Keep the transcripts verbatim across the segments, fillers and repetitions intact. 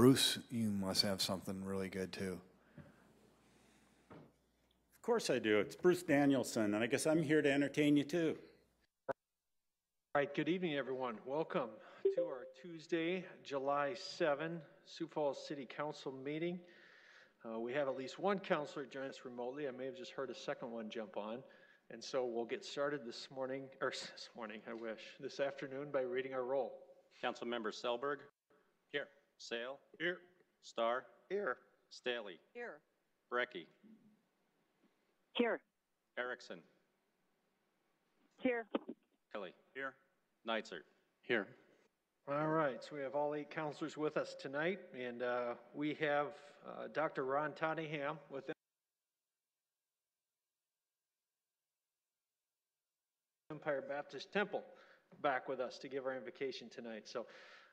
Bruce, you must have something really good too. Of course I do. It's Bruce Danielson, and I guess I'm here to entertain you too. All right, good evening everyone. Welcome to our Tuesday, July seventh, Sioux Falls City Council meeting. Uh, we have at least one counselor join us remotely. I may have just heard a second one jump on. And so we'll get started this morning, or this morning, I wish, this afternoon by reading our roll. Council members Selberg. Here. Sale. Here. Starr. Here. Staley. Here. Brecky. Here. Erickson. Here. Kelly. Here. Neitzert. Here. All right, so we have all eight counselors with us tonight, and uh, we have uh, Doctor Ron Tottenham with Empire Baptist Temple back with us to give our invocation tonight. So,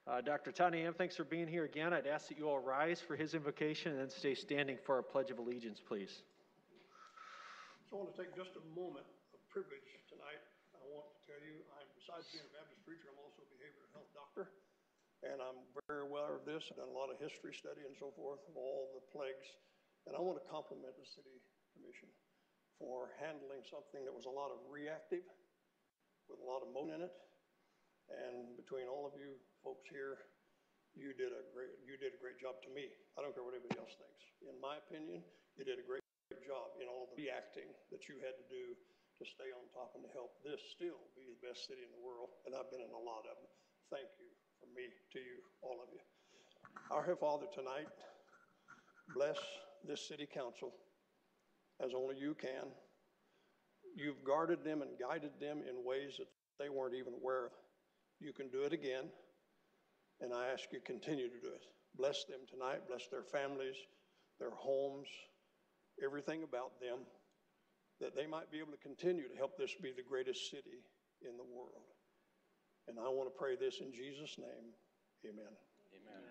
uh, Doctor Tottenham, thanks for being here again. I'd ask that you all rise for his invocation and then stay standing for our Pledge of Allegiance, please. I want to take just a moment of privilege tonight. I want to tell you, I'm, besides being a Baptist preacher, I'm also a behavioral health doctor, and I'm very aware of this. I've done a lot of history study and so forth of all the plagues, and I want to compliment the City Commission for handling something that was a lot of reactive, with a lot of motion in it, and between all of you folks here, you did a great, you did a great job to me. I don't care what everybody else thinks. In my opinion, you did a great job in all the reacting that you had to do to stay on top and to help this still be the best city in the world, and I've been in a lot of them. Thank you from me to you, all of you. Our Heavenly Father, tonight, bless this city council as only you can. You've guarded them and guided them in ways that they weren't even aware of. You can do it again, and I ask you continue to do it. Bless them tonight, bless their families, their homes, everything about them, that they might be able to continue to help this be the greatest city in the world. And I want to pray this in Jesus' name. Amen. Amen.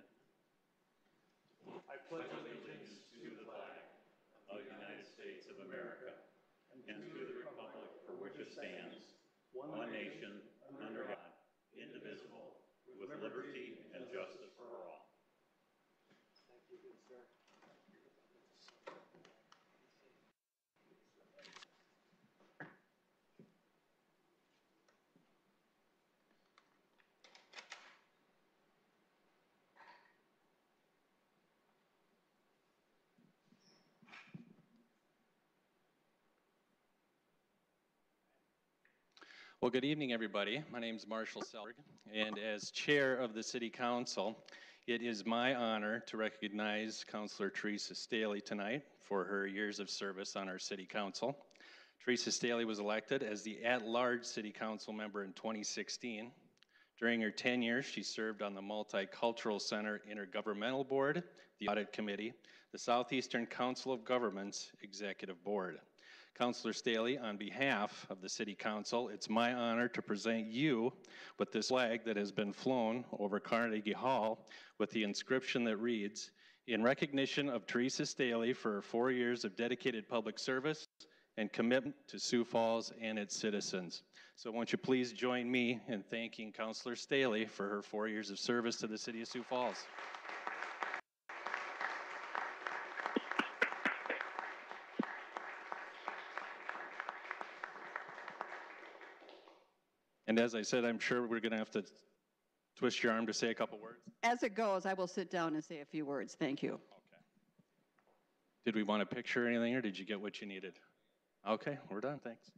I pledge allegiance to the flag of the United States of America and to the republic for which it stands, one nation, under God, indivisible, with liberty and justice for all. Thank you, good sir. Well, good evening, everybody. My name is Marshall Selberg, and as chair of the City Council, it is my honor to recognize Councilor Teresa Staley tonight for her years of service on our City Council. Teresa Staley was elected as the at-large City Council member in twenty sixteen. During her tenure, she served on the Multicultural Center Intergovernmental Board, the Audit Committee, the Southeastern Council of Governments Executive Board. Councilor Staley, on behalf of the City Council, it's my honor to present you with this flag that has been flown over Carnegie Hall with the inscription that reads, "In recognition of Teresa Staley for her four years of dedicated public service and commitment to Sioux Falls and its citizens." So won't you please join me in thanking Councilor Staley for her four years of service to the City of Sioux Falls. And as I said, I'm sure we're going to have to twist your arm to say a couple words. As it goes, I will sit down and say a few words. Thank you. Okay. Did we want to picture anything, or did you get what you needed? Okay, we're done. Thanks.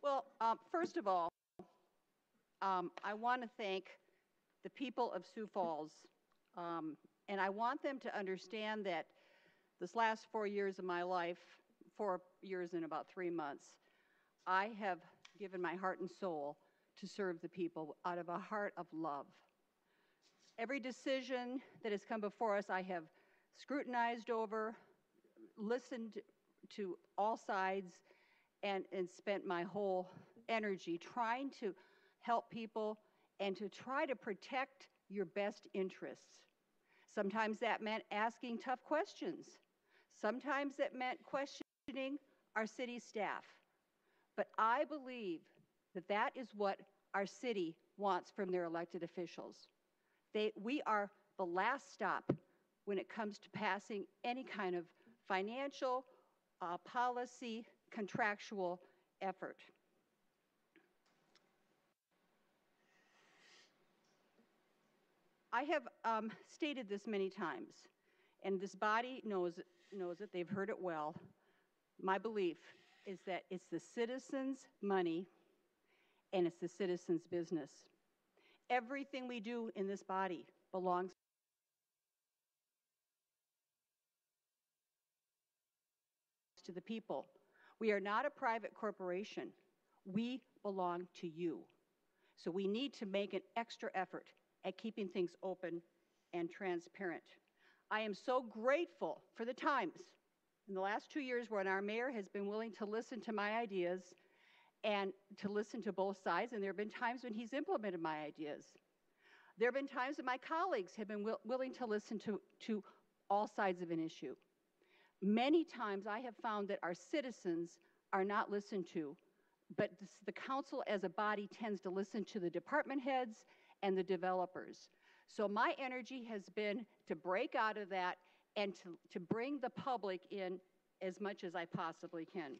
Well, uh, first of all, um, I want to thank the people of Sioux Falls, um, and I want them to understand that this last four years of my life, four years and about three months, I have given my heart and soul to serve the people out of a heart of love. Every decision that has come before us, I have scrutinized over, listened to all sides and, and spent my whole energy trying to help people and to try to protect your best interests. Sometimes that meant asking tough questions. Sometimes that meant questioning our city staff. But I believe that that is what our city wants from their elected officials. They, we are the last stop when it comes to passing any kind of financial, uh, policy, contractual effort. I have um, stated this many times, and this body knows, knows it, they've heard it well. My belief is that it's the citizens' money and it's the citizens' business. Everything we do in this body belongs to the people. We are not a private corporation. We belong to you. So we need to make an extra effort at keeping things open and transparent. I am so grateful for the times in the last two years when our mayor has been willing to listen to my ideas and to listen to both sides, and there have been times when he's implemented my ideas. There have been times that my colleagues have been wi- willing to listen to, to all sides of an issue. Many times I have found that our citizens are not listened to, but this, the council as a body tends to listen to the department heads and the developers. So my energy has been to break out of that and to, to bring the public in as much as I possibly can.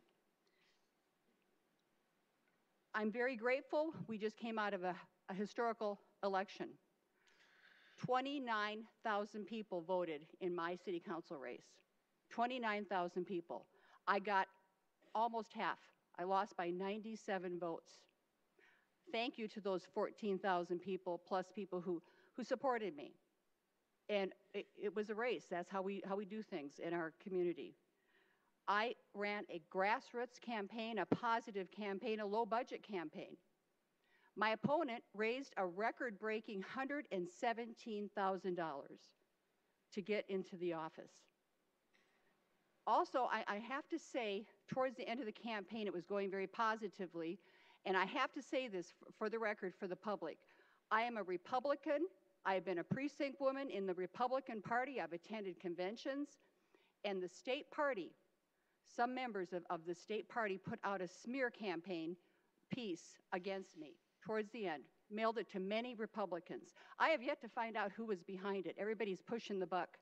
I'm very grateful. We just came out of a, a historical election. twenty-nine thousand people voted in my city council race. twenty-nine thousand people. I got almost half. I lost by ninety-seven votes. Thank you to those fourteen thousand people plus people who, who supported me. And it, it was a race. That's how we, how we do things in our community. I ran a grassroots campaign, a positive campaign, a low budget campaign. My opponent raised a record-breaking one hundred seventeen thousand dollars to get into the office. Also, I, I have to say, towards the end of the campaign, it was going very positively. And I have to say this for the record for the public. I am a Republican. I've been a precinct woman in the Republican Party. I've attended conventions. And the state party, some members of, of the state party put out a smear campaign piece against me towards the end, mailed it to many Republicans. I have yet to find out who was behind it. Everybody's pushing the buck.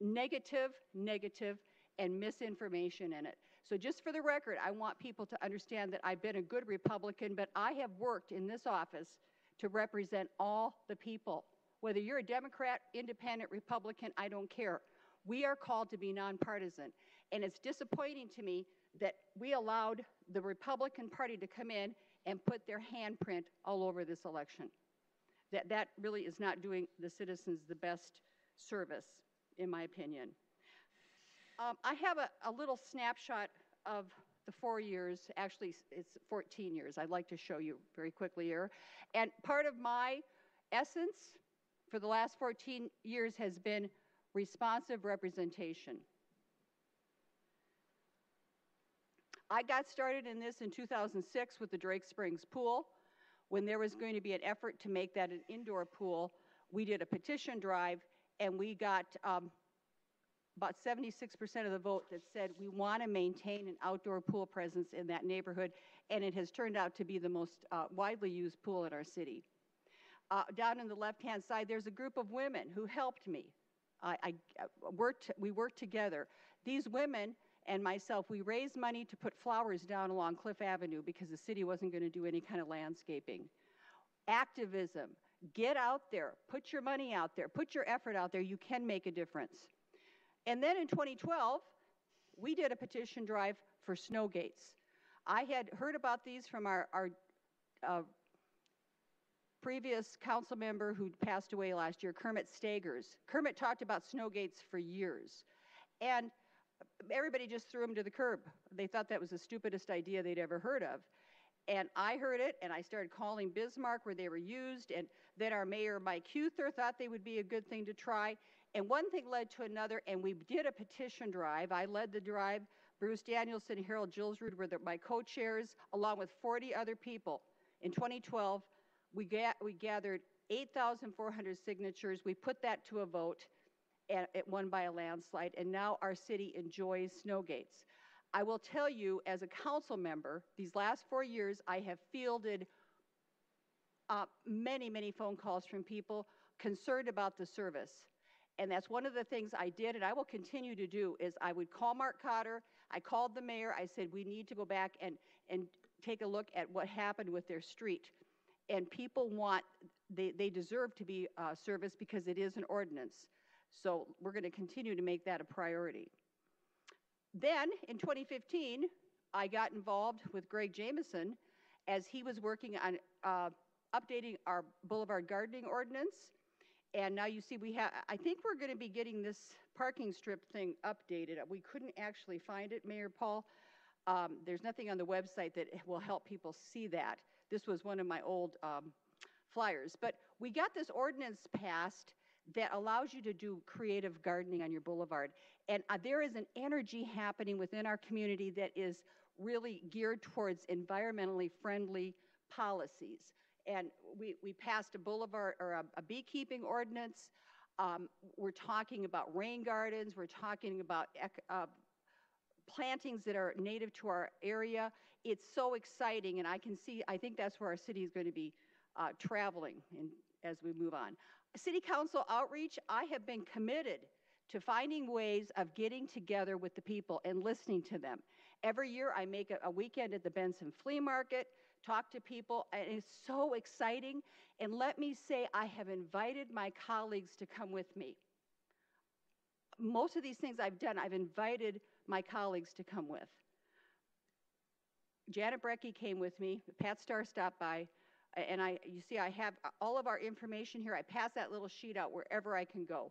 Negative, negative, and misinformation in it. So just for the record, I want people to understand that I've been a good Republican, but I have worked in this office to represent all the people. Whether you're a Democrat, independent, Republican, I don't care. We are called to be nonpartisan. And it's disappointing to me that we allowed the Republican Party to come in and put their handprint all over this election. That, that really is not doing the citizens the best service, in my opinion. Um, I have a, a little snapshot of the four years, actually it's fourteen years, I'd like to show you very quickly here. And part of my essence for the last fourteen years has been responsive representation. I got started in this in two thousand six with the Drake Springs Pool. When there was going to be an effort to make that an indoor pool, we did a petition drive and we got um, about seventy-six percent of the vote that said we want to maintain an outdoor pool presence in that neighborhood, and it has turned out to be the most uh, widely used pool in our city. Uh, down on the left-hand side, there's a group of women who helped me. I, I worked, we worked together. These women and myself, we raised money to put flowers down along Cliff Avenue because the city wasn't going to do any kind of landscaping. Activism, get out there, put your money out there, put your effort out there, you can make a difference. And then in twenty twelve, we did a petition drive for snow gates. I had heard about these from our, our uh, previous council member who passed away last year, Kermit Staggers. Kermit talked about snow gates for years. And everybody just threw them to the curb. They thought that was the stupidest idea they'd ever heard of. And I heard it, and I started calling Bismarck where they were used, and then our mayor, Mike Huether, thought they would be a good thing to try. And one thing led to another, and we did a petition drive. I led the drive. Bruce Danielson, Harold Gilsrud were the, my co-chairs, along with forty other people. In twenty twelve, we, ga we gathered eight thousand four hundred signatures. We put that to a vote, and it won by a landslide, and now our city enjoys snow gates. I will tell you, as a council member, these last four years, I have fielded uh, many, many phone calls from people concerned about the service. And that's one of the things I did, and I will continue to do, is I would call Mark Cotter, I called the mayor, I said, we need to go back and, and take a look at what happened with their street. And people want, they, they deserve to be uh, serviced because it is an ordinance. So we're gonna continue to make that a priority. Then, in twenty fifteen, I got involved with Greg Jamison as he was working on uh, updating our boulevard gardening ordinance. And now you see we have, I think we're gonna be getting this parking strip thing updated. We couldn't actually find it, Mayor Paul. Um, there's nothing on the website that will help people see that. This was one of my old um, flyers. But we got this ordinance passed that allows you to do creative gardening on your boulevard. And uh, there is an energy happening within our community that is really geared towards environmentally friendly policies. And we, we passed a boulevard or a, a beekeeping ordinance. Um, we're talking about rain gardens. We're talking about uh, plantings that are native to our area. It's so exciting, and I can see, I think that's where our city is going to be uh, traveling in, as we move on. City Council outreach, I have been committed to finding ways of getting together with the people and listening to them. Every year I make a, a weekend at the Benson Flea Market, talk to people, and it's so exciting. And let me say, I have invited my colleagues to come with me. Most of these things I've done, I've invited my colleagues to come with. Janet Brecky came with me, Pat Starr stopped by, and I, you see I have all of our information here. I pass that little sheet out wherever I can go.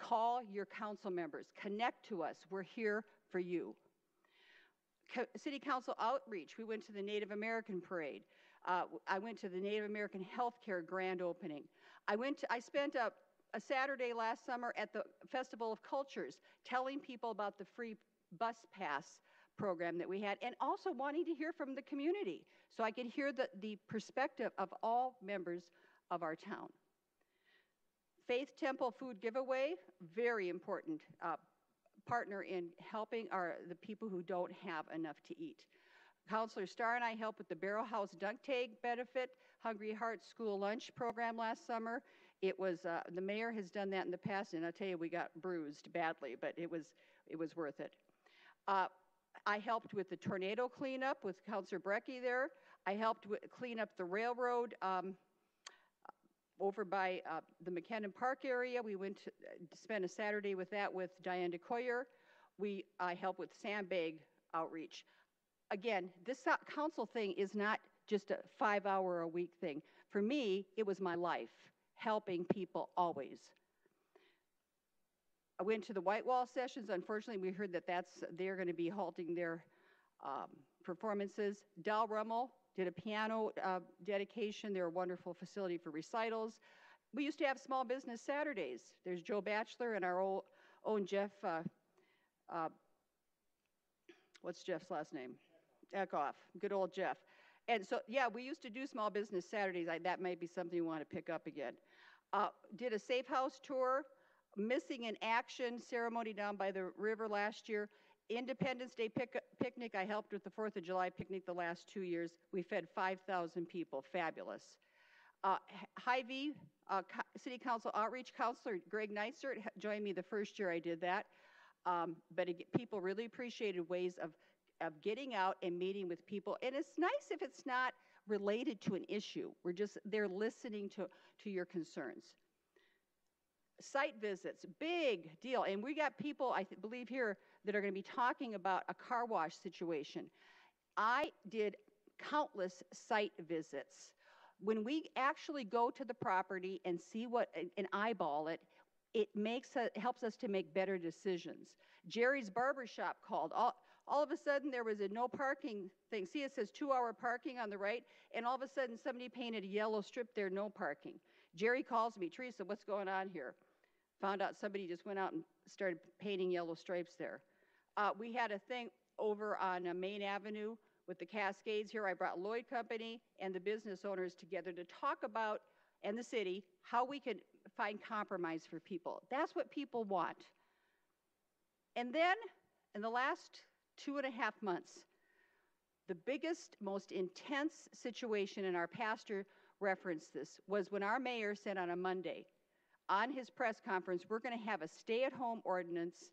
Call your council members, connect to us, we're here for you. Co City Council outreach, we went to the Native American Parade. Uh, I went to the Native American Healthcare grand opening. I went to, I spent a, a Saturday last summer at the Festival of Cultures telling people about the free bus pass program that we had, and also wanting to hear from the community so I could hear the, the perspective of all members of our town. Faith Temple food giveaway, very important uh, partner in helping our, the people who don't have enough to eat. Councilor Starr and I helped with the Barrel House Dunk Tank benefit, Hungry Hearts School Lunch program last summer. It was, uh, the mayor has done that in the past, and I'll tell you, we got bruised badly, but it was, it was worth it. Uh, I helped with the tornado cleanup with Councilor Brecky there. I helped with, clean up the railroad um, over by uh, the McKennan Park area. We went to uh, spend a Saturday with that with Diane DeCoyer. We I uh, helped with sandbag outreach. Again, this council thing is not just a five hour a week thing. For me, it was my life, helping people always. I went to the White Wall sessions. Unfortunately, we heard that that's, they're going to be halting their um, performances. Dal Rummel did a piano uh, dedication. They're a wonderful facility for recitals. We used to have small business Saturdays. There's Joe Batchelor and our old, own Jeff, uh, uh, what's Jeff's last name? Eckhoff, good old Jeff. And so, yeah, we used to do small business Saturdays. I, that might be something you want to pick up again. Uh, did a safe house tour. Missing in Action ceremony down by the river last year. Independence Day pic picnic, I helped with the fourth of July picnic the last two years. We fed five thousand people, fabulous. Uh, Hy-Vee, uh, City Council Outreach, Councilor Greg Neitzert joined me the first year I did that. Um, but it, people really appreciated ways of, of getting out and meeting with people. And it's nice if it's not related to an issue. We're just, they're listening to, to your concerns. Site visits, big deal. And we got people, I believe here, that are going to be talking about a car wash situation. I did countless site visits. When we actually go to the property and see what, and, and eyeball it, it makes a, helps us to make better decisions. Jerry's Barbershop called. All, all of a sudden, there was a no parking thing. See, it says two-hour parking on the right, and all of a sudden, somebody painted a yellow strip there, no parking. Jerry calls me, Teresa, what's going on here? found out somebody just went out and started painting yellow stripes there. Uh, we had a thing over on uh, Main Avenue with the Cascades here. I brought Lloyd Company and the business owners together to talk about, and the city, how we could find compromise for people. That's what people want. And then in the last two and a half months, the biggest, most intense situation, and our pastor referenced this, was when our mayor said on a Monday, on his press conference, we're gonna have a stay-at-home ordinance.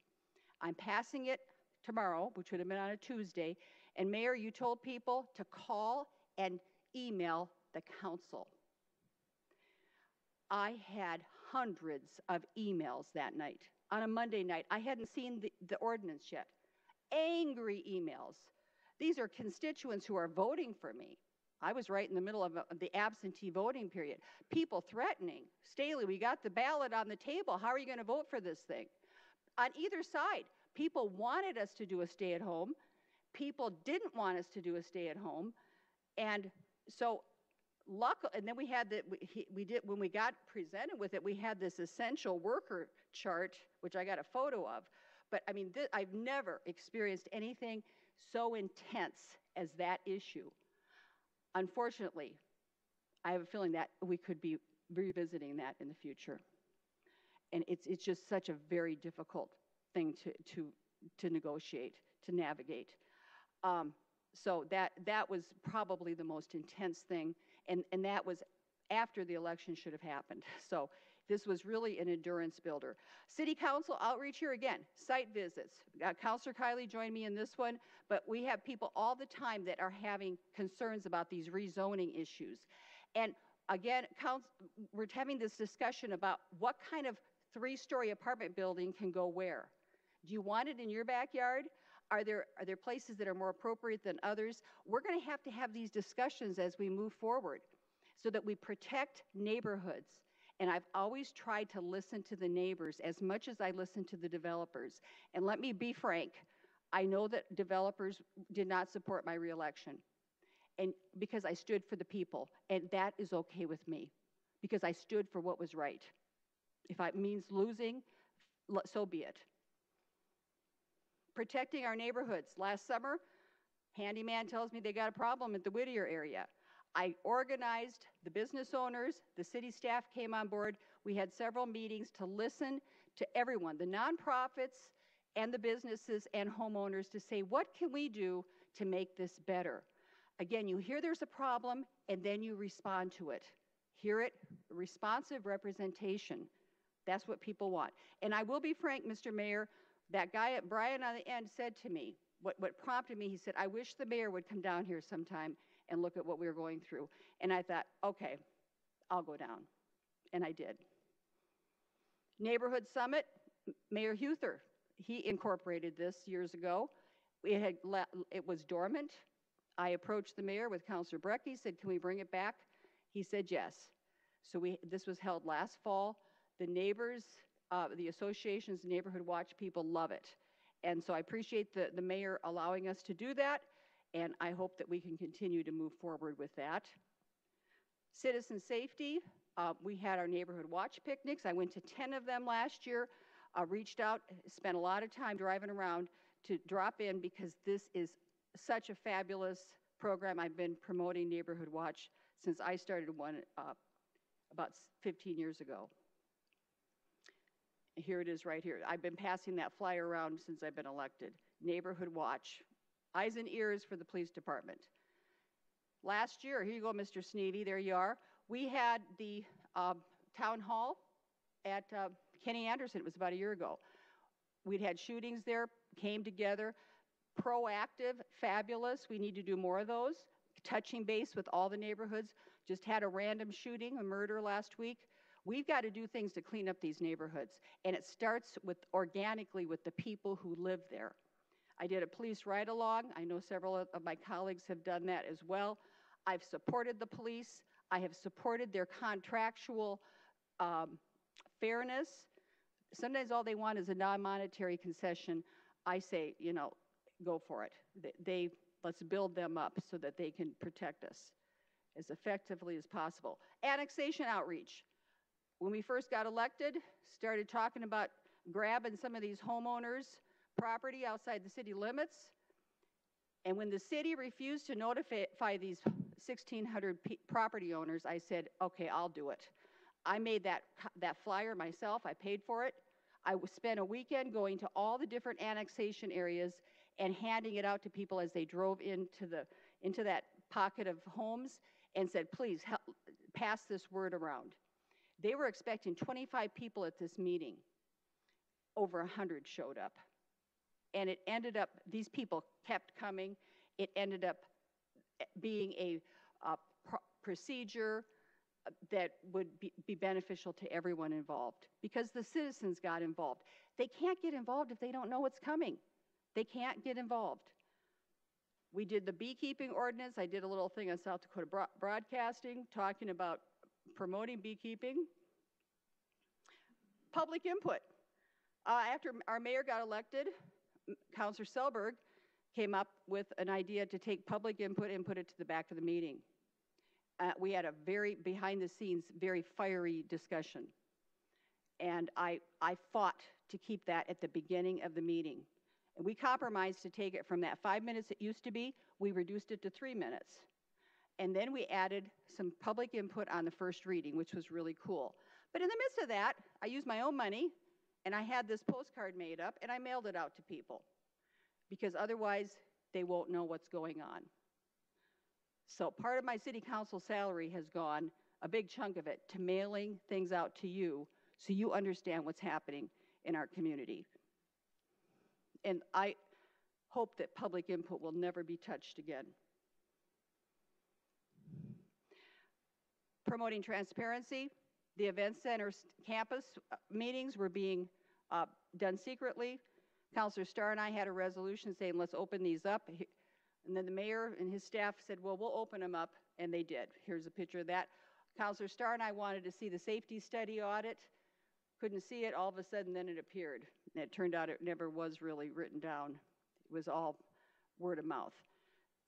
I'm passing it tomorrow, which would have been on a Tuesday, and Mayor, you told people to call and email the council. I had hundreds of emails that night. On a Monday night, I hadn't seen the, the ordinance yet. Angry emails. These are constituents who are voting for me. I was right in the middle of the absentee voting period. People threatening, Staley, we got the ballot on the table. How are you gonna vote for this thing? On either side, people wanted us to do a stay at home. People didn't want us to do a stay at home. And so luckily, and then we had that, we, we did, when we got presented with it, we had this essential worker chart, which I got a photo of. But I mean, th- I've never experienced anything so intense as that issue. Unfortunately, I have a feeling that we could be revisiting that in the future. And it's it's just such a very difficult thing to to to negotiate, to navigate. Um, so that that was probably the most intense thing, and and that was after the election should have happened. So this was really an endurance builder. City Council outreach here again, site visits. Uh, Councilor Kiley joined me in this one, but we have people all the time that are having concerns about these rezoning issues. And again, council, we're having this discussion about what kind of three-story apartment building can go where. Do you want it in your backyard? Are there, are there places that are more appropriate than others? We're gonna have to have these discussions as we move forward, so that we protect neighborhoods. And I've always tried to listen to the neighbors as much as I listen to the developers. And let me be frank, I know that developers did not support my reelection, and because I stood for the people, and that is okay with me, because I stood for what was right. If it means losing, so be it. Protecting our neighborhoods. Last summer, handyman tells me they got a problem at the Whittier area. I organized the business owners, the city staff came on board. We had several meetings to listen to everyone, the nonprofits and the businesses and homeowners, to say, what can we do to make this better? Again, you hear there's a problem and then you respond to it. Hear it, responsive representation. That's what people want. And I will be frank, Mister Mayor, that guy at Brian on the end said to me, what, what prompted me, he said, I wish the mayor would come down here sometime and look at what we were going through. And I thought, okay, I'll go down. And I did. Neighborhood Summit, Mayor Huether, he incorporated this years ago. It, had le it was dormant. I approached the mayor with Councilor Brecky, said, can we bring it back? He said yes. So we, this was held last fall. The neighbors, uh, the associations, Neighborhood Watch people love it. And so I appreciate the, the mayor allowing us to do that. And I hope that we can continue to move forward with that. Citizen safety, uh, we had our Neighborhood Watch picnics. I went to ten of them last year. I reached out, spent a lot of time driving around to drop in, because this is such a fabulous program. I've been promoting Neighborhood Watch since I started one uh, about fifteen years ago. Here it is right here. I've been passing that flyer around since I've been elected. Neighborhood Watch. Eyes and ears for the police department. Last year, here you go, Mister Sneevy, there you are. We had the uh, town hall at uh, Kenny Anderson. It was about a year ago. We'd had shootings there, came together. Proactive, fabulous. We need to do more of those. Touching base with all the neighborhoods. Just had a random shooting, a murder last week. We've got to do things to clean up these neighborhoods. And it starts with organically with the people who live there. I did a police ride-along. I know several of my colleagues have done that as well. I've supported the police. I have supported their contractual um, fairness. Sometimes all they want is a non-monetary concession. I say, you know, go for it. They, they, let's build them up so that they can protect us as effectively as possible. Annexation outreach. when we first got elected, started talking about grabbing some of these homeowners' property outside the city limits. And when the city refused to notify these sixteen hundred property owners, I said, okay, I'll do it. I made that, that flyer myself. I paid for it. I spent a weekend going to all the different annexation areas and handing it out to people as they drove into, the, into that pocket of homes and said, please help, pass this word around. They were expecting twenty-five people at this meeting. Over one hundred showed up. And it ended up, these people kept coming. It ended up being a, a pr procedure that would be, be beneficial to everyone involved because the citizens got involved. They can't get involved if they don't know what's coming. They can't get involved. We did the beekeeping ordinance. I did a little thing on South Dakota bro Broadcasting talking about promoting beekeeping. Public input. Uh, after our mayor got elected, Councilor Selberg came up with an idea to take public input and put it to the back of the meeting. Uh, we had a very behind the scenes, very fiery discussion. And I, I fought to keep that at the beginning of the meeting. And we compromised to take it from that five minutes it used to be, we reduced it to three minutes. And then we added some public input on the first reading, which was really cool. But in the midst of that, I used my own money and I had this postcard made up and I mailed it out to people because otherwise they won't know what's going on. So part of my city council salary has gone, a big chunk of it, to mailing things out to you so you understand what's happening in our community. And I hope that public input will never be touched again. Promoting transparency. The Event Center campus meetings were being uh, done secretly. Councilor Starr and I had a resolution saying, let's open these up. And then the mayor and his staff said, well, we'll open them up, and they did. Here's a picture of that. Councilor Starr and I wanted to see the safety study audit. Couldn't see it. All of a sudden, then it appeared. And it turned out it never was really written down. It was all word of mouth.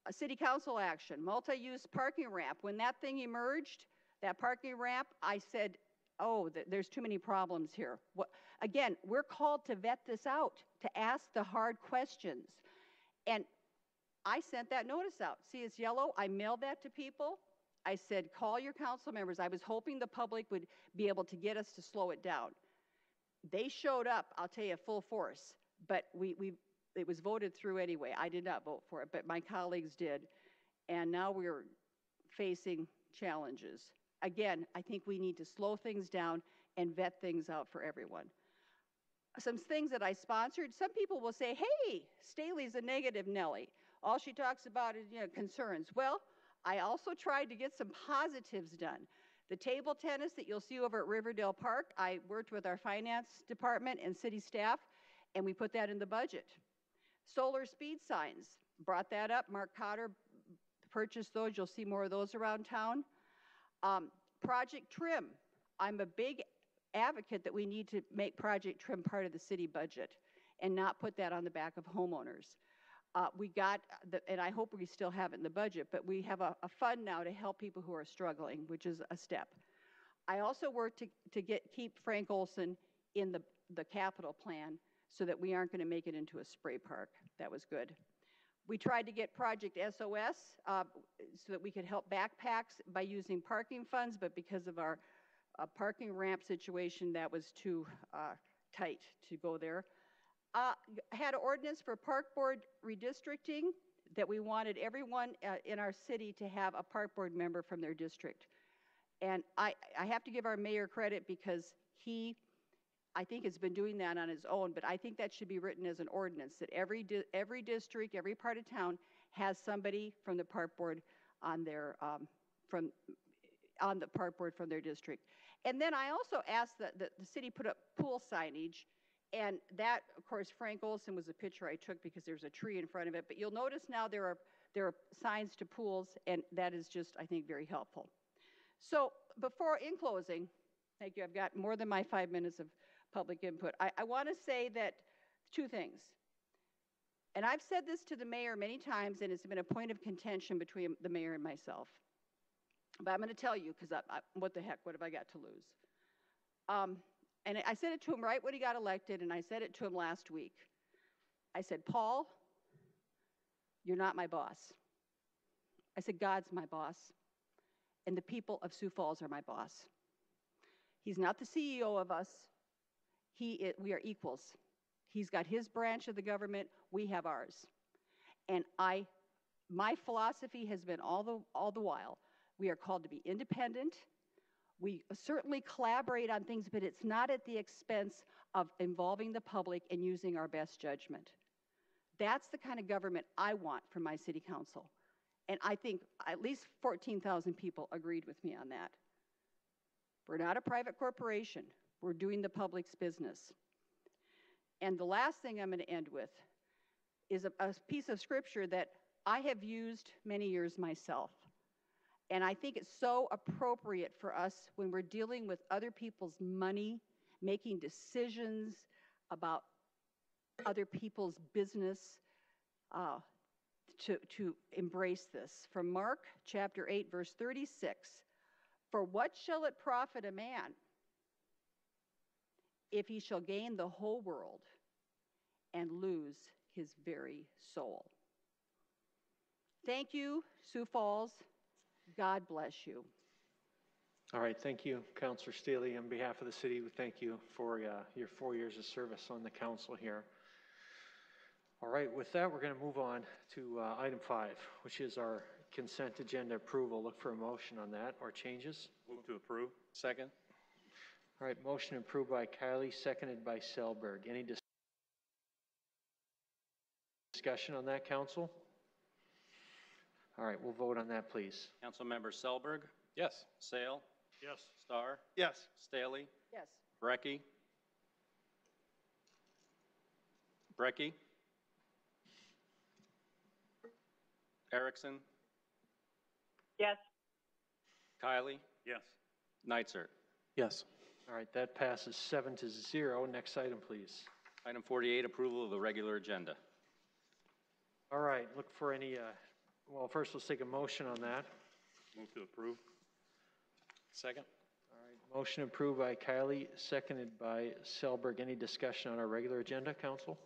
A city council action, multi-use parking ramp. When that thing emerged, that parking ramp, I said, oh, th there's too many problems here. What? Again, we're called to vet this out, to ask the hard questions. And I sent that notice out. See, it's yellow. I mailed that to people. I said, call your council members. I was hoping the public would be able to get us to slow it down. They showed up, I'll tell you, full force. But we, we, it was voted through anyway. I did not vote for it, but my colleagues did. And now we're facing challenges. Again, I think we need to slow things down and vet things out for everyone. Some things that I sponsored, some people will say, hey, Staley's a negative Nellie. All she talks about is, you know, concerns. Well, I also tried to get some positives done. The table tennis that you'll see over at Riverdale Park, I worked with our finance department and city staff, and we put that in the budget. Solar speed signs, brought that up. Mark Cotter purchased those. You'll see more of those around town. Um, Project trim. I'm a big advocate that we need to make Project trim part of the city budget and not put that on the back of homeowners. Uh, we got, the, and I hope we still have it in the budget, but we have a, a fund now to help people who are struggling, which is a step. I also worked to, to get, keep Frank Olson in the, the capital plan so that we aren't going to make it into a spray park. That was good. We tried to get Project S O S uh, so that we could help backpacks by using parking funds, but because of our uh, parking ramp situation, that was too uh, tight to go there. Uh, had an ordinance for park board redistricting that we wanted everyone uh, in our city to have a park board member from their district. And I, I have to give our mayor credit because he, I think, has been doing that on his own, but I think that should be written as an ordinance that every, di every district, every part of town has somebody from the park board on their, um, from, on the park board from their district. And then I also asked that the, the city put up pool signage. And that, of course, Frank Olson was a picture I took because there's a tree in front of it. But you'll notice now there are, there are signs to pools, and that is just, I think, very helpful. So before, in closing, thank you, I've got more than my five minutes of public input. I, I want to say that two things. And I've said this to the mayor many times, and it's been a point of contention between the mayor and myself. But I'm going to tell you, because what the heck, what have I got to lose? Um, and I said it to him right when he got elected, and I said it to him last week. I said, Paul, you're not my boss. I said, God's my boss, and the people of Sioux Falls are my boss. He's not the C E O of us. He is, we are equals. He's got his branch of the government, we have ours. And I, my philosophy has been all the, all the while, we are called to be independent. We certainly collaborate on things, but it's not at the expense of involving the public and using our best judgment. That's the kind of government I want from my city council. And I think at least fourteen thousand people agreed with me on that. We're not a private corporation. We're doing the public's business. And the last thing I'm going to end with is a, a piece of scripture that I have used many years myself. And I think it's so appropriate for us when we're dealing with other people's money, making decisions about other people's business, uh, to, to embrace this. From Mark chapter eight, verse thirty-six, for what shall it profit a man if he shall gain the whole world and lose his very soul? Thank you, Sioux Falls. God bless you. All right, thank you, Councilor Staley. On behalf of the city, we thank you for uh, your four years of service on the council here. All right, with that, we're going to move on to uh, item five, which is our consent agenda approval. Look for a motion on that or changes. Move to approve. Second. All right, motion approved by Kiley, seconded by Selberg. Any discussion on that, Council? All right, we'll vote on that, please. Council Member Selberg? Yes. Sale? Yes. Starr? Yes. Staley? Yes. Brecky? Brecky? Erickson? Yes. Kiley? Yes. Neitzert? Yes. All right, that passes seven to zero. Next item, please. Item forty-eight, approval of the regular agenda. All right, look for any, uh, well, first let's take a motion on that. Move to approve. Second. All right, motion approved by Kiley, seconded by Selberg. Any discussion on our regular agenda, Council?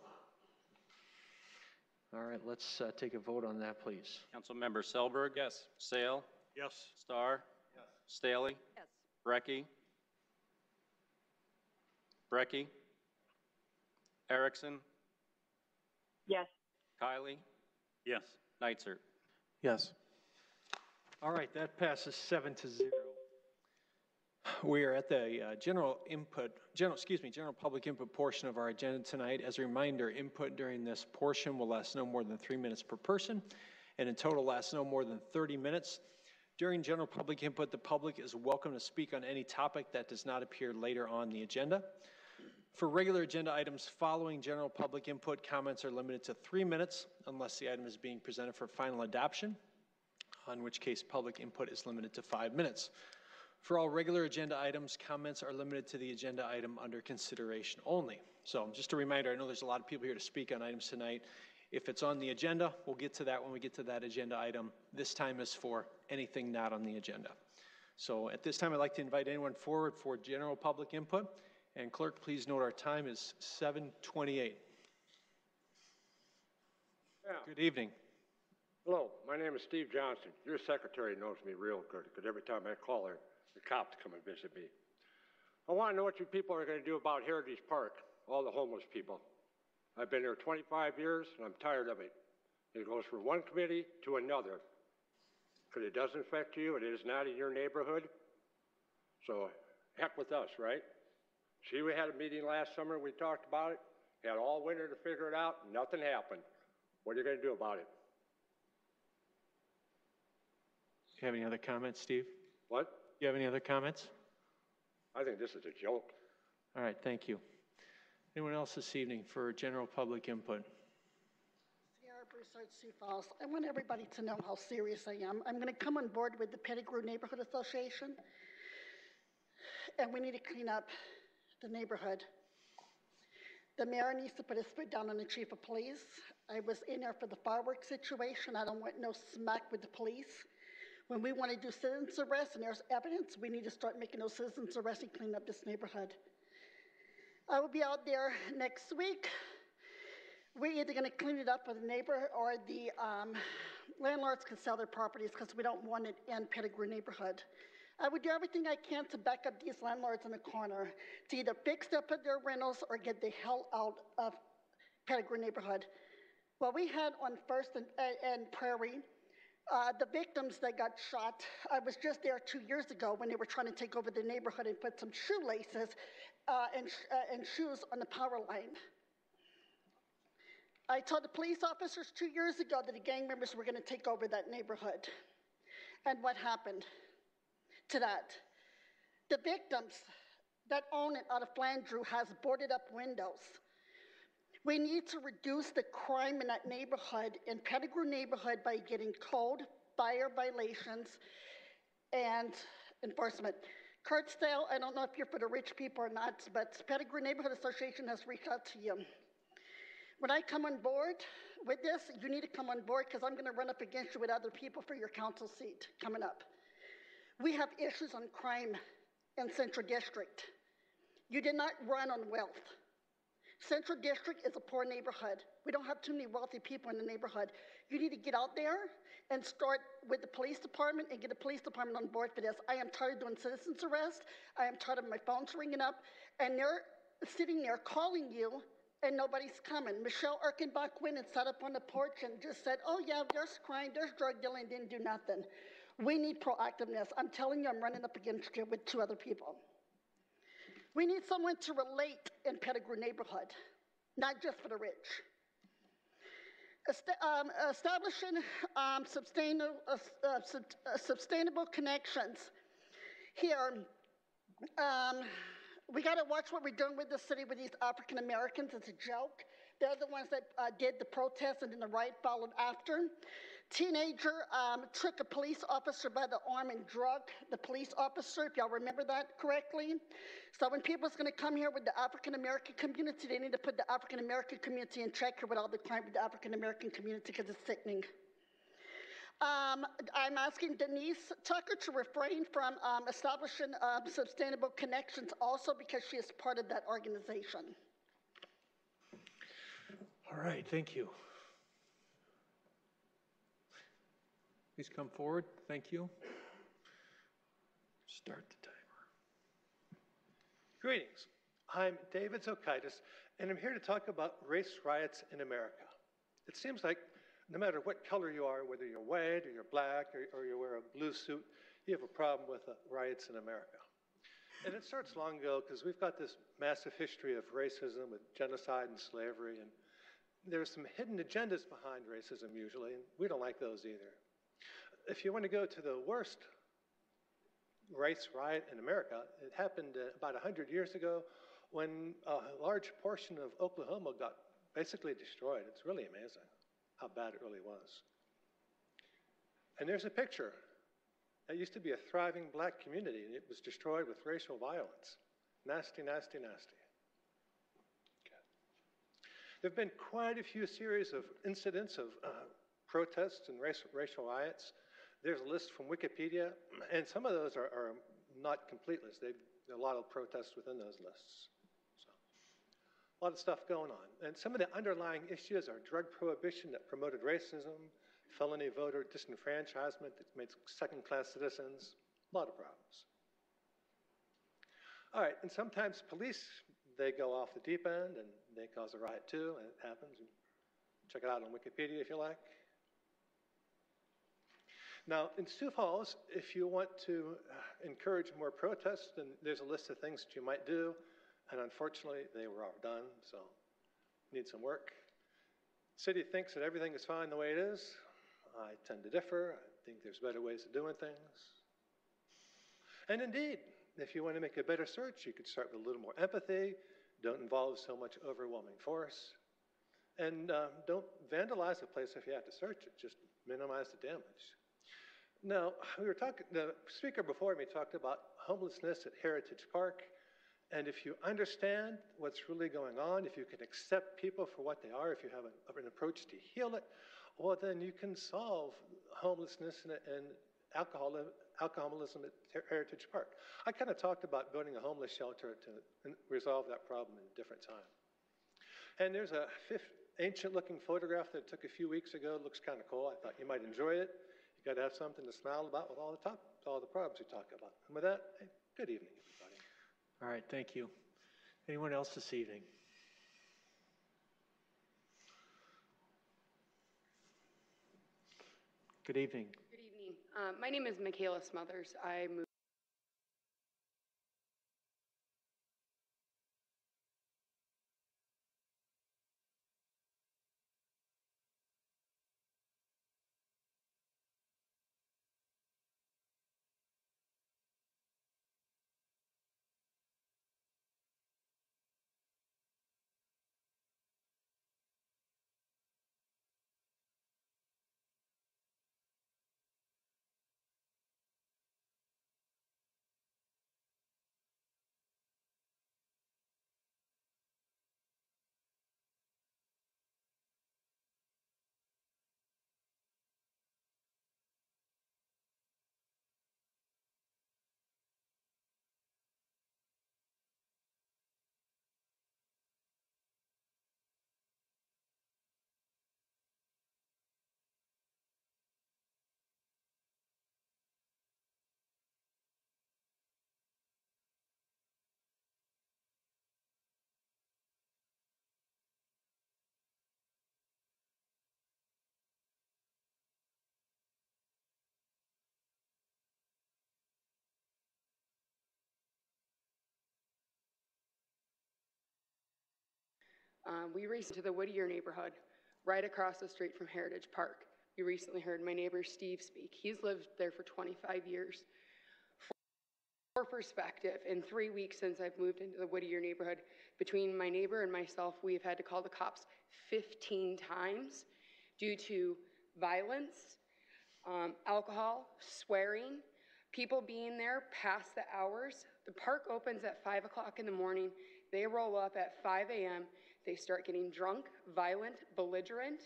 All right, let's uh, take a vote on that, please. Council Member Selberg? Yes. Sale? Yes. Starr? Yes. Staley? Yes. Brecky? Brecky? Erickson? Yes. Kiley? Yes. Neitzert? Yes. All right, that passes seven to zero. We are at the uh, general input, general, excuse me, general public input portion of our agenda tonight. As a reminder, input during this portion will last no more than three minutes per person, and in total lasts no more than thirty minutes. During general public input, the public is welcome to speak on any topic that does not appear later on the agenda. For regular agenda items following general public input, comments are limited to three minutes unless the item is being presented for final adoption, in which case public input is limited to five minutes. For all regular agenda items, comments are limited to the agenda item under consideration only. So just a reminder, I know there's a lot of people here to speak on items tonight. If it's on the agenda, we'll get to that when we get to that agenda item. This time is for anything not on the agenda. So at this time, I'd like to invite anyone forward for general public input. And clerk, please note our time is seven twenty-eight. Yeah. Good evening. Hello, my name is Steve Johnson. Your secretary knows me real good because every time I call her, the cops come and visit me. I want to know what you people are going to do about Heritage Park, all the homeless people. I've been here twenty-five years and I'm tired of it. It goes from one committee to another because it doesn't affect you, it is not in your neighborhood. So heck with us, right? See, we had a meeting last summer, we talked about it, had all winter to figure it out, nothing happened. What are you going to do about it? Do you have any other comments, Steve? What? Do you have any other comments? I think this is a joke. All right, thank you. Anyone else this evening for general public input? Sierra Broussard, Sioux Falls. I want everybody to know how serious I am. I'm going to come on board with the Pettigrew Neighborhood Association, and we need to clean up the neighborhood. The mayor needs to put his foot down on the chief of police. I was in there for the fireworks situation. I don't want no smack with the police. When we want to do citizens arrest and there's evidence, we need to start making those citizens arrests and clean up this neighborhood. I will be out there next week. We're either going to clean it up with the neighbor or the um, landlords can sell their properties because we don't want it in Pettigrew neighborhood. I would do everything I can to back up these landlords in the corner to either fix up their rentals or get the hell out of Pettigrew neighborhood. Well, we had on First and, uh, and Prairie, uh, the victims that got shot. I was just there two years ago when they were trying to take over the neighborhood and put some shoelaces uh, and, sh uh, and shoes on the power line. I told the police officers two years ago that the gang members were going to take over that neighborhood. And what happened to that? The victims that own it out of Flandreau has boarded up windows. We need to reduce the crime in that neighborhood, in Pettigrew neighborhood, by getting code, fire violations, and enforcement. Kurtzdale, I don't know if you're for the rich people or not, but Pettigrew Neighborhood Association has reached out to you. When I come on board with this, you need to come on board because I'm going to run up against you with other people for your council seat coming up. We have issues on crime in Central District. You did not run on wealth. Central District is a poor neighborhood. We don't have too many wealthy people in the neighborhood. You need to get out there and start with the police department and get the police department on board for this. I am tired of doing citizens arrest. I am tired of my phones ringing up and they're sitting there calling you and nobody's coming. Michelle Erkenbach went and sat up on the porch and just said, oh yeah, there's crime, there's drug dealing, didn't do nothing. We need proactiveness. I'm telling you, I'm running up against you with two other people. We need someone to relate in Pettigrew neighborhood, not just for the rich. Est um, establishing um, sustainable, uh, uh, sub uh, sustainable connections here. Um, We got to watch what we're doing with the city with these African Americans. It's a joke. They're the ones that uh, did the protest and then the riot followed after. Teenager um, took a police officer by the arm and drugged the police officer, if y'all remember that correctly. So when people's going to come here with the African American community, they need to put the African American community in check here with all the crime with the African American community because it's sickening. Um, I'm asking Denise Tucker to refrain from um, establishing um, sustainable connections also because she is part of that organization. All right, thank you. Please come forward, thank you. Start the timer. Greetings, I'm David Zokaitis and I'm here to talk about race riots in America. It seems like no matter what color you are, whether you're white or you're black or, or you wear a blue suit, you have a problem with uh, riots in America. And it starts long ago because we've got this massive history of racism with genocide and slavery, and there's some hidden agendas behind racism usually, and we don't like those either. If you want to go to the worst race riot in America, it happened uh, about one hundred years ago when a large portion of Oklahoma got basically destroyed. It's really amazing how bad it really was. And there's a picture. That used to be a thriving black community, and it was destroyed with racial violence. Nasty, nasty, nasty. Okay. There have been quite a few series of incidents of uh, protests and race, racial riots. There's a list from Wikipedia, and some of those are, are not complete lists. They've, there are a lot of protests within those lists. A lot of stuff going on. And some of the underlying issues are drug prohibition that promoted racism, felony voter disenfranchisement that made second-class citizens, a lot of problems. All right, and sometimes police, they go off the deep end and they cause a riot too, and it happens. Check it out on Wikipedia if you like. Now, in Sioux Falls, if you want to encourage more protests, then there's a list of things that you might do. And unfortunately, they were all done, so need some work. City thinks that everything is fine the way it is. I tend to differ. I think there's better ways of doing things. And indeed, if you want to make a better search, you could start with a little more empathy. Don't involve so much overwhelming force. And um, don't vandalize the place if you have to search it. Just minimize the damage. Now, we were talking, the speaker before me talked about homelessness at Heritage Park. And if you understand what's really going on, if you can accept people for what they are, if you have an, an approach to heal it, well, then you can solve homelessness and, and alcohol, alcoholism at Heritage Park. I kind of talked about building a homeless shelter to resolve that problem at a different time. And there's a ancient-looking photograph that I took a few weeks ago. It looks kind of cool. I thought you might enjoy it. You got to have something to smile about with all the top, all the problems we talk about. And with that, hey, good evening, everybody. All right, thank you. Anyone else this evening? Good evening. Good evening. Um, my name is Michaela Smothers. I moved. Um, we raced to the Whittier neighborhood, right across the street from Heritage Park. We recently heard my neighbor Steve speak. He's lived there for twenty-five years. For perspective, in three weeks since I've moved into the Whittier neighborhood, between my neighbor and myself, we've had to call the cops fifteen times due to violence, um, alcohol, swearing, people being there past the hours. The park opens at five o'clock in the morning. They roll up at five a m They start getting drunk, violent, belligerent,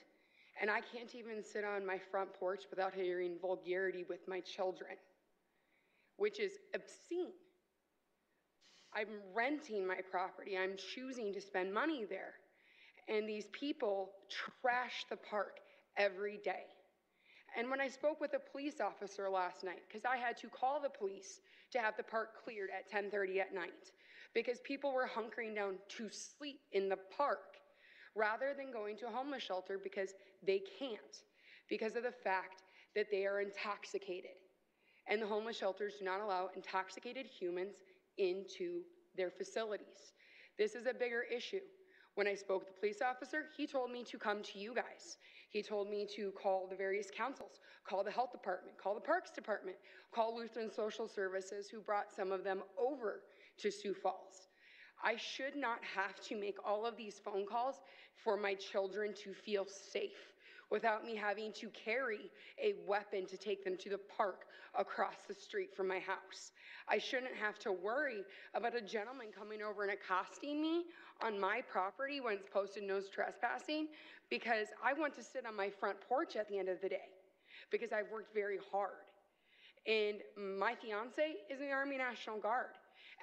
and I can't even sit on my front porch without hearing vulgarity with my children, which is obscene. I'm renting my property. I'm choosing to spend money there. And these people trash the park every day. And when I spoke with a police officer last night, because I had to call the police to have the park cleared at ten thirty at night, because people were hunkering down to sleep in the park rather than going to a homeless shelter because they can't, because of the fact that they are intoxicated. And the homeless shelters do not allow intoxicated humans into their facilities. This is a bigger issue. When I spoke to the police officer, he told me to come to you guys. He told me to call the various councils, call the health department, call the parks department, call Lutheran Social Services, who brought some of them over to Sioux Falls. I should not have to make all of these phone calls for my children to feel safe without me having to carry a weapon to take them to the park across the street from my house. I shouldn't have to worry about a gentleman coming over and accosting me on my property when it's posted no trespassing, because I want to sit on my front porch at the end of the day because I've worked very hard. And my fiance is in the Army National Guard.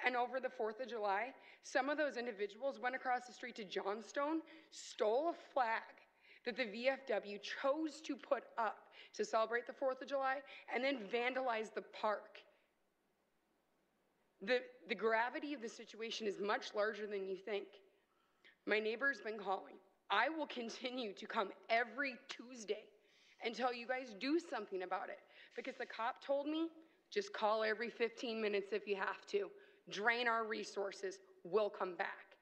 And over the fourth of July, some of those individuals went across the street to Johnstone, stole a flag that the V F W chose to put up to celebrate the fourth of July, and then vandalized the park. The, the gravity of the situation is much larger than you think. My neighbor's been calling. I will continue to come every Tuesday until you guys do something about it, because the cop told me, just call every fifteen minutes if you have to. Drain our resources, we'll come back,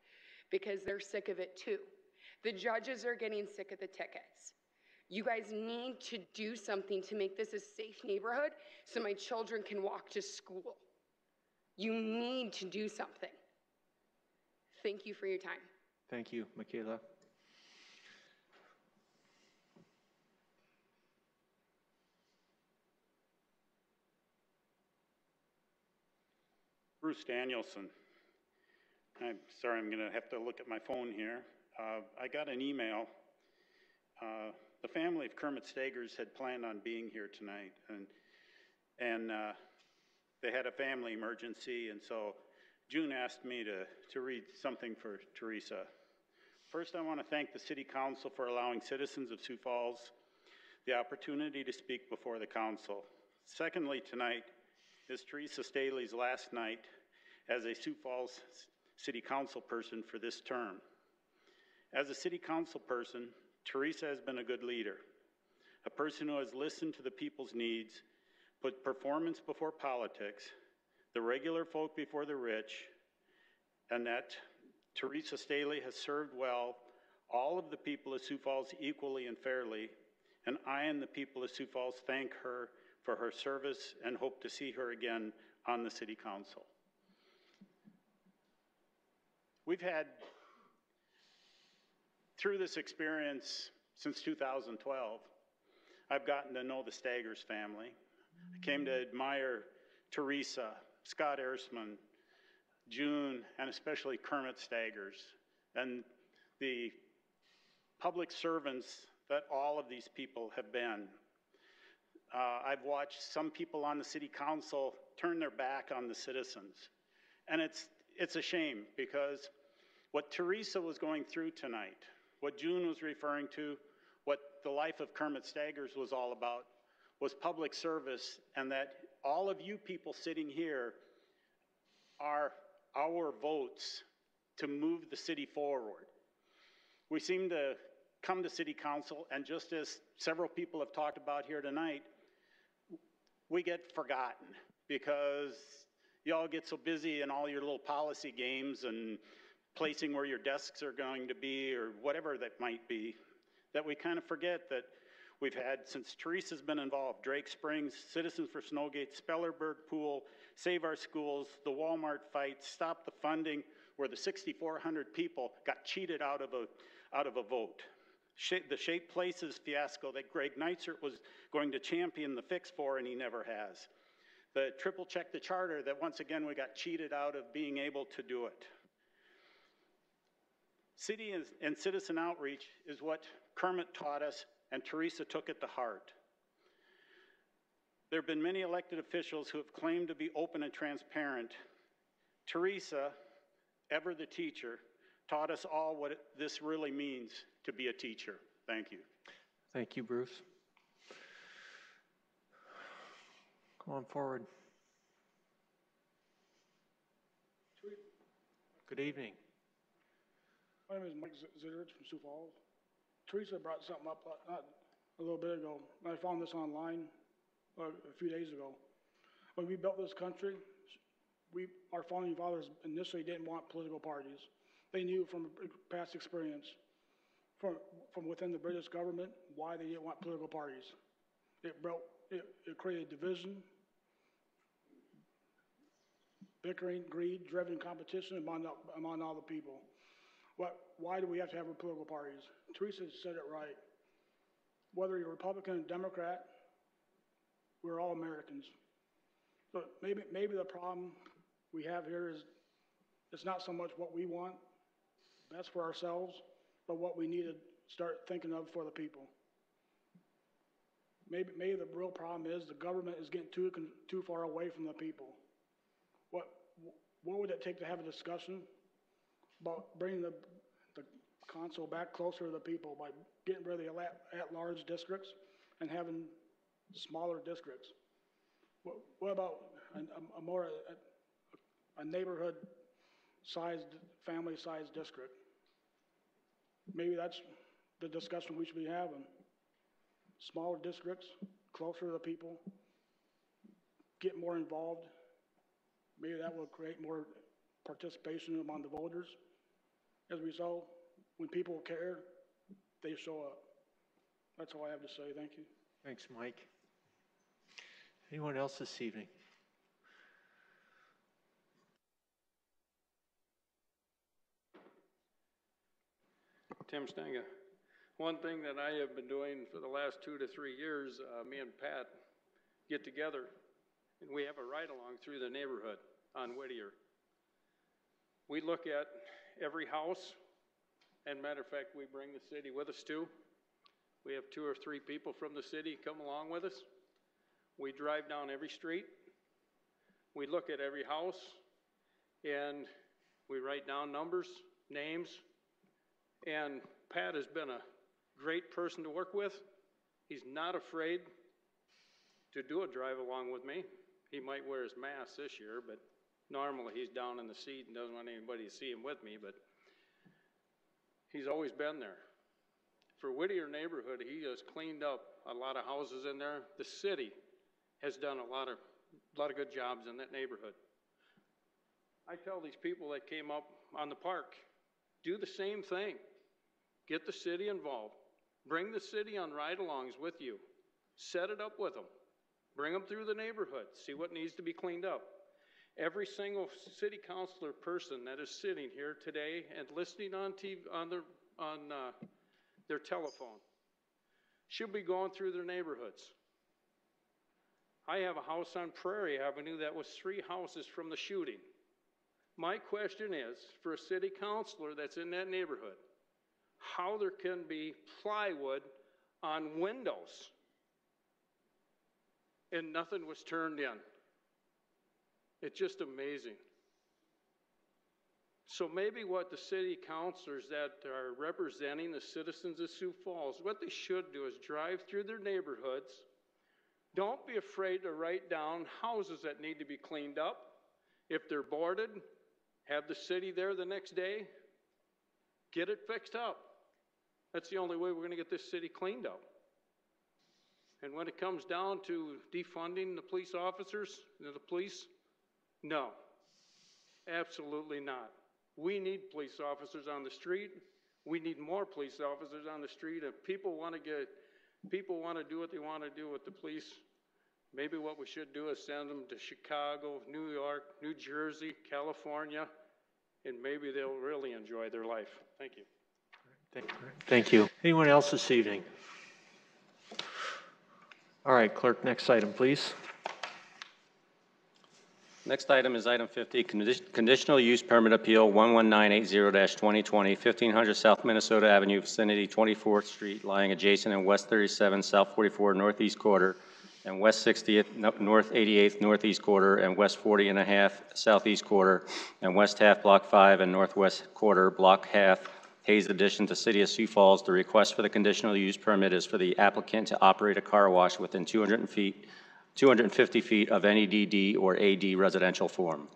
because they're sick of it too. The judges are getting sick of the tickets. You guys need to do something to make this a safe neighborhood so my children can walk to school. You need to do something. Thank you for your time. Thank you, Michaela. Bruce Danielson. I'm sorry, I'm going to have to look at my phone here. Uh, I got an email. Uh, the family of Kermit Staggers had planned on being here tonight, and and uh, they had a family emergency, and so June asked me to, to read something for Teresa. First, I want to thank the City Council for allowing citizens of Sioux Falls the opportunity to speak before the Council. Secondly, tonight is Teresa Staley's last night as a Sioux Falls City Council person for this term. As a City Council person, Teresa has been a good leader, a person who has listened to the people's needs, put performance before politics, the regular folk before the rich, and that Teresa Staley has served well all of the people of Sioux Falls equally and fairly, and I and the people of Sioux Falls thank her for her service and hope to see her again on the City Council. We've had, through this experience since two thousand twelve, I've gotten to know the Staggers family. I came to admire Teresa, Scott Ersman, June, and especially Kermit Staggers, and the public servants that all of these people have been. Uh, I've watched some people on the City Council turn their back on the citizens, and it's, it's a shame, because what Teresa was going through tonight, what June was referring to, what the life of Kermit Staggers was all about, was public service, and that all of you people sitting here are our votes to move the city forward. We seem to come to City Council, and just as several people have talked about here tonight, we get forgotten because y'all get so busy in all your little policy games and placing where your desks are going to be or whatever that might be, that we kind of forget that we've had, since Teresa's been involved, Drake Springs, Citizens for Snowgate, Spellerberg Pool, Save Our Schools, the Walmart fight, Stop the Funding, where the sixty-four hundred people got cheated out of a, out of a vote. The Shape Places fiasco that Greg Neitzert was going to champion the fix for, and he never has. The Triple Check the Charter that, once again, we got cheated out of being able to do it. City and citizen outreach is what Kermit taught us, and Teresa took it to heart. There have been many elected officials who have claimed to be open and transparent. Teresa, ever the teacher, taught us all what it, this really means to be a teacher. Thank you. Thank you, Bruce. Come on forward. Good evening. My name is Mike Huether from Sioux Falls. Teresa brought something up not a little bit ago. I found this online uh, a few days ago. When we built this country, we, our founding fathers initially didn't want political parties. They knew from past experience, from, from within the British government, why they didn't want political parties. It, built, it, it created division, bickering, greed, driven competition among, among all the people. What, why do we have to have political parties? Teresa said it right. Whether you're Republican or Democrat, we're all Americans. So maybe, maybe the problem we have here is it's not so much what we want, that's for ourselves, but what we need to start thinking of for the people. Maybe, maybe the real problem is the government is getting too, too far away from the people. What, what would it take to have a discussion about bringing the, the council back closer to the people by getting rid of the at-large districts and having smaller districts? What, what about a, a more a, a neighborhood-sized, family-sized district? Maybe that's the discussion we should be having. Smaller districts, closer to the people, get more involved. Maybe that will create more participation among the voters. As a result, when people care, they show up. That's all I have to say. Thank you. Thanks, Mike. Anyone else this evening? Tim Stenga. One thing that I have been doing for the last two to three years, uh, me and Pat get together, and we have a ride-along through the neighborhood on Whittier. We look at every house, and matter of fact, we bring the city with us too. We have two or three people from the city come along with us. We drive down every street, we look at every house, and we write down numbers, names, and Pat has been a great person to work with. He's not afraid to do a drive along with me. He might wear his mask this year, but normally he's down in the seat and doesn't want anybody to see him with me, but he's always been there. For Whittier neighborhood, he has cleaned up a lot of houses in there. The city has done a lot of, a lot of good jobs in that neighborhood. I tell these people that came up on the park, do the same thing. Get the city involved. Bring the city on ride-alongs with you. Set it up with them. Bring them through the neighborhood. See what needs to be cleaned up. Every single city councilor person that is sitting here today and listening on T V, on their, on uh, their telephone should be going through their neighborhoods. I have a house on Prairie Avenue that was three houses from the shooting. My question is, for a city councilor that's in that neighborhood, how there can be plywood on windows and nothing was turned in. It's just amazing. So maybe what the city councilors that are representing the citizens of Sioux Falls, what they should do is drive through their neighborhoods. Don't be afraid to write down houses that need to be cleaned up. If they're boarded, have the city there the next day. Get it fixed up. That's the only way we're going to get this city cleaned up. And when it comes down to defunding the police officers, the police, no, absolutely not. We need police officers on the street. We need more police officers on the street. If people want to get, people want to do what they want to do with the police, maybe what we should do is send them to Chicago, New York, New Jersey, California, and maybe they'll really enjoy their life. Thank you. Thank you. Thank you. Anyone else this evening? All right, clerk, next item, please. Next item is item fifty, conditional use permit appeal one one nine eight zero dash twenty twenty, fifteen hundred South Minnesota Avenue, vicinity twenty-fourth Street, lying adjacent in West thirty-seven, South forty-four, Northeast Quarter, and West sixtieth, North eighty-eighth, Northeast Quarter, and West forty and a half, Southeast Quarter, and West half, Block five, and Northwest Quarter, Block half, Hayes Addition to City of Sioux Falls. The request for the conditional use permit is for the applicant to operate a car wash within two hundred feet, two hundred fifty feet of any D D or A D residential form.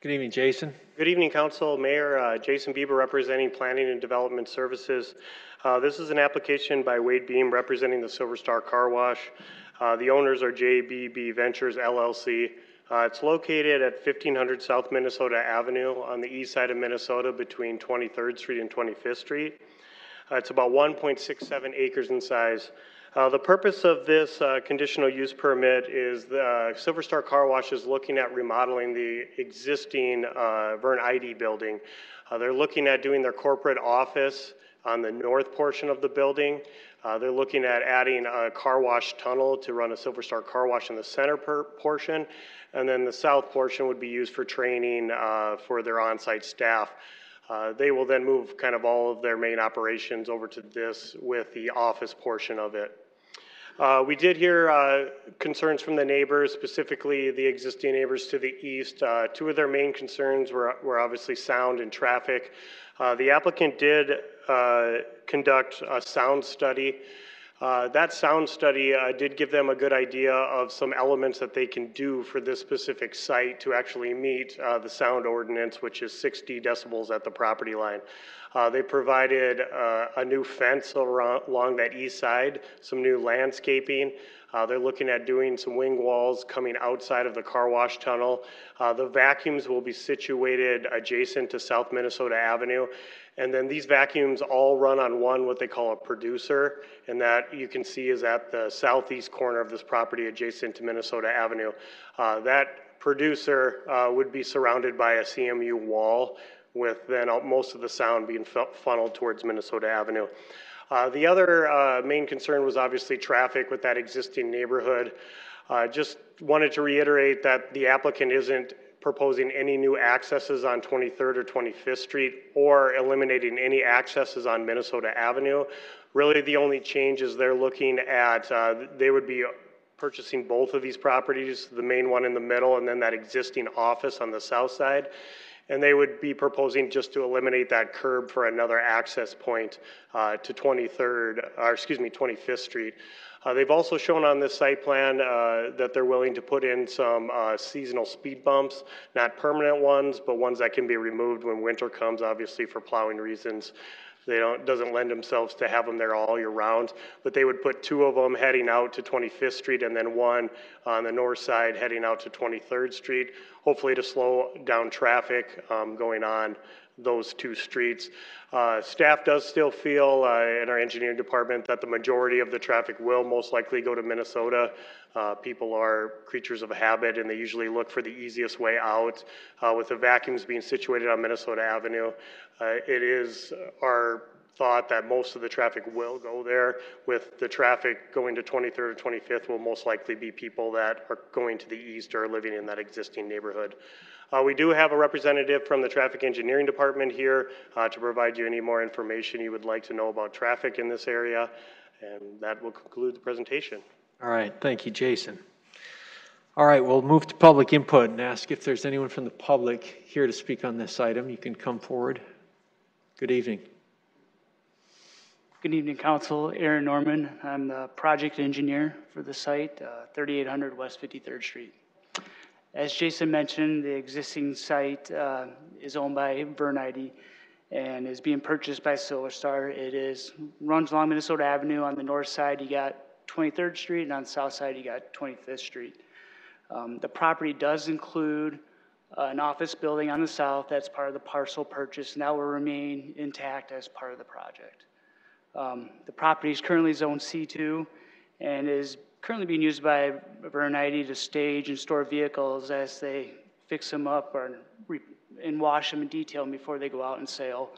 Good evening, Jason. Good evening, Council. Mayor uh, Jason Bieber representing Planning and Development Services. Uh, this is an application by Wade Beam representing the Silver Star Car Wash. Uh, the owners are J B B Ventures, L L C. Uh, it's located at fifteen hundred South Minnesota Avenue on the east side of Minnesota between twenty-third Street and twenty-fifth Street. Uh, it's about one point six seven acres in size. Uh, the purpose of this uh, conditional use permit is the uh, Silver Star Car Wash is looking at remodeling the existing uh, Vern I D building. Uh, they're looking at doing their corporate office on the north portion of the building. Uh, they're looking at adding a car wash tunnel to run a Silver Star Car Wash in the center per portion, and then the south portion would be used for training uh, for their on-site staff. Uh, they will then move kind of all of their main operations over to this with the office portion of it. Uh, we did hear uh, concerns from the neighbors, specifically the existing neighbors to the east. Uh, two of their main concerns were, were obviously sound and traffic. Uh, the applicant did uh, conduct a sound study. Uh, that sound study uh, did give them a good idea of some elements that they can do for this specific site to actually meet uh, the sound ordinance, which is sixty decibels at the property line. Uh, they provided uh, a new fence around, along that east side, some new landscaping. Uh, they're looking at doing some wing walls coming outside of the car wash tunnel. Uh, the vacuums will be situated adjacent to South Minnesota Avenue. And then these vacuums all run on one, what they call a producer, and that you can see is at the southeast corner of this property adjacent to Minnesota Avenue. Uh, that producer uh, would be surrounded by a C M U wall with then most of the sound being funneled towards Minnesota Avenue. Uh, the other uh, main concern was obviously traffic with that existing neighborhood. Uh, just wanted to reiterate that the applicant isn't proposing any new accesses on twenty-third or twenty-fifth Street or eliminating any accesses on Minnesota Avenue. Really the only change is they're looking at, uh, they would be purchasing both of these properties, the main one in the middle and then that existing office on the south side. And they would be proposing just to eliminate that curb for another access point uh, to twenty-third, or excuse me, twenty-fifth Street. Uh, they've also shown on this site plan uh, that they're willing to put in some uh, seasonal speed bumps, not permanent ones, but ones that can be removed when winter comes, obviously for plowing reasons. They don't, doesn't lend themselves to have them there all year round, but they would put two of them heading out to twenty-fifth Street and then one on the north side heading out to twenty-third Street, hopefully to slow down traffic um, going on those two streets. Uh, staff does still feel uh, in our engineering department that the majority of the traffic will most likely go to Minnesota. Uh, people are creatures of habit and they usually look for the easiest way out. Uh, with the vacuums being situated on Minnesota Avenue, uh, it is our thought that most of the traffic will go there. With the traffic going to twenty-third or twenty-fifth will most likely be people that are going to the east or living in that existing neighborhood. Uh, we do have a representative from the traffic engineering department here uh, to provide you any more information you would like to know about traffic in this area, and that will conclude the presentation. All right, thank you, Jason. All right, we'll move to public input and ask if there's anyone from the public here to speak on this item. You can come forward. Good evening. Good evening, Council. Aaron Norman. I'm the project engineer for the site, uh, thirty-eight hundred West fifty-third Street. As Jason mentioned, the existing site uh, is owned by Vernity and is being purchased by Silver Star. It is runs along Minnesota Avenue. On the north side, you got twenty-third Street, and on the south side, you got twenty-fifth Street. Um, the property does include uh, an office building on the south that's part of the parcel purchase, and that will remain intact as part of the project. Um, the property is currently zone C two and is currently being used by Vernity to stage and store vehicles as they fix them up or re and wash them and detail them before they go out and sale.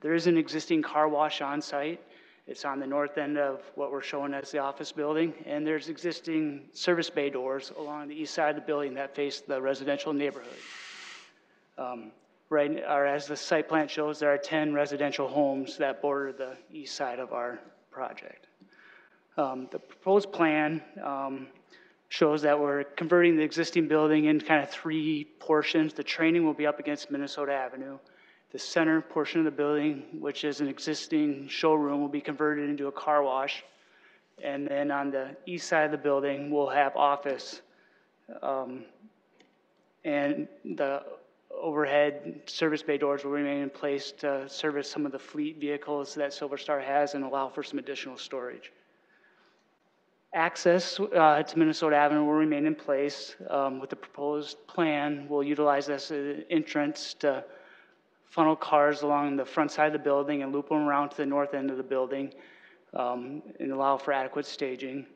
There is an existing car wash on site. It's on the north end of what we're showing as the office building, and there's existing service bay doors along the east side of the building that face the residential neighborhood. Um, Right, or as the site plan shows, there are ten residential homes that border the east side of our project. Um, the proposed plan um, shows that we're converting the existing building into kind of three portions. The training will be up against Minnesota Avenue. The center portion of the building, which is an existing showroom, will be converted into a car wash. And then on the east side of the building, we'll have office. Um, and the overhead service bay doors will remain in place to service some of the fleet vehicles that Silver Star has and allow for some additional storage. Access uh, to Minnesota Avenue will remain in place. Um, with the proposed plan, we'll utilize this as an entrance to funnel cars along the front side of the building and loop them around to the north end of the building um, and allow for adequate staging.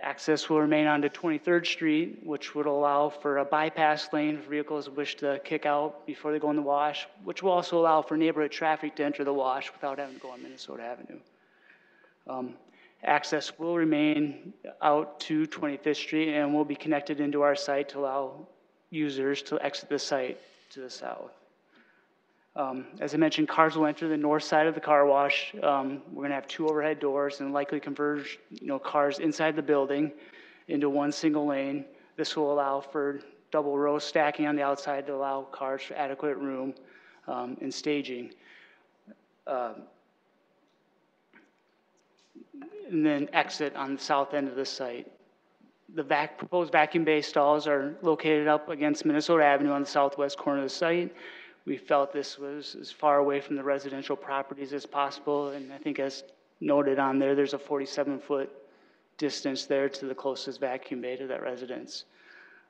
Access will remain onto twenty-third Street, which would allow for a bypass lane for vehicles who wish to kick out before they go in the wash, which will also allow for neighborhood traffic to enter the wash without having to go on Minnesota Avenue. Um, access will remain out to twenty-fifth Street and will be connected into our site to allow users to exit the site to the south. Um, as I mentioned, cars will enter the north side of the car wash. Um, we're going to have two overhead doors and likely converge, you know, cars inside the building into one single lane. This will allow for double row stacking on the outside to allow cars for adequate room um, and staging. Uh, and then exit on the south end of the site. The vac proposed vacuum bay stalls are located up against Minnesota Avenue on the southwest corner of the site. We felt this was as far away from the residential properties as possible, and I think as noted on there, there's a forty-seven foot distance there to the closest vacuum bay to that residence.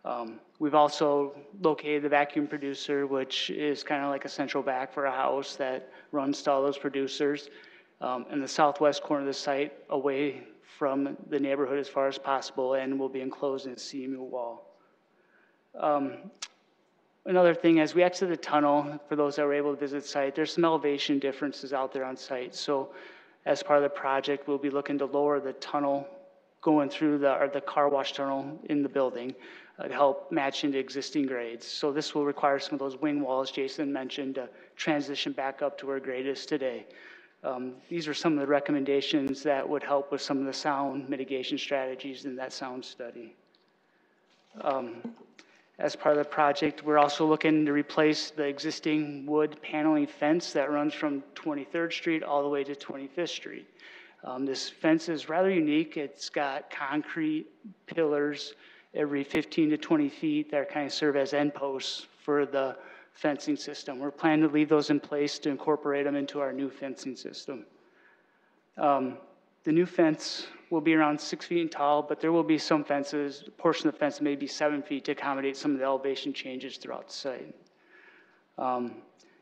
Um, we've also located the vacuum producer, which is kind of like a central vac for a house that runs to all those producers um, in the southwest corner of the site, away from the neighborhood as far as possible, and will be enclosed in a C M U wall. Um, Another thing, as we exit the tunnel, for those that were able to visit the site, there's some elevation differences out there on site. So as part of the project, we'll be looking to lower the tunnel going through the, or the car wash tunnel in the building uh, to help match into existing grades. So this will require some of those wing walls Jason mentioned to transition back up to where grade is today. Um, these are some of the recommendations that would help with some of the sound mitigation strategies in that sound study. Um, as part of the project, we're also looking to replace the existing wood paneling fence that runs from twenty-third Street all the way to twenty-fifth Street. Um, this fence is rather unique. It's got concrete pillars every fifteen to twenty feet that kind of serve as end posts for the fencing system. We're planning to leave those in place to incorporate them into our new fencing system. Um, the new fence will be around six feet tall, but there will be some fences, a portion of the fence may be seven feet to accommodate some of the elevation changes throughout the site. Um,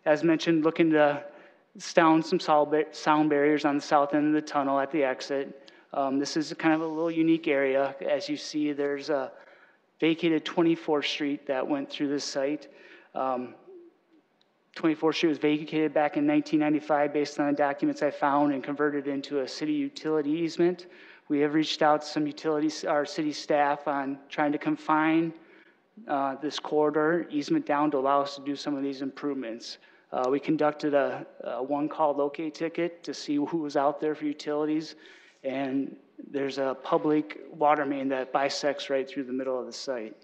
as mentioned, looking to down some sound barriers on the south end of the tunnel at the exit. Um, this is kind of a little unique area. As you see, there's a vacated twenty-fourth Street that went through this site. Um, twenty-fourth Street was vacated back in nineteen ninety-five based on the documents I found and converted into a city utility easement. We have reached out to some utilities, our city staff, on trying to confine uh, this corridor easement down to allow us to do some of these improvements. Uh, we conducted a, a one-call locate ticket to see who was out there for utilities, and there's a public water main that bisects right through the middle of the site.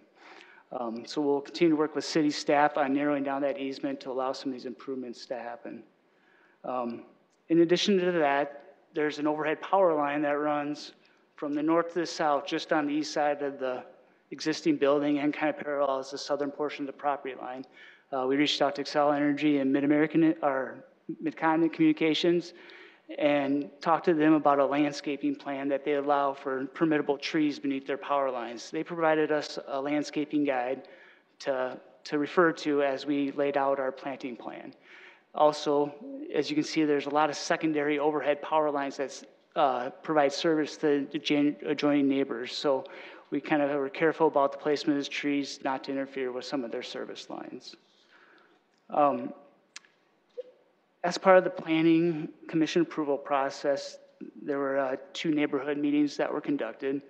Um, so we'll continue to work with city staff on narrowing down that easement to allow some of these improvements to happen. Um, in addition to that, there's an overhead power line that runs from the north to the south, just on the east side of the existing building and kind of parallels the southern portion of the property line. Uh, we reached out to Xcel Energy and Mid-American, or Mid-Continent Communications, and talked to them about a landscaping plan that they allow for permittable trees beneath their power lines. They provided us a landscaping guide to, to refer to as we laid out our planting plan. Also, as you can see, there's a lot of secondary overhead power lines that uh, provide service to adjoining neighbors. So we kind of were careful about the placement of these trees not to interfere with some of their service lines. Um, as part of the planning commission approval process, there were uh, two neighborhood meetings that were conducted.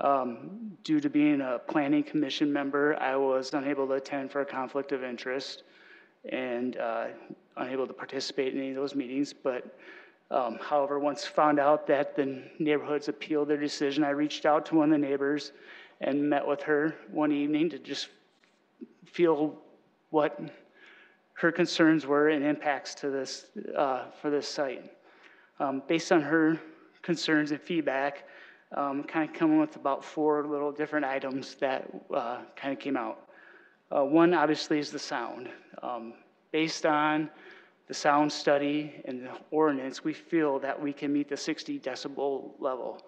Um, due to being a planning commission member, I was unable to attend for a conflict of interest and uh, unable to participate in any of those meetings. But um, however, once found out that the neighborhoods appealed their decision, I reached out to one of the neighbors and met with her one evening to just feel what her concerns were and impacts to this, uh, for this site. Um, based on her concerns and feedback, um, kind of coming with about four little different items that uh, kind of came out. Uh, one obviously is the sound. Um, based on the sound study and the ordinance, we feel that we can meet the sixty decibel level.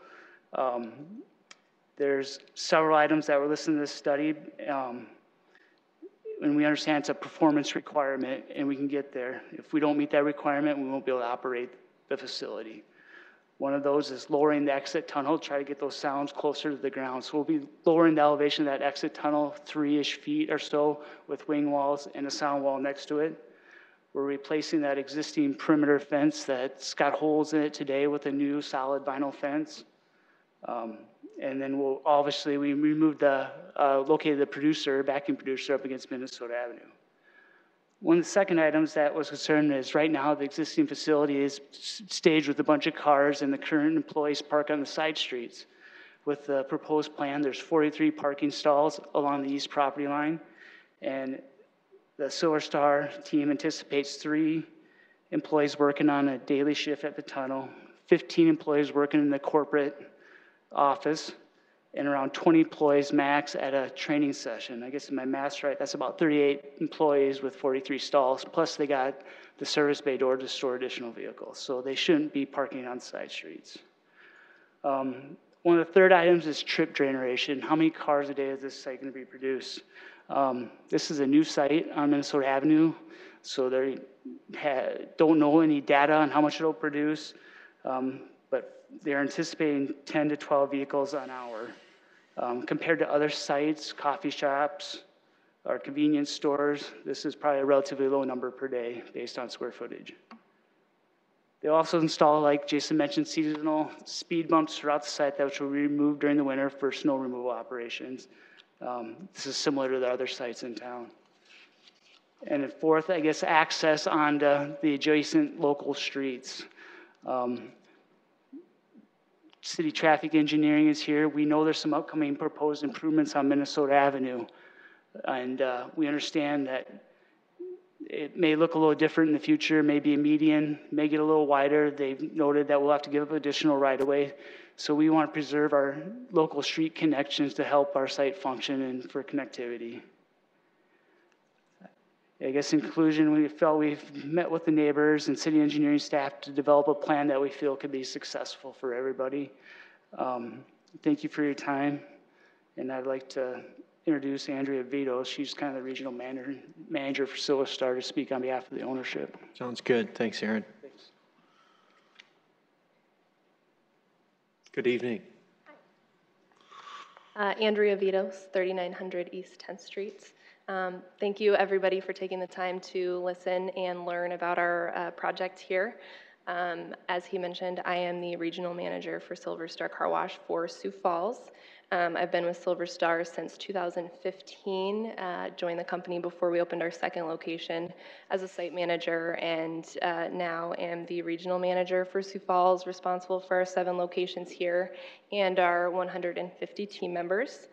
Um, there's several items that were listed in this study. Um, And we understand it's a performance requirement, and we can get there. If we don't meet that requirement, we won't be able to operate the facility. One of those is lowering the exit tunnel, try to get those sounds closer to the ground. So we'll be lowering the elevation of that exit tunnel three-ish feet or so with wing walls and a sound wall next to it. We're replacing that existing perimeter fence that's got holes in it today with a new solid vinyl fence. Um, And then we'll, obviously, we removed the, uh, located the producer, backing producer up against Minnesota Avenue. One of the second items that was concerned is right now the existing facility is staged with a bunch of cars and the current employees park on the side streets. With the proposed plan, there's forty-three parking stalls along the east property line. And the Silver Star team anticipates three employees working on a daily shift at the tunnel, fifteen employees working in the corporate office, and around twenty employees max at a training session. I guess in my math's right, that's about thirty-eight employees with forty-three stalls, plus they got the service bay door to store additional vehicles. So they shouldn't be parking on side streets. Um, one of the third items is trip generation. How many cars a day is this site going to be produced? Um, this is a new site on Minnesota Avenue, so they don't know any data on how much it'll produce. Um, They're anticipating ten to twelve vehicles an hour. Um, compared to other sites, coffee shops, or convenience stores, this is probably a relatively low number per day based on square footage. They also install, like Jason mentioned, seasonal speed bumps throughout the site that will be removed during the winter for snow removal operations. Um, this is similar to the other sites in town. And then fourth, I guess, access onto the adjacent local streets. Um, City Traffic Engineering is here. We know there's some upcoming proposed improvements on Minnesota Avenue, and uh, we understand that it may look a little different in the future, maybe a median, may get a little wider. They've noted that we'll have to give up additional right-of-way. So we want to preserve our local street connections to help our site function and for connectivity. I guess in conclusion, we felt we've met with the neighbors and city engineering staff to develop a plan that we feel could be successful for everybody. Um, thank you for your time. And I'd like to introduce Andrea Vito. She's kind of the regional manager, manager for Silver Star to speak on behalf of the ownership. Sounds good. Thanks, Aaron. Thanks. Good evening. Hi. Uh, Andrea Vito, thirty-nine hundred East tenth Street. Um, thank you, everybody, for taking the time to listen and learn about our uh, project here. Um, as he mentioned, I am the regional manager for Silver Star Car Wash for Sioux Falls. Um, I've been with Silver Star since two thousand fifteen, uh, joined the company before we opened our second location as a site manager, and uh, now am the regional manager for Sioux Falls, responsible for our seven locations here and our one hundred fifty team members.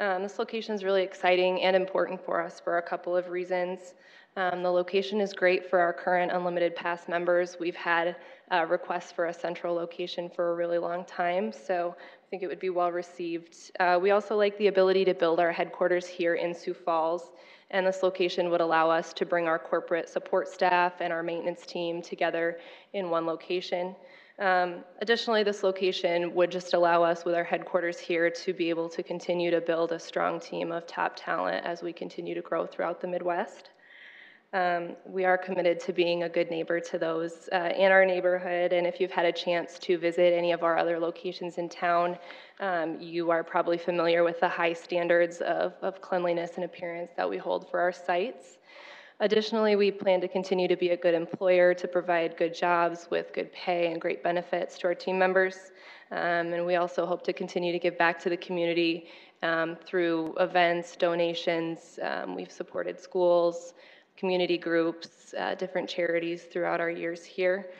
Um, this location is really exciting and important for us for a couple of reasons. Um, the location is great for our current Unlimited Pass members. We've had uh, requests for a central location for a really long time, so I think it would be well received. Uh, we also like the ability to build our headquarters here in Sioux Falls, and this location would allow us to bring our corporate support staff and our maintenance team together in one location. Um, additionally, this location would just allow us with our headquarters here to be able to continue to build a strong team of top talent as we continue to grow throughout the Midwest. Um, we are committed to being a good neighbor to those uh, in our neighborhood, and if you've had a chance to visit any of our other locations in town, um, you are probably familiar with the high standards of, of cleanliness and appearance that we hold for our sites. Additionally, we plan to continue to be a good employer to provide good jobs with good pay and great benefits to our team members. Um, and we also hope to continue to give back to the community um, through events, donations. Um, we've supported schools, community groups, uh, different charities throughout our years here.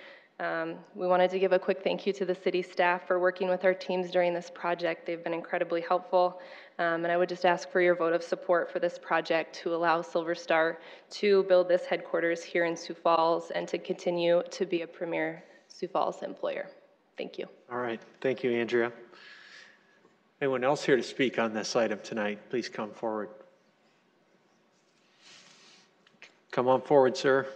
Um, we wanted to give a quick thank you to the city staff for working with our teams during this project. They've been incredibly helpful. Um, and I would just ask for your vote of support for this project to allow Silver Star to build this headquarters here in Sioux Falls and to continue to be a premier Sioux Falls employer. Thank you. All right. Thank you, Andrea. Anyone else here to speak on this item tonight? Please come forward. Come on forward, sir.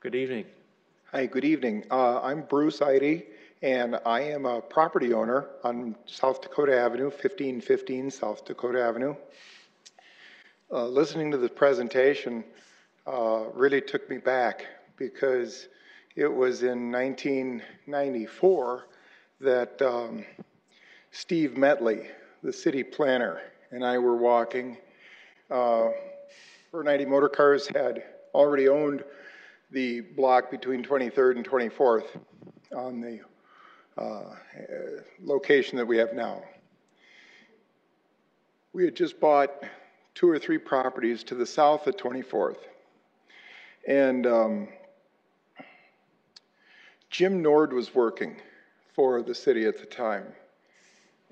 Good evening. Hi, good evening. Uh, I'm Bruce Idy, and I am a property owner on South Dakota Avenue, fifteen fifteen South Dakota Avenue. Uh, listening to the presentation uh, really took me back, because it was in nineteen ninety-four that um, Steve Metley, the city planner, and I were walking. Uh, Bernardi Motor Cars had already owned the block between twenty-third and twenty-fourth on the uh, location that we have now. We had just bought two or three properties to the south of twenty-fourth. And um, Jim Nord was working for the city at the time.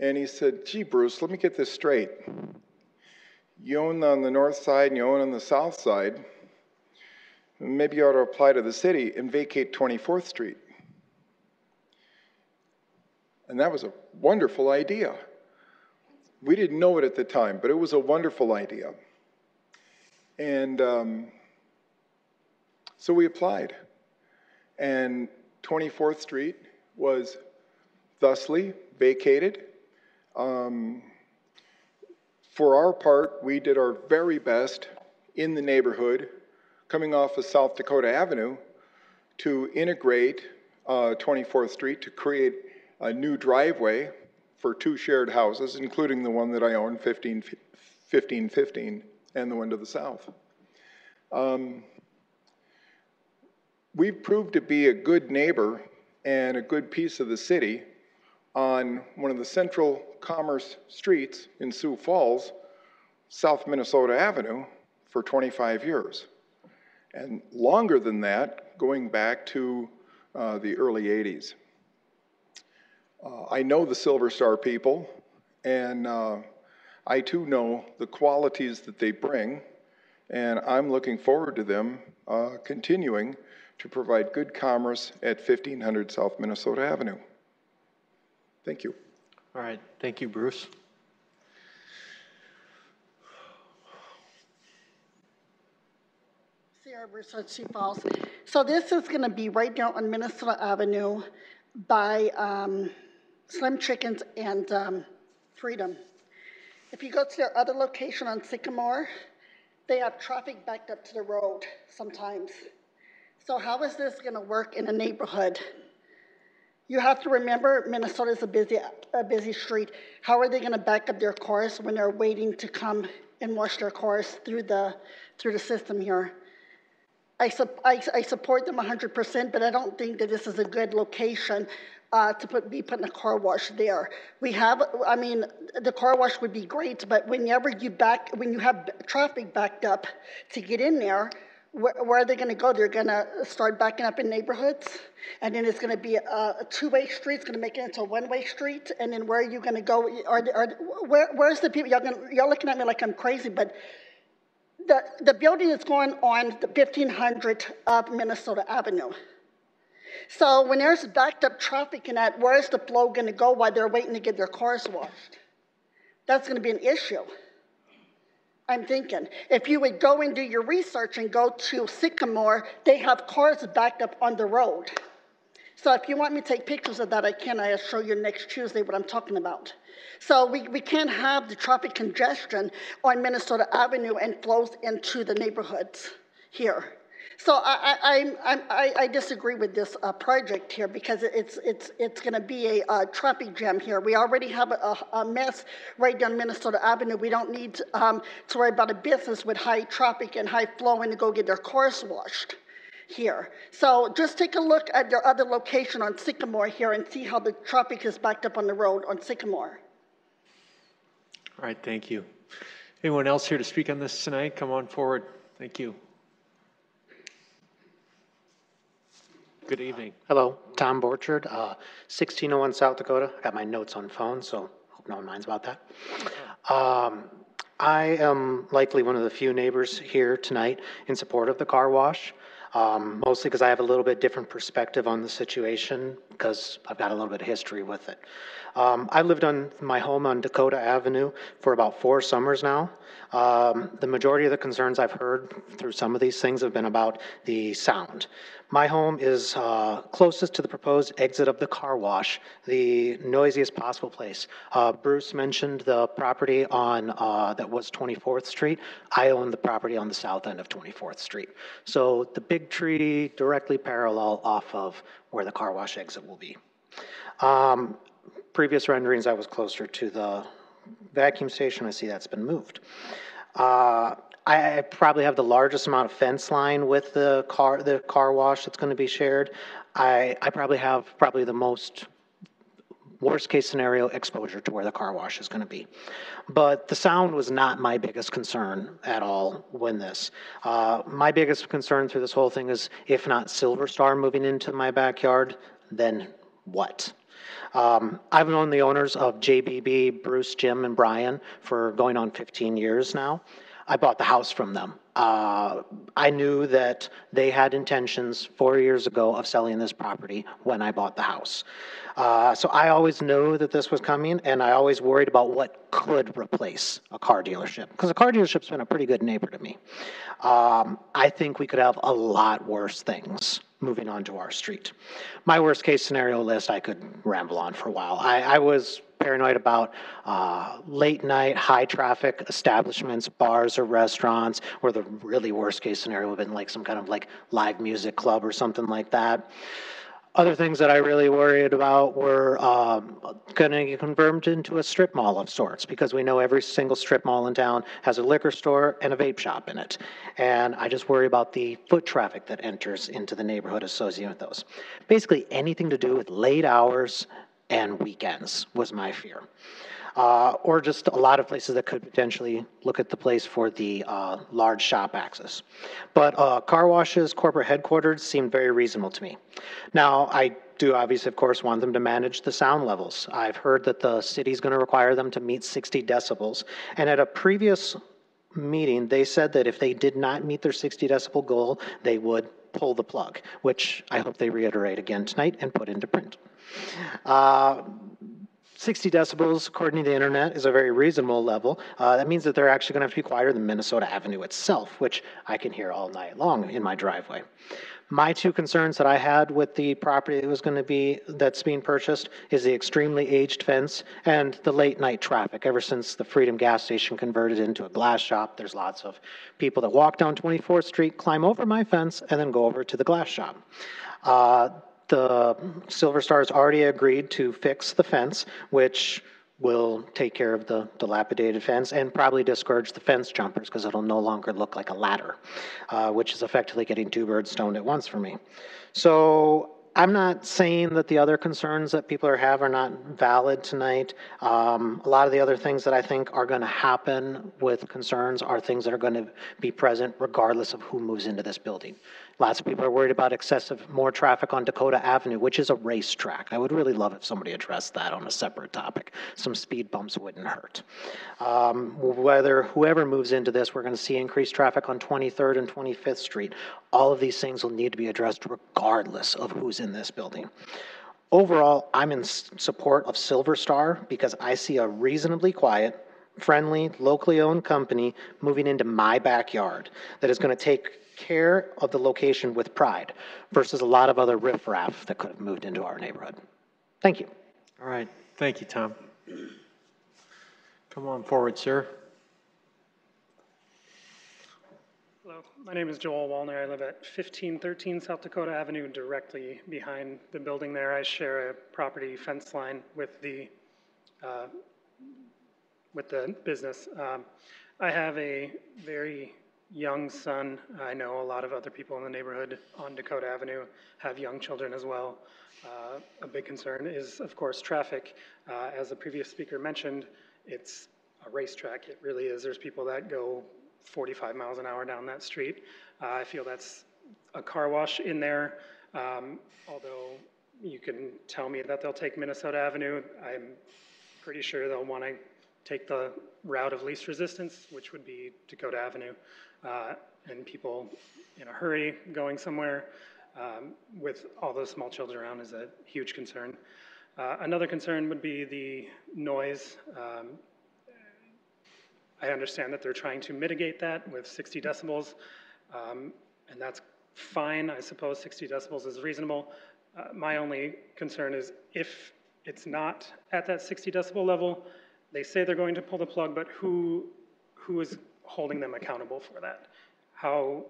And he said, gee, Bruce, let me get this straight. You own on the north side and you own on the south side. Maybe you ought to apply to the city and vacate twenty-fourth Street. And that was a wonderful idea. We didn't know it at the time, but it was a wonderful idea. And um, so we applied. And twenty-fourth Street was thusly vacated. Um, for our part, we did our very best in the neighborhood coming off of South Dakota Avenue to integrate uh, twenty-fourth Street to create a new driveway for two shared houses, including the one that I own, fifteen fifteen, and the one to the south. Um, we've proved to be a good neighbor and a good piece of the city on one of the central commerce streets in Sioux Falls, South Minnesota Avenue, for twenty-five years. and longer than that, going back to uh, the early eighties. Uh, I know the Silver Star people, and uh, I too know the qualities that they bring, and I'm looking forward to them uh, continuing to provide good commerce at fifteen hundred South Minnesota Avenue. Thank you. All right, thank you, Bruce. Sierra Bruce on Sioux Falls. So this is gonna be right now on Minnesota Avenue by um, Slim Chickens and um, Freedom. If you go to their other location on Sycamore, they have traffic backed up to the road sometimes. So how is this going to work in a neighborhood? You have to remember Minnesota is a busy, a busy street. How are they going to back up their cars when they're waiting to come and wash their cars through the, through the system here? I, su I, I support them one hundred percent, but I don't think that this is a good location uh, to put, be putting a car wash there. We have, I mean, the car wash would be great, but whenever you back, when you have traffic backed up to get in there, where, where are they going to go? They're going to start backing up in neighborhoods, and then it's going to be a, a two-way street. It's going to make it into a one-way street, and then where are you going to go? Are, are, where, where's the people? Y'all looking at me like I'm crazy, but The, the building is going on the fifteen hundred of Minnesota Avenue. So when there's backed up traffic in that, where's the flow going to go while they're waiting to get their cars washed? That's going to be an issue, I'm thinking. If you would go and do your research and go to Sycamore, they have cars backed up on the road. So if you want me to take pictures of that, I can. I'll show you next Tuesday what I'm talking about. So we, we can't have the traffic congestion on Minnesota Avenue and flows into the neighborhoods here. So I, I, I, I disagree with this uh, project here because it's, it's, it's going to be a uh, traffic jam here. We already have a, a mess right down Minnesota Avenue. We don't need um, to worry about a business with high traffic and high flow and to go get their cars washed here. So just take a look at their other location on Sycamore here and see how the traffic is backed up on the road on Sycamore. All right, thank you. Anyone else here to speak on this tonight? Come on forward. Thank you. Good evening. Uh, hello, Tom Borchard, uh, sixteen oh one South Dakota. I got my notes on phone, so hope no one minds about that. Um, I am likely one of the few neighbors here tonight in support of the car wash. Um, mostly because I have a little bit different perspective on the situation because I've got a little bit of history with it. Um, I lived on my home on Dakota Avenue for about four summers now. Um, the majority of the concerns I've heard through some of these things have been about the sound. My home is uh, closest to the proposed exit of the car wash, the noisiest possible place. Uh, Bruce mentioned the property on uh, that was twenty-fourth Street. I own the property on the south end of twenty-fourth Street. So the big tree directly parallel off of where the car wash exit will be. Um, previous renderings, I was closer to the vacuum station. I see that's been moved. Uh, I, I probably have the largest amount of fence line with the car, the car wash that's going to be shared. I, I probably have probably the most worst case scenario exposure to where the car wash is going to be. But the sound was not my biggest concern at all when this. Uh, my biggest concern through this whole thing is if not Silver Star moving into my backyard, then what? Um, I've known the owners of J B B, Bruce, Jim, and Brian for going on fifteen years now. I bought the house from them. Uh, I knew that they had intentions four years ago of selling this property when I bought the house. Uh, so I always knew that this was coming, and I always worried about what could replace a car dealership, because a car dealership's been a pretty good neighbor to me. Um, I think we could have a lot worse things moving onto our street. My worst case scenario list, I could ramble on for a while. I, I was paranoid about uh, late night, high traffic establishments, bars or restaurants, where the really worst case scenario would have been like some kind of like live music club or something like that. Other things that I really worried about were um, going to get confirmed into a strip mall of sorts, because we know every single strip mall in town has a liquor store and a vape shop in it. And I just worry about the foot traffic that enters into the neighborhood associated with those. Basically anything to do with late hours and weekends was my fear. uh, or just a lot of places that could potentially look at the place for the uh, large shop access. But uh, car washes, corporate headquarters seemed very reasonable to me. Now, I do obviously, of course, want them to manage the sound levels. I've heard that the city's going to require them to meet sixty decibels, and at a previous meeting, they said that if they did not meet their sixty decibel goal, they would pull the plug, which I hope they reiterate again tonight and put into print. Uh, sixty decibels, according to the internet, is a very reasonable level. Uh, that means that they're actually going to have to be quieter than Minnesota Avenue itself, which I can hear all night long in my driveway. My two concerns that I had with the property that was going to be, that's being purchased, is the extremely aged fence and the late night traffic. Ever since the Freedom gas station converted into a glass shop, there's lots of people that walk down twenty-fourth street, climb over my fence, and then go over to the glass shop. Uh, the Silver Star's already agreed to fix the fence, which will take care of the dilapidated fence and probably discourage the fence jumpers because it'll no longer look like a ladder, uh, which is effectively getting two birds stoned at once for me. So I'm not saying that the other concerns that people are have are not valid tonight. Um, a lot of the other things that I think are going to happen with concerns are things that are going to be present regardless of who moves into this building. Lots of people are worried about excessive more traffic on Dakota Avenue, which is a racetrack. I would really love if somebody addressed that on a separate topic. Some speed bumps wouldn't hurt. Um, whether whoever moves into this, we're going to see increased traffic on twenty-third and twenty-fifth street. All of these things will need to be addressed regardless of who's in this building. Overall, I'm in support of Silver Star because I see a reasonably quiet, friendly, locally owned company moving into my backyard that is going to take care of the location with pride versus a lot of other riffraff that could have moved into our neighborhood. Thank you. All right. Thank you, Tom. Come on forward, sir. Hello. My name is Joel Wallner. I live at fifteen thirteen South Dakota Avenue, directly behind the building there. I share a property fence line with the uh, with the business. Um, I have a very young son. I know a lot of other people in the neighborhood on Dakota Avenue have young children as well. Uh, a big concern is, of course, traffic. Uh, as the previous speaker mentioned, it's a racetrack. It really is. There's people that go forty-five miles an hour down that street. Uh, I feel that's a car wash in there. Um, although you can tell me that they'll take Minnesota Avenue, I'm pretty sure they'll want to take the route of least resistance, which would be Dakota Avenue, uh, and people in a hurry going somewhere um, with all those small children around is a huge concern. Uh, another concern would be the noise. Um, I understand that they're trying to mitigate that with sixty decibels, um, and that's fine. I suppose sixty decibels is reasonable. Uh, my only concern is if it's not at that sixty decibel level, they say they're going to pull the plug, but who, who is holding them accountable for that? How,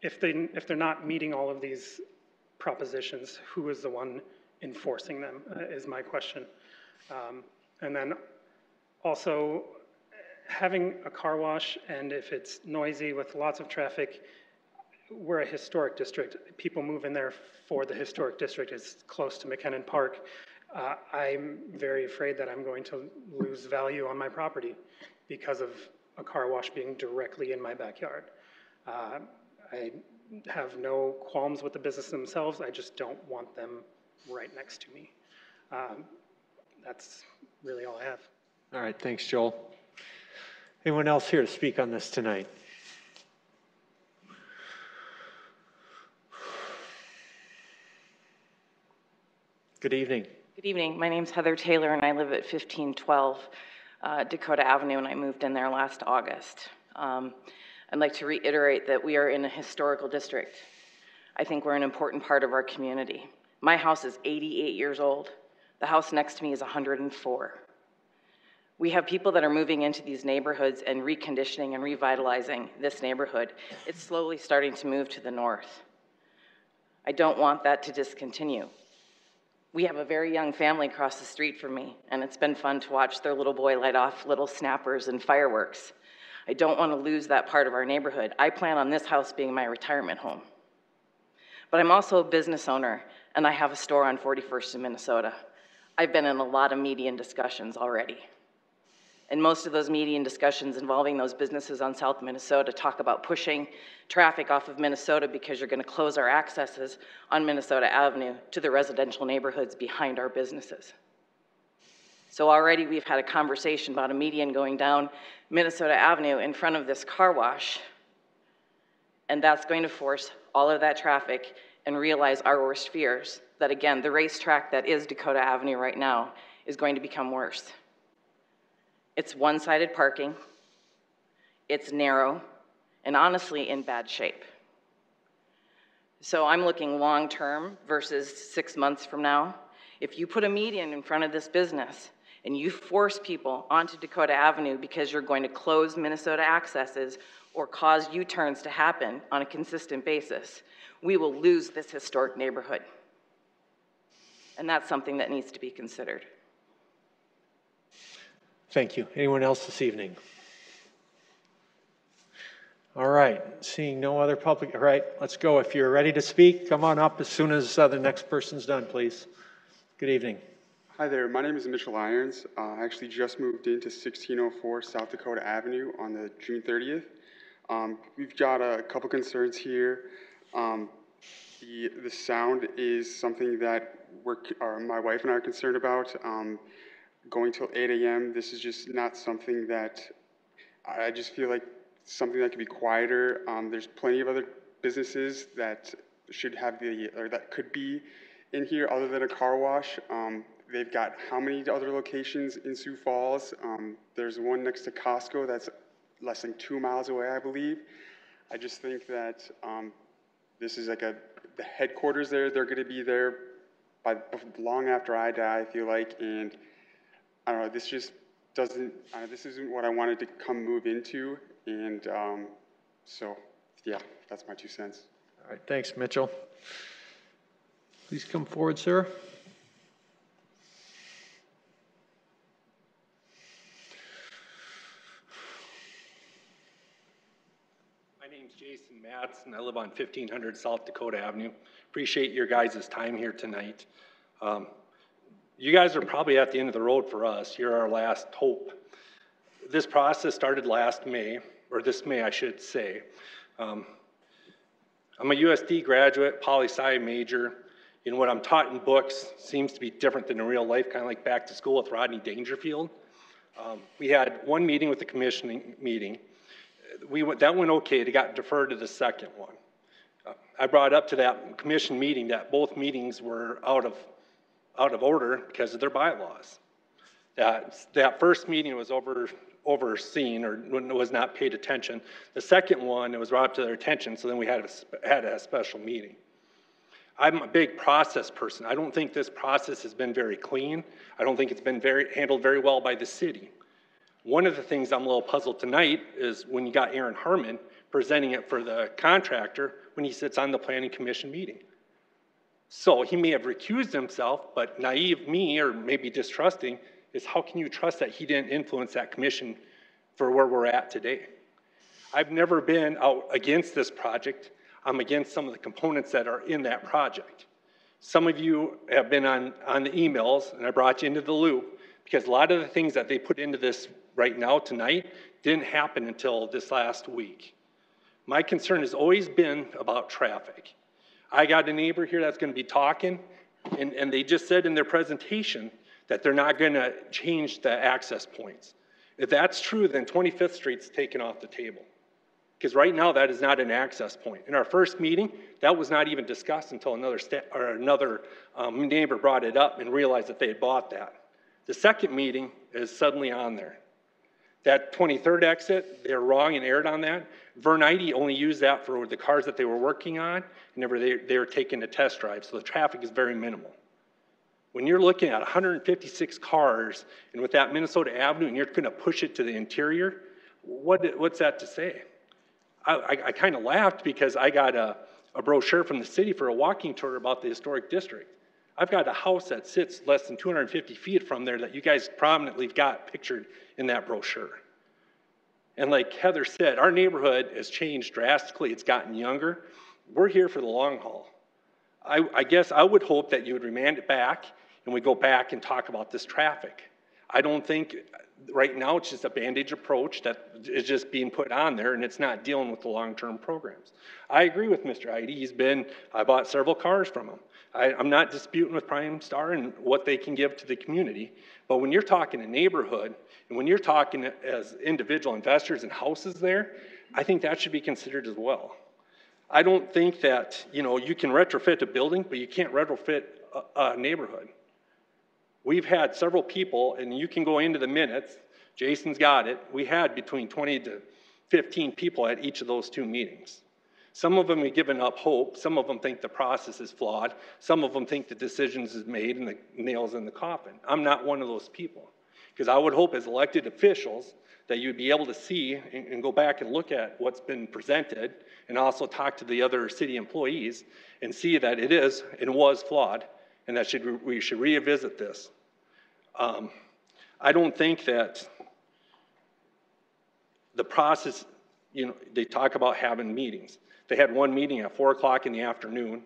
if they, if they're not meeting all of these propositions, who is the one enforcing them, uh, is my question. Um, and then also having a car wash, and if it's noisy with lots of traffic, we're a historic district. People move in there for the historic district. It's close to McKennan Park. Uh, I'm very afraid that I'm going to lose value on my property because of a car wash being directly in my backyard. Uh, I have no qualms with the business themselves. I just don't want them right next to me. Um, that's really all I have. All right. Thanks, Joel. Anyone else here to speak on this tonight? Good evening. Good evening. My name's Heather Taylor, and I live at fifteen twelve uh, Dakota Avenue, and I moved in there last August. Um, I'd like to reiterate that we are in a historical district. I think we're an important part of our community. My house is eighty-eight years old. The house next to me is one hundred and four. We have people that are moving into these neighborhoods and reconditioning and revitalizing this neighborhood. It's slowly starting to move to the north. I don't want that to discontinue. We have a very young family across the street from me, and it's been fun to watch their little boy light off little snappers and fireworks. I don't want to lose that part of our neighborhood. I plan on this house being my retirement home. But I'm also a business owner, and I have a store on forty-first in Minnesota. I've been in a lot of media and discussions already. And most of those median discussions involving those businesses on South Minnesota talk about pushing traffic off of Minnesota because you're going to close our accesses on Minnesota Avenue to the residential neighborhoods behind our businesses. So already we've had a conversation about a median going down Minnesota Avenue in front of this car wash, and that's going to force all of that traffic and realize our worst fears, that again, the racetrack that is Dakota Avenue right now is going to become worse. It's one-sided parking, it's narrow, and honestly in bad shape. So I'm looking long-term versus six months from now. If you put a median in front of this business and you force people onto Dakota Avenue because you're going to close Minnesota accesses or cause U-turns to happen on a consistent basis, we will lose this historic neighborhood. And that's something that needs to be considered. Thank you. Anyone else this evening? All right, seeing no other public, all right, let's go. If you're ready to speak, come on up as soon as uh, the next person's done, please. Good evening. Hi there, my name is Mitchell Irons. Uh, I actually just moved into sixteen oh four South Dakota Avenue on the June thirtieth. Um, we've got a couple concerns here. Um, the, the sound is something that we're, uh, my wife and I are concerned about. Um, going till eight A M, this is just not something that, I just feel like something that could be quieter. Um, there's plenty of other businesses that should have the, or that could be in here other than a car wash. Um, they've got how many other locations in Sioux Falls? Um, there's one next to Costco that's less than two miles away, I believe. I just think that um, this is like a, the headquarters there, they're gonna be there by long after I die, I feel like, and I don't know, this just doesn't, uh, this isn't what I wanted to come move into, and um, so, yeah, that's my two cents. All right, thanks, Mitchell. Please come forward, sir. Jason Matson, I live on fifteen hundred South Dakota Avenue. Appreciate your guys' time here tonight. Um, you guys are probably at the end of the road for us. You're our last hope. This process started last May, or this May I should say. Um, I'm a U S D graduate, poli-sci major. You know, what I'm taught in books seems to be different than in real life, kind of like back to school with Rodney Dangerfield. Um, we had one meeting with the commissioning meeting. We went, that went okay, it got deferred to the second one. Uh, I brought up to that commission meeting that both meetings were out of, out of order because of their bylaws. That, that first meeting was over, overseen or was not paid attention. The second one, it was brought up to their attention, so then we had a, had a special meeting. I'm a big process person. I don't think this process has been very clean. I don't think it's been very, handled very well by the city. One of the things I'm a little puzzled tonight is when you got Aaron Harmon presenting it for the contractor when he sits on the planning commission meeting. So he may have recused himself, but naive me, or maybe distrusting, is how can you trust that he didn't influence that commission for where we're at today? I've never been out against this project. I'm against some of the components that are in that project. Some of you have been on, on the emails, and I brought you into the loop, because a lot of the things that they put into this right now, tonight, didn't happen until this last week. My concern has always been about traffic. I got a neighbor here that's gonna be talking, and, and they just said in their presentation that they're not gonna change the access points. If that's true, then twenty-fifth Street's taken off the table. Because right now, that is not an access point. In our first meeting, that was not even discussed until another, or another um, neighbor brought it up and realized that they had bought that. The second meeting is suddenly on there. That twenty-third exit, they're wrong and erred on that. Vernite only used that for the cars that they were working on whenever they, they were taking a test drive, so the traffic is very minimal. When you're looking at one hundred fifty-six cars, and with that Minnesota Avenue, and you're gonna push it to the interior, what, what's that to say? I, I, I kinda laughed because I got a, a brochure from the city for a walking tour about the historic district. I've got a house that sits less than two hundred fifty feet from there that you guys prominently got pictured in that brochure. And like Heather said, our neighborhood has changed drastically. It's gotten younger. We're here for the long haul. I, I guess I would hope that you would remand it back and we go back and talk about this traffic. I don't think, right now it's just a bandage approach that is just being put on there, and it's not dealing with the long-term programs. I agree with Mister Heide. He's been, I bought several cars from him. I, I'm not disputing with Prime Star and what they can give to the community, but when you're talking a neighborhood, and when you're talking as individual investors and houses there, I think that should be considered as well. I don't think that, you know, you can retrofit a building, but you can't retrofit a, a neighborhood. We've had several people, and you can go into the minutes, Jason's got it, we had between twenty to fifteen people at each of those two meetings. Some of them have given up hope, some of them think the process is flawed, some of them think the decisions is made and the nail's in the coffin. I'm not one of those people, because I would hope as elected officials that you'd be able to see and, and go back and look at what's been presented, and also talk to the other city employees and see that it is and was flawed, and that should, we should revisit this. Um, I don't think that the process, you know, they talk about having meetings. They had one meeting at four o'clock in the afternoon.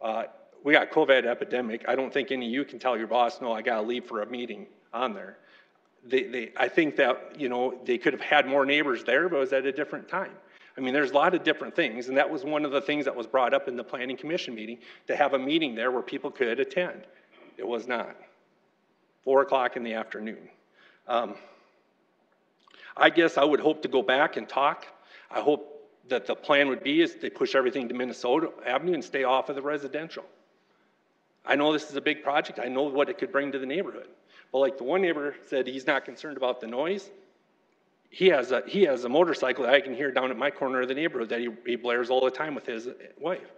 Uh, we got COVID epidemic. I don't think any of you can tell your boss, no, I gotta leave for a meeting on there. They, they, I think that, you know, they could have had more neighbors there, but it was at a different time. I mean, there's a lot of different things, and that was one of the things that was brought up in the Planning Commission meeting, to have a meeting there where people could attend. It was not. Four o'clock in the afternoon. Um, I guess I would hope to go back and talk. I hope that the plan would be is they push everything to Minnesota Avenue and stay off of the residential. I know this is a big project. I know what it could bring to the neighborhood. But like the one neighbor said, he's not concerned about the noise. He has a he has a motorcycle that I can hear down at my corner of the neighborhood that he, he blares all the time with his wife.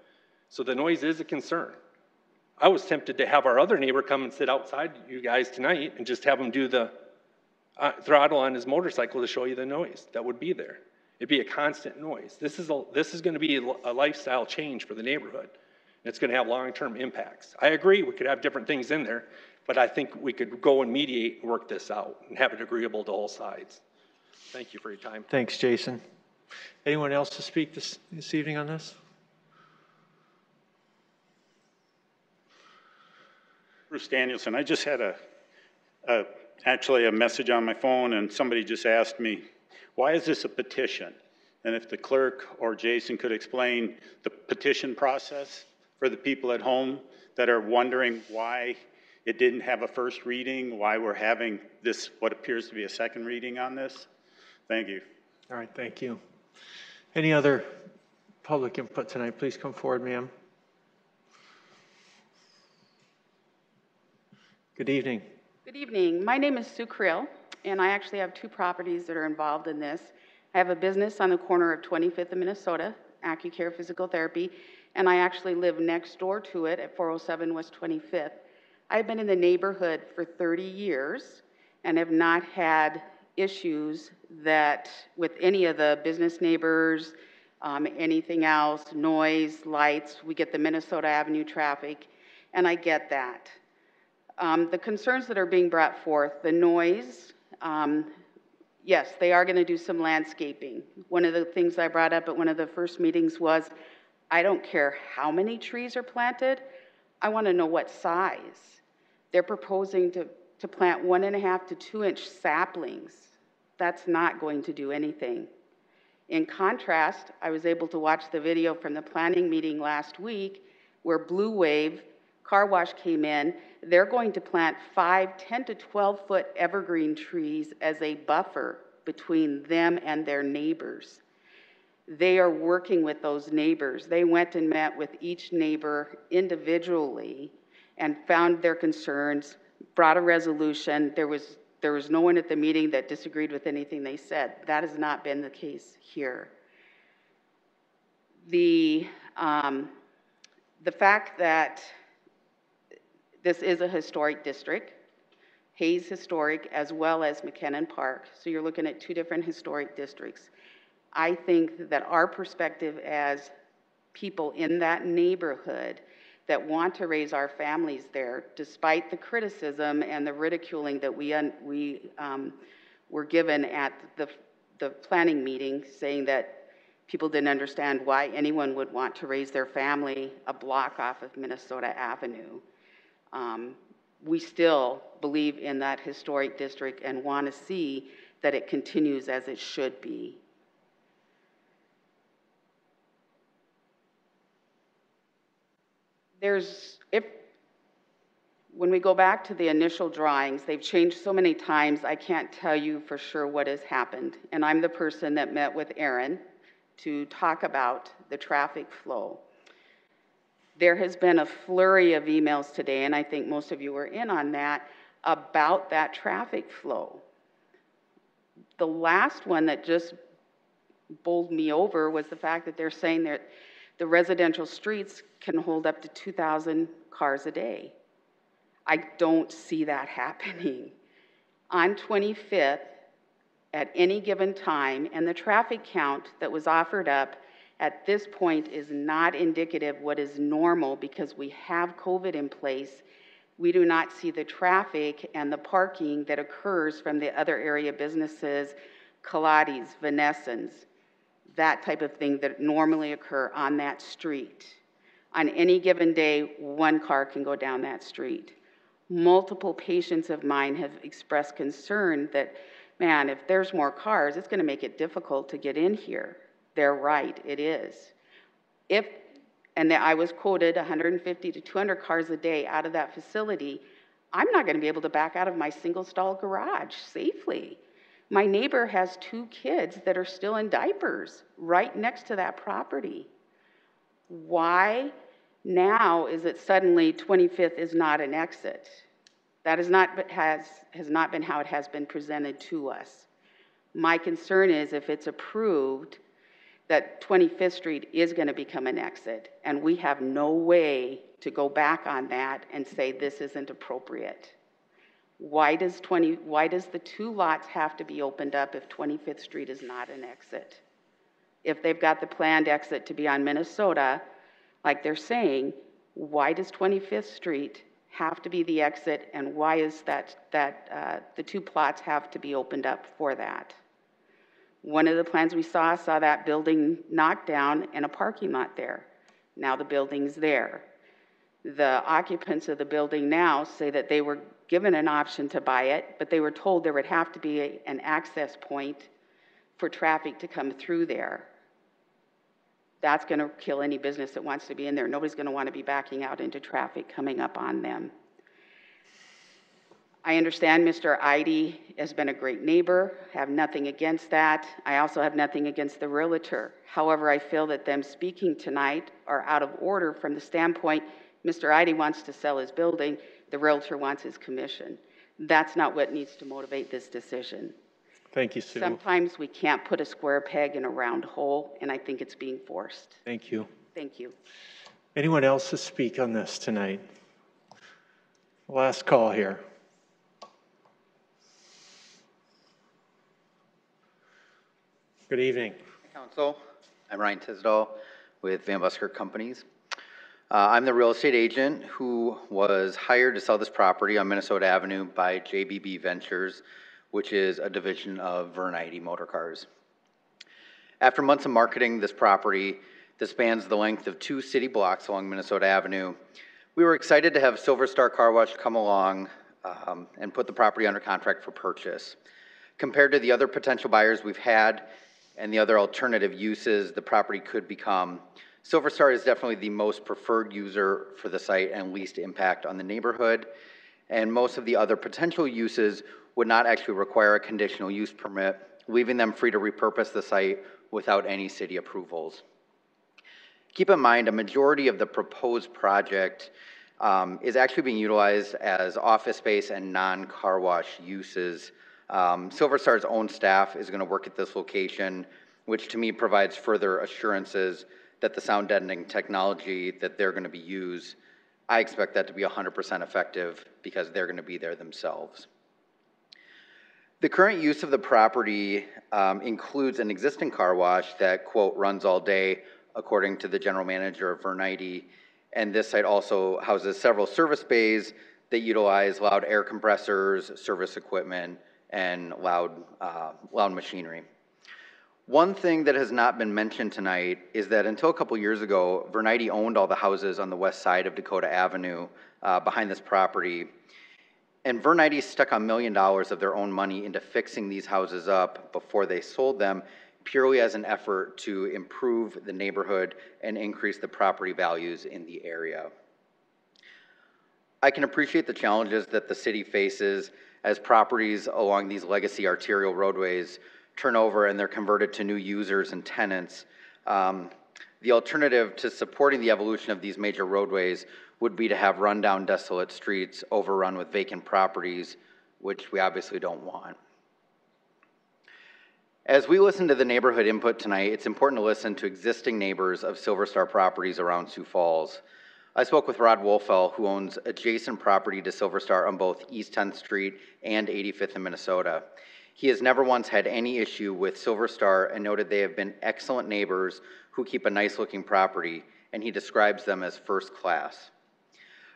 So the noise is a concern. I was tempted to have our other neighbor come and sit outside you guys tonight and just have him do the uh, throttle on his motorcycle to show you the noise that would be there. It'd be a constant noise. This is a, this is going to be a lifestyle change for the neighborhood. It's going to have long-term impacts. I agree we could have different things in there, but I think we could go and mediate and work this out and have it agreeable to all sides. Thank you for your time. Thanks, Jason. Anyone else to speak this, this evening on this? Bruce Danielson. I just had a, a actually a message on my phone, and somebody just asked me, why is this a petition? And if the clerk or Jason could explain the petition process for the people at home that are wondering why it didn't have a first reading, why we're having this, what appears to be a second reading on this. Thank you. All right, thank you. Any other public input tonight? Please come forward, ma'am. Good evening. Good evening. My name is Sue Creel, and I actually have two properties that are involved in this. I have a business on the corner of twenty-fifth and Minnesota, AccuCare Physical Therapy, and I actually live next door to it at four oh seven West twenty-fifth. I've been in the neighborhood for thirty years and have not had issues that with any of the business neighbors, um, anything else, noise, lights. We get the Minnesota Avenue traffic, and I get that. Um, the concerns that are being brought forth, the noise, um, yes, they are going to do some landscaping. One of the things I brought up at one of the first meetings was, I don't care how many trees are planted, I want to know what size. They're proposing to, to plant one and a half to two inch saplings. That's not going to do anything. In contrast, I was able to watch the video from the planning meeting last week where Blue Wave Car Wash came in. They're going to plant five, ten to twelve foot evergreen trees as a buffer between them and their neighbors. They are working with those neighbors. They went and met with each neighbor individually and found their concerns, brought a resolution. There was, there was no one at the meeting that disagreed with anything they said. That has not been the case here. The, um, the fact that this is a historic district, Hayes Historic as well as McKennan Park, so you're looking at two different historic districts. I think that our perspective as people in that neighborhood that want to raise our families there, despite the criticism and the ridiculing that we, un we um, were given at the, the planning meeting, saying that people didn't understand why anyone would want to raise their family a block off of Minnesota Avenue. Um, we still believe in that historic district and want to see that it continues as it should be. There's, if, when we go back to the initial drawings, they've changed so many times, I can't tell you for sure what has happened. And I'm the person that met with Aaron to talk about the traffic flow. There has been a flurry of emails today, and I think most of you were in on that, about that traffic flow. The last one that just bowled me over was the fact that they're saying that the residential streets can hold up to two thousand cars a day. I don't see that happening. On twenty-fifth, at any given time, and the traffic count that was offered up at this point is not indicative of what is normal because we have COVID in place. We do not see the traffic and the parking that occurs from the other area businesses, Kaladi's, Vanessans, that type of thing that normally occur on that street. On any given day, one car can go down that street. Multiple patients of mine have expressed concern that, man, if there's more cars, it's going to make it difficult to get in here. They're right, it is. If, and I was quoted one hundred fifty to two hundred cars a day out of that facility, I'm not going to be able to back out of my single stall garage safely. My neighbor has two kids that are still in diapers right next to that property. Why now is it suddenly twenty-fifth is not an exit? That is not, has, has not been how it has been presented to us. My concern is if it's approved that twenty-fifth Street is going to become an exit, and we have no way to go back on that and say this isn't appropriate. Why does, twenty, why does the two lots have to be opened up if twenty-fifth Street is not an exit? If they've got the planned exit to be on Minnesota, like they're saying, why does twenty-fifth Street have to be the exit, and why is that, that uh, the two plots have to be opened up for that? One of the plans we saw, saw that building knocked down and a parking lot there. Now the building's there. The occupants of the building now say that they were given an option to buy it, but they were told there would have to be a, an access point for traffic to come through there. That's going to kill any business that wants to be in there. Nobody's going to want to be backing out into traffic coming up on them. I understand Mister Idy has been a great neighbor. I have nothing against that. I also have nothing against the realtor. However, I feel that them speaking tonight are out of order from the standpoint Mister Idy wants to sell his building, the realtor wants his commission. That's not what needs to motivate this decision. Thank you, Sue. Sometimes we can't put a square peg in a round hole, and I think it's being forced. Thank you. Thank you. Anyone else to speak on this tonight? Last call here. Good evening. Hi, Council. I'm Ryan Tisdall with Van Busker Companies. Uh, I'm the real estate agent who was hired to sell this property on Minnesota Avenue by J B B Ventures, which is a division of Vern Idy Motor Cars. After months of marketing this property that spans the length of two city blocks along Minnesota Avenue, we were excited to have Silver Star Car Wash come along um, and put the property under contract for purchase. Compared to the other potential buyers we've had and the other alternative uses the property could become, Silver Star is definitely the most preferred user for the site and least impact on the neighborhood, and most of the other potential uses would not actually require a conditional use permit, leaving them free to repurpose the site without any city approvals. Keep in mind, a majority of the proposed project um, is actually being utilized as office space and non-car wash uses. Um, Silver Star's own staff is going to work at this location, which to me provides further assurances that the sound deadening technology that they're going to be used, I expect that to be one hundred percent effective because they're going to be there themselves. The current use of the property um, includes an existing car wash that, quote, runs all day, according to the general manager of Vern Idy, and this site also houses several service bays that utilize loud air compressors, service equipment, and loud, uh, loud machinery. One thing that has not been mentioned tonight is that until a couple years ago, Vern Idy owned all the houses on the west side of Dakota Avenue uh, behind this property, And Vernites stuck a million dollars of their own money into fixing these houses up before they sold them, purely as an effort to improve the neighborhood and increase the property values in the area. I can appreciate the challenges that the city faces as properties along these legacy arterial roadways turn over and they're converted to new users and tenants. Um, the alternative to supporting the evolution of these major roadways would be to have rundown, desolate streets overrun with vacant properties, which we obviously don't want. As we listen to the neighborhood input tonight, it's important to listen to existing neighbors of Silver Star properties around Sioux Falls. I spoke with Rod Wolfell, who owns adjacent property to Silver Star on both East tenth Street and eighty-fifth in Minnesota. He has never once had any issue with Silver Star and noted they have been excellent neighbors who keep a nice looking property, and he describes them as first class.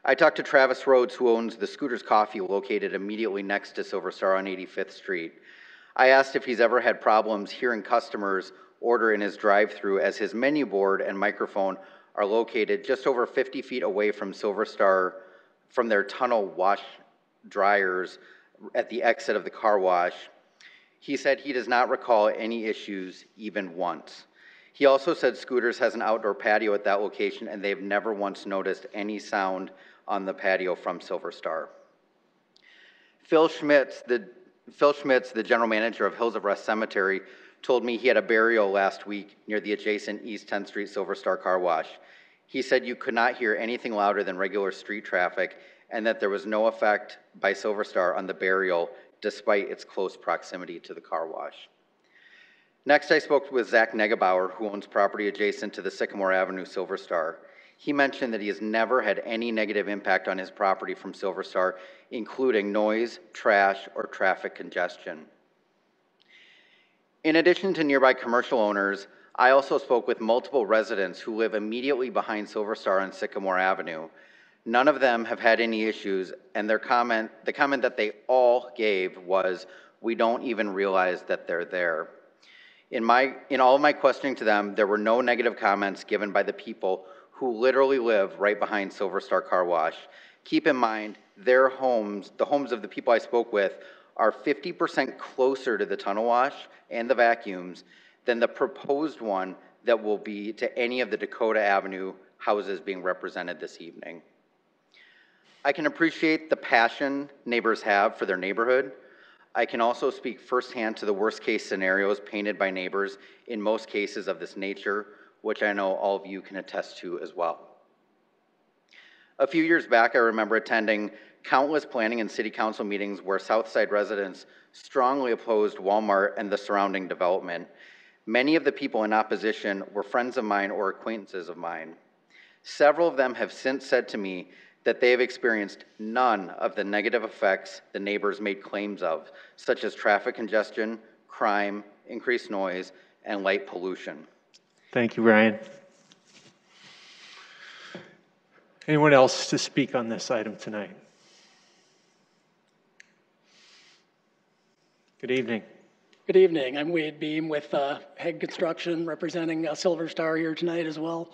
I talked to Travis Rhodes, who owns the Scooters Coffee located immediately next to Silver Star on eighty-fifth Street. I asked if he's ever had problems hearing customers order in his drive-thru, as his menu board and microphone are located just over fifty feet away from Silver Star, from their tunnel wash dryers at the exit of the car wash. He said he does not recall any issues even once. He also said Scooters has an outdoor patio at that location, and they've never once noticed any sound on the patio from Silver Star. Phil Schmitz, the, Phil Schmitz, the general manager of Hills of Rest Cemetery, told me he had a burial last week near the adjacent East tenth Street Silver Star car wash. He said you could not hear anything louder than regular street traffic, and that there was no effect by Silver Star on the burial, despite its close proximity to the car wash. Next, I spoke with Zach Negebauer, who owns property adjacent to the Sycamore Avenue Silver Star. He mentioned that he has never had any negative impact on his property from Silver Star, including noise, trash, or traffic congestion. In addition to nearby commercial owners, I also spoke with multiple residents who live immediately behind Silver Star on Sycamore Avenue. None of them have had any issues, and their comment, the comment that they all gave was, "We don't even realize that they're there." In, my, in all of my questioning to them, there were no negative comments given by the people who literally live right behind Silver Star Car Wash. Keep in mind, their homes, the homes of the people I spoke with, are fifty percent closer to the tunnel wash and the vacuums than the proposed one that will be to any of the Dakota Avenue houses being represented this evening. I can appreciate the passion neighbors have for their neighborhood. I can also speak firsthand to the worst case scenarios painted by neighbors in most cases of this nature, which I know all of you can attest to as well. A few years back, I remember attending countless planning and city council meetings where Southside residents strongly opposed Walmart and the surrounding development. Many of the people in opposition were friends of mine or acquaintances of mine. Several of them have since said to me that they have experienced none of the negative effects the neighbors made claims of, such as traffic congestion, crime, increased noise, and light pollution. Thank you, Brian. Anyone else to speak on this item tonight? Good evening. Good evening. I'm Wade Beam with uh, Hegg Construction, representing uh, Silver Star here tonight as well.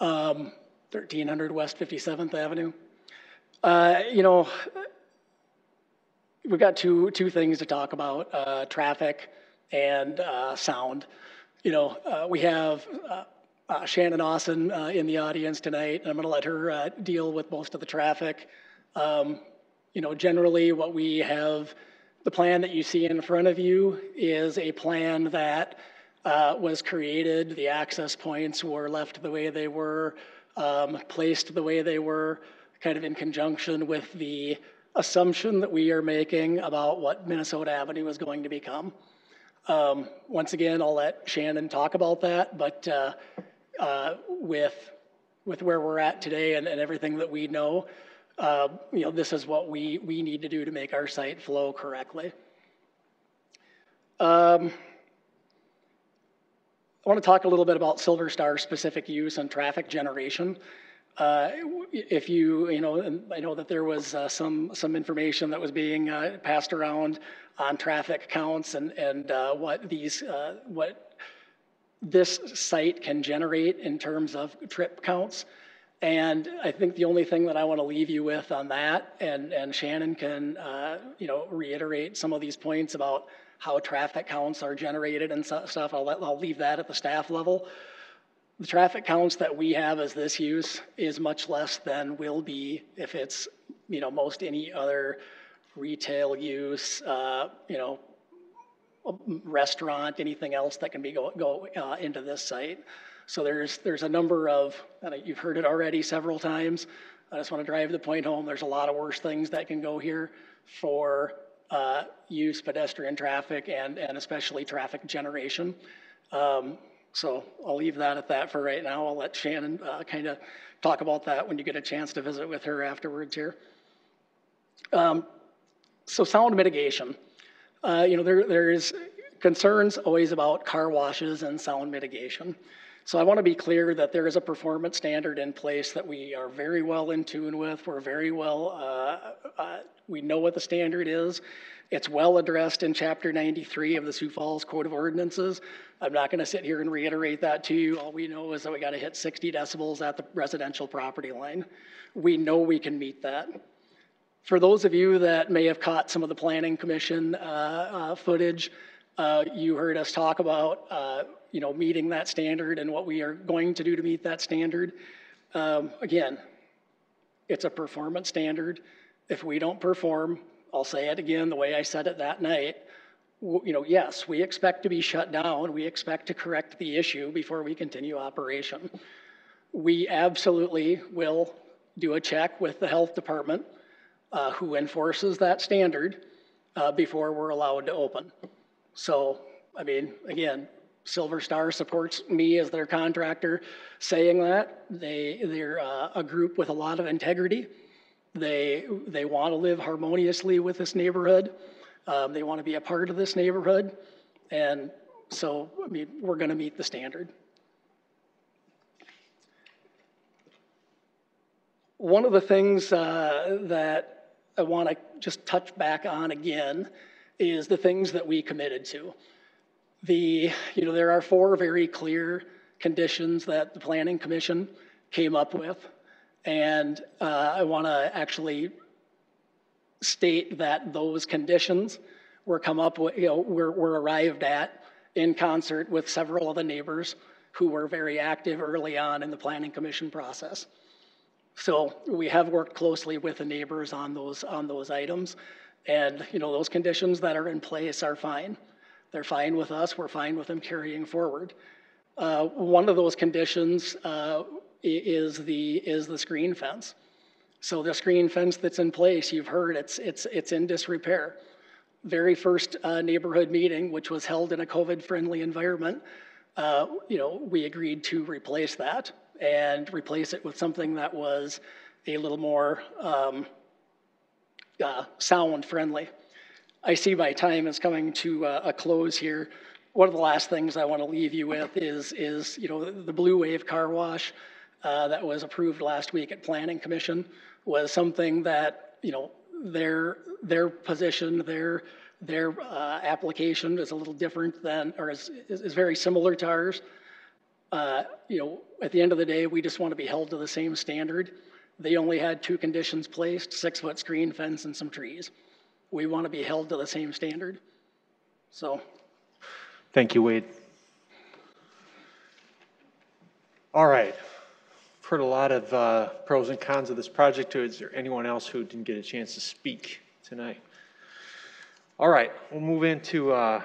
Um, thirteen hundred West fifty-seventh Avenue. Uh, you know, we've got two two things to talk about, uh, traffic and uh, sound. You know, uh, we have uh, uh, Shannon Austin uh, in the audience tonight, and I'm gonna let her uh, deal with most of the traffic. Um, you know, generally what we have, the plan that you see in front of you is a plan that uh, was created. The access points were left the way they were, Um, placed the way they were, kind of in conjunction with the assumption that we are making about what Minnesota Avenue is going to become. Um, once again, I'll let Shannon talk about that, but uh, uh, with with where we're at today and, and everything that we know, uh, you know, this is what we we need to do to make our site flow correctly. Um, I want to talk a little bit about Silver Star specific use and traffic generation. Uh, if you, you know, and I know that there was uh, some some information that was being uh, passed around on traffic counts and and uh, what these uh, what this site can generate in terms of trip counts. And I think the only thing that I want to leave you with on that, and, and Shannon can uh, you know, reiterate some of these points about how traffic counts are generated and stuff. I'll, let, I'll leave that at the staff level. The traffic counts that we have as this use is much less than will be if it's, you know, most any other retail use, uh, you know, restaurant, anything else that can be go, go uh, into this site. So there's there's a number of, and you've heard it already several times, I just want to drive the point home, there's a lot of worse things that can go here for uh, use, pedestrian traffic, and, and especially traffic generation. Um, so I'll leave that at that for right now. I'll let Shannon uh, kind of talk about that when you get a chance to visit with her afterwards here. Um, so sound mitigation. Uh, you know, there there is concerns always about car washes and sound mitigation. So I want to be clear that there is a performance standard in place that we are very well in tune with. We're very well, uh, uh, we know what the standard is. It's well addressed in Chapter ninety-three of the Sioux Falls Code of Ordinances. I'm not going to sit here and reiterate that to you. All we know is that we got to hit sixty decibels at the residential property line. We know we can meet that. For those of you that may have caught some of the Planning Commission uh, uh, footage, uh, you heard us talk about uh, you know, meeting that standard and what we are going to do to meet that standard. Um, again, it's a performance standard. If we don't perform, I'll say it again the way I said it that night, you know, yes, we expect to be shut down. We expect to correct the issue before we continue operation. We absolutely will do a check with the health department uh, who enforces that standard uh, before we're allowed to open. So, I mean, again, Silver Star supports me as their contractor saying that. They, they're uh, a group with a lot of integrity. They, they want to live harmoniously with this neighborhood. Um, they want to be a part of this neighborhood. And so, I mean, we're going to meet the standard. One of the things uh, that I want to just touch back on again is the things that we committed to. The, you know, there are four very clear conditions that the Planning Commission came up with, and uh, I want to actually state that those conditions were come up with, you know, were, were arrived at in concert with several of the neighbors who were very active early on in the Planning Commission process. So we have worked closely with the neighbors on those on those items, and you know, those conditions that are in place are fine. They're fine with us, we're fine with them carrying forward. Uh, one of those conditions uh, is the is the screen fence. So the screen fence that's in place, you've heard, it's, it's, it's in disrepair. Very first uh, neighborhood meeting, which was held in a COVID-friendly environment, uh, you know, we agreed to replace that and replace it with something that was a little more um, uh, sound-friendly. I see my time is coming to a close here. One of the last things I want to leave you with is, is you know, the Blue Wave car wash uh, that was approved last week at Planning Commission was something that, you know, their their position, their their uh, application is a little different than, or is is very similar to ours. Uh, you know, at the end of the day, we just want to be held to the same standard. They only had two conditions placed: six-foot screen fence and some trees. We want to be held to the same standard. So. Thank you, Wade. All right. Heard a lot of uh, pros and cons of this project. Is there anyone else who didn't get a chance to speak tonight? All right. We'll move into uh,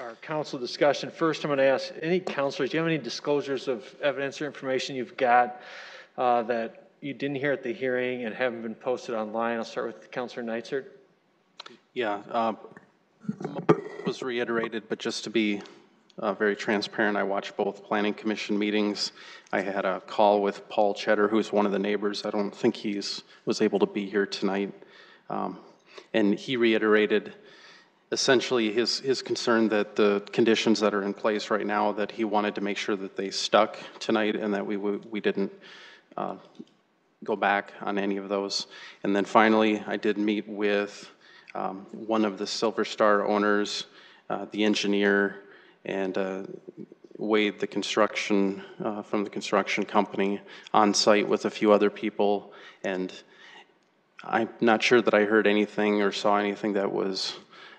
our council discussion. First, I'm going to ask any counselors, do you have any disclosures of evidence or information you've got uh, that you didn't hear at the hearing and haven't been posted online? I'll start with Councilor Neitzert. Yeah, um, was reiterated, but just to be uh, very transparent, I watched both Planning Commission meetings. I had a call with Paul Cheddar, who's one of the neighbors. I don't think he's was able to be here tonight. Um, and he reiterated essentially his, his concern that the conditions that are in place right now, that he wanted to make sure that they stuck tonight and that we, we didn't uh, go back on any of those. And then finally, I did meet with Um, one of the Silver Star owners, uh, the engineer, and uh, weighed the construction uh, from the construction company on site with a few other people, and I'm not sure that I heard anything or saw anything that was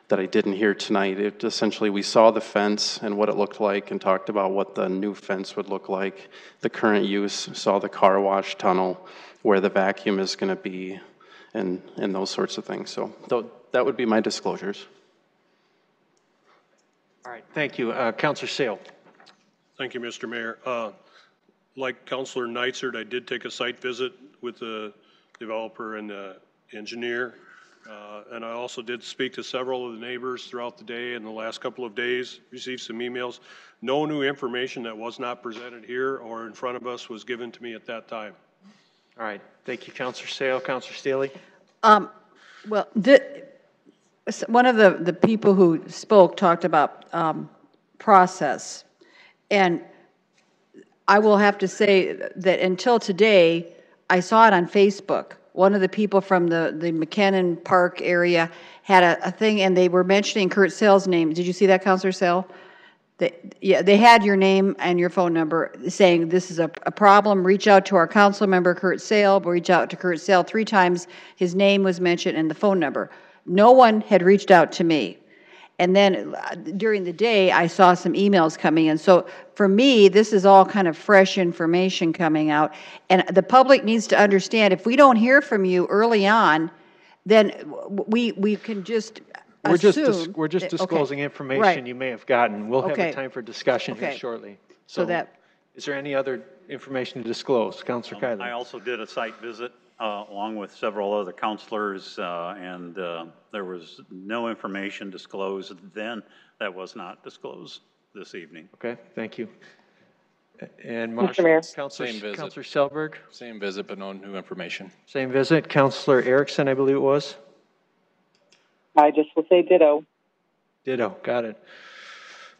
that I didn't hear tonight. It, essentially, we saw the fence and what it looked like and talked about what the new fence would look like, the current use, saw the car wash tunnel, where the vacuum is going to be, and, and those sorts of things. So th that would be my disclosures. All right, thank you. Uh, Councilor Sale. Thank you, Mister Mayor. Uh, like Councilor Neitzert, I did take a site visit with the developer and the engineer. Uh, and I also did speak to several of the neighbors throughout the day and the last couple of days, received some emails. No new information that was not presented here or in front of us was given to me at that time. All right. Thank you, Councilor Sale. Councilor Staley? Um, well, the, one of the, the people who spoke talked about um, process. And I will have to say that until today, I saw it on Facebook. One of the people from the, the McKennan Park area had a, a thing, and they were mentioning Kurt Sale's name. Did you see that, Councilor Sale? They, yeah, they had your name and your phone number saying this is a, a problem. Reach out to our council member, Kurt Sale. Reach out to Kurt Sale three times. His name was mentioned and the phone number. No one had reached out to me. And then uh, during the day, I saw some emails coming in. So for me, this is all kind of fresh information coming out. And the public needs to understand, if we don't hear from you early on, then we, we can just we're assume. Just we're just that, disclosing okay. information right. you may have gotten. We'll okay. have a time for discussion okay. here shortly. So, so that, is there any other information to disclose? Councilor um, Kiley. I also did a site visit. Uh, along with several other counselors, uh, and uh, there was no information disclosed then that was not disclosed this evening. Okay, thank you. And Marshall, Councilor Selberg? Same visit, but no new information. Same visit. Councilor Erickson, I believe it was. I just will say ditto. Ditto, got it.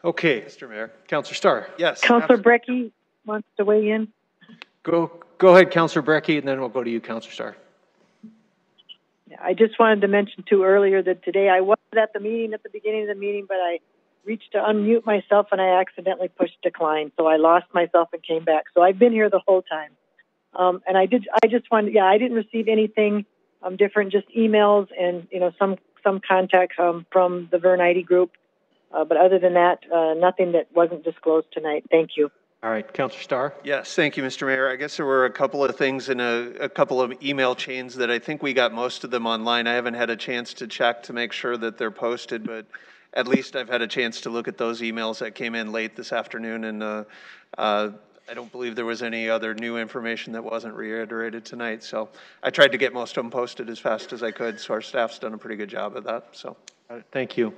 Okay. Mister Mayor. Councilor Starr. Yes. Councilor Brecky wants to weigh in. Go, go ahead, Councilor Brecky, and then we'll go to you, Councilor Starr. I just wanted to mention, too, earlier that today I was at the meeting, at the beginning of the meeting, but I reached to unmute myself, and I accidentally pushed decline, so I lost myself and came back. So I've been here the whole time. Um, and I did. I just wanted, yeah, I didn't receive anything um, different, just emails and, you know, some, some contact um, from the Vernite group. Uh, but other than that, uh, nothing that wasn't disclosed tonight. Thank you. All right, Councilor Starr. Yes, thank you, Mister Mayor. I guess there were a couple of things in a, a couple of email chains that I think we got most of them online. I haven't had a chance to check to make sure that they're posted, but at least I've had a chance to look at those emails that came in late this afternoon, and uh, uh, I don't believe there was any other new information that wasn't reiterated tonight. So I tried to get most of them posted as fast as I could, so our staff's done a pretty good job of that. So, all right, thank you.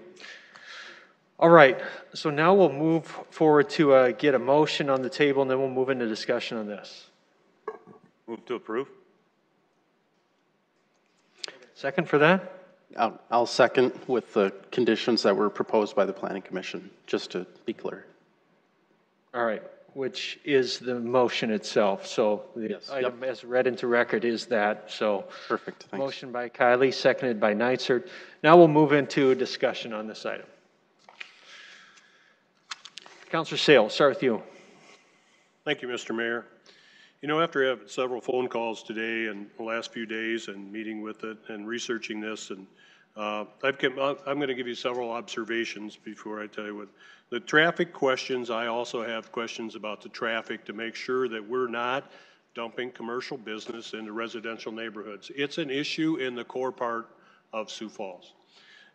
All right, so now we'll move forward to uh, get a motion on the table, and then we'll move into discussion on this. Move to approve. Second for that? I'll, I'll second with the conditions that were proposed by the Planning Commission, just to be clear. All right, which is the motion itself. So the yes. item yep. as read into record is that. So perfect. Thanks. Motion by Kiley, seconded by Neitzert. Now we'll move into a discussion on this item. Councilor Sale, start with you. Thank you, Mister Mayor. You know, after having several phone calls today and the last few days and meeting with it and researching this, and uh, I've come, I'm going to give you several observations before I tell you what. The traffic questions, I also have questions about the traffic to make sure that we're not dumping commercial business into residential neighborhoods. It's an issue in the core part of Sioux Falls.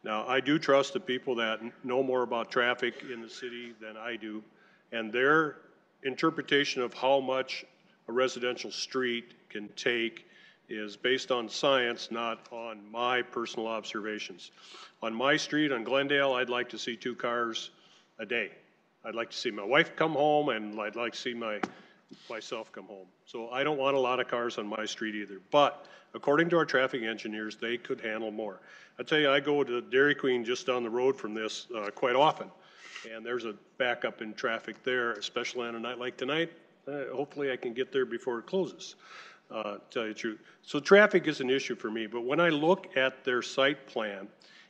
Now, I do trust the people that know more about traffic in the city than I do, and their interpretation of how much a residential street can take is based on science, not on my personal observations. On my street, on Glendale, I'd like to see two cars a day. I'd like to see my wife come home, and I'd like to see my, myself come home. So I don't want a lot of cars on my street either, but according to our traffic engineers, they could handle more. I tell you, I go to Dairy Queen just down the road from this uh, quite often, and there's a backup in traffic there, especially on a night like tonight. Uh, hopefully I can get there before it closes, uh, to tell you the truth. So traffic is an issue for me, but when I look at their site plan,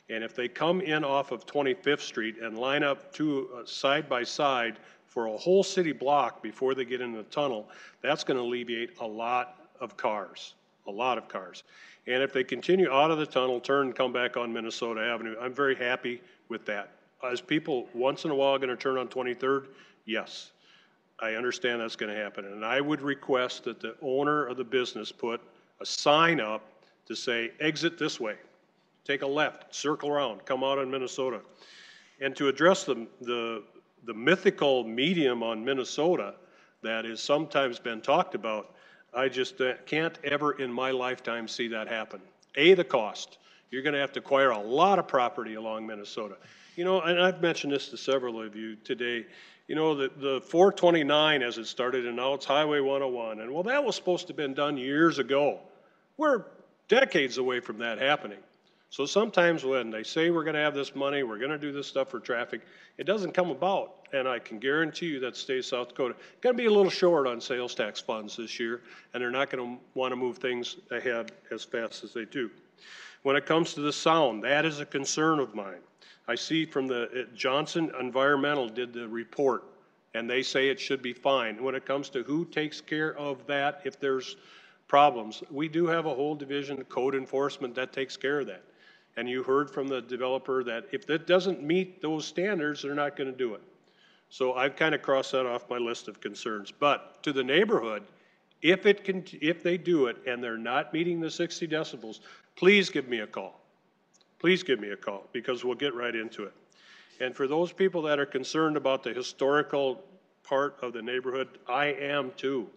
and if they come in off of twenty-fifth Street and line up two uh, side by side for a whole city block before they get into the tunnel, that's going to alleviate a lot of cars, a lot of cars. And if they continue out of the tunnel, turn and come back on Minnesota Avenue, I'm very happy with that. As people once in a while going to turn on twenty-third, yes, I understand that's going to happen. And I would request that the owner of the business put a sign up to say, exit this way, take a left, circle around, come out on Minnesota. And to address the, the, the mythical medium on Minnesota that is sometimes been talked about, I just uh, can't ever in my lifetime see that happen. A, the cost. You're going to have to acquire a lot of property along Minnesota. You know, and I've mentioned this to several of you today, you know, the, the four twenty-nine as it started, and now it's Highway one oh one. And well, that was supposed to have been done years ago. We're decades away from that happening. So sometimes when they say we're going to have this money, we're going to do this stuff for traffic, it doesn't come about. And I can guarantee you that the state of South Dakota is going to be a little short on sales tax funds this year, and they're not going to want to move things ahead as fast as they do. When it comes to the sound, that is a concern of mine. I see from the Johnson Environmental did the report, and they say it should be fine. When it comes to who takes care of that if there's problems, we do have a whole division of code enforcement that takes care of that. And you heard from the developer that if that doesn't meet those standards, they're not going to do it. So I've kind of crossed that off my list of concerns. But to the neighborhood, if, it can, if they do it and they're not meeting the sixty decibels, please give me a call. Please give me a call, because we'll get right into it. And for those people that are concerned about the historical part of the neighborhood, I am too.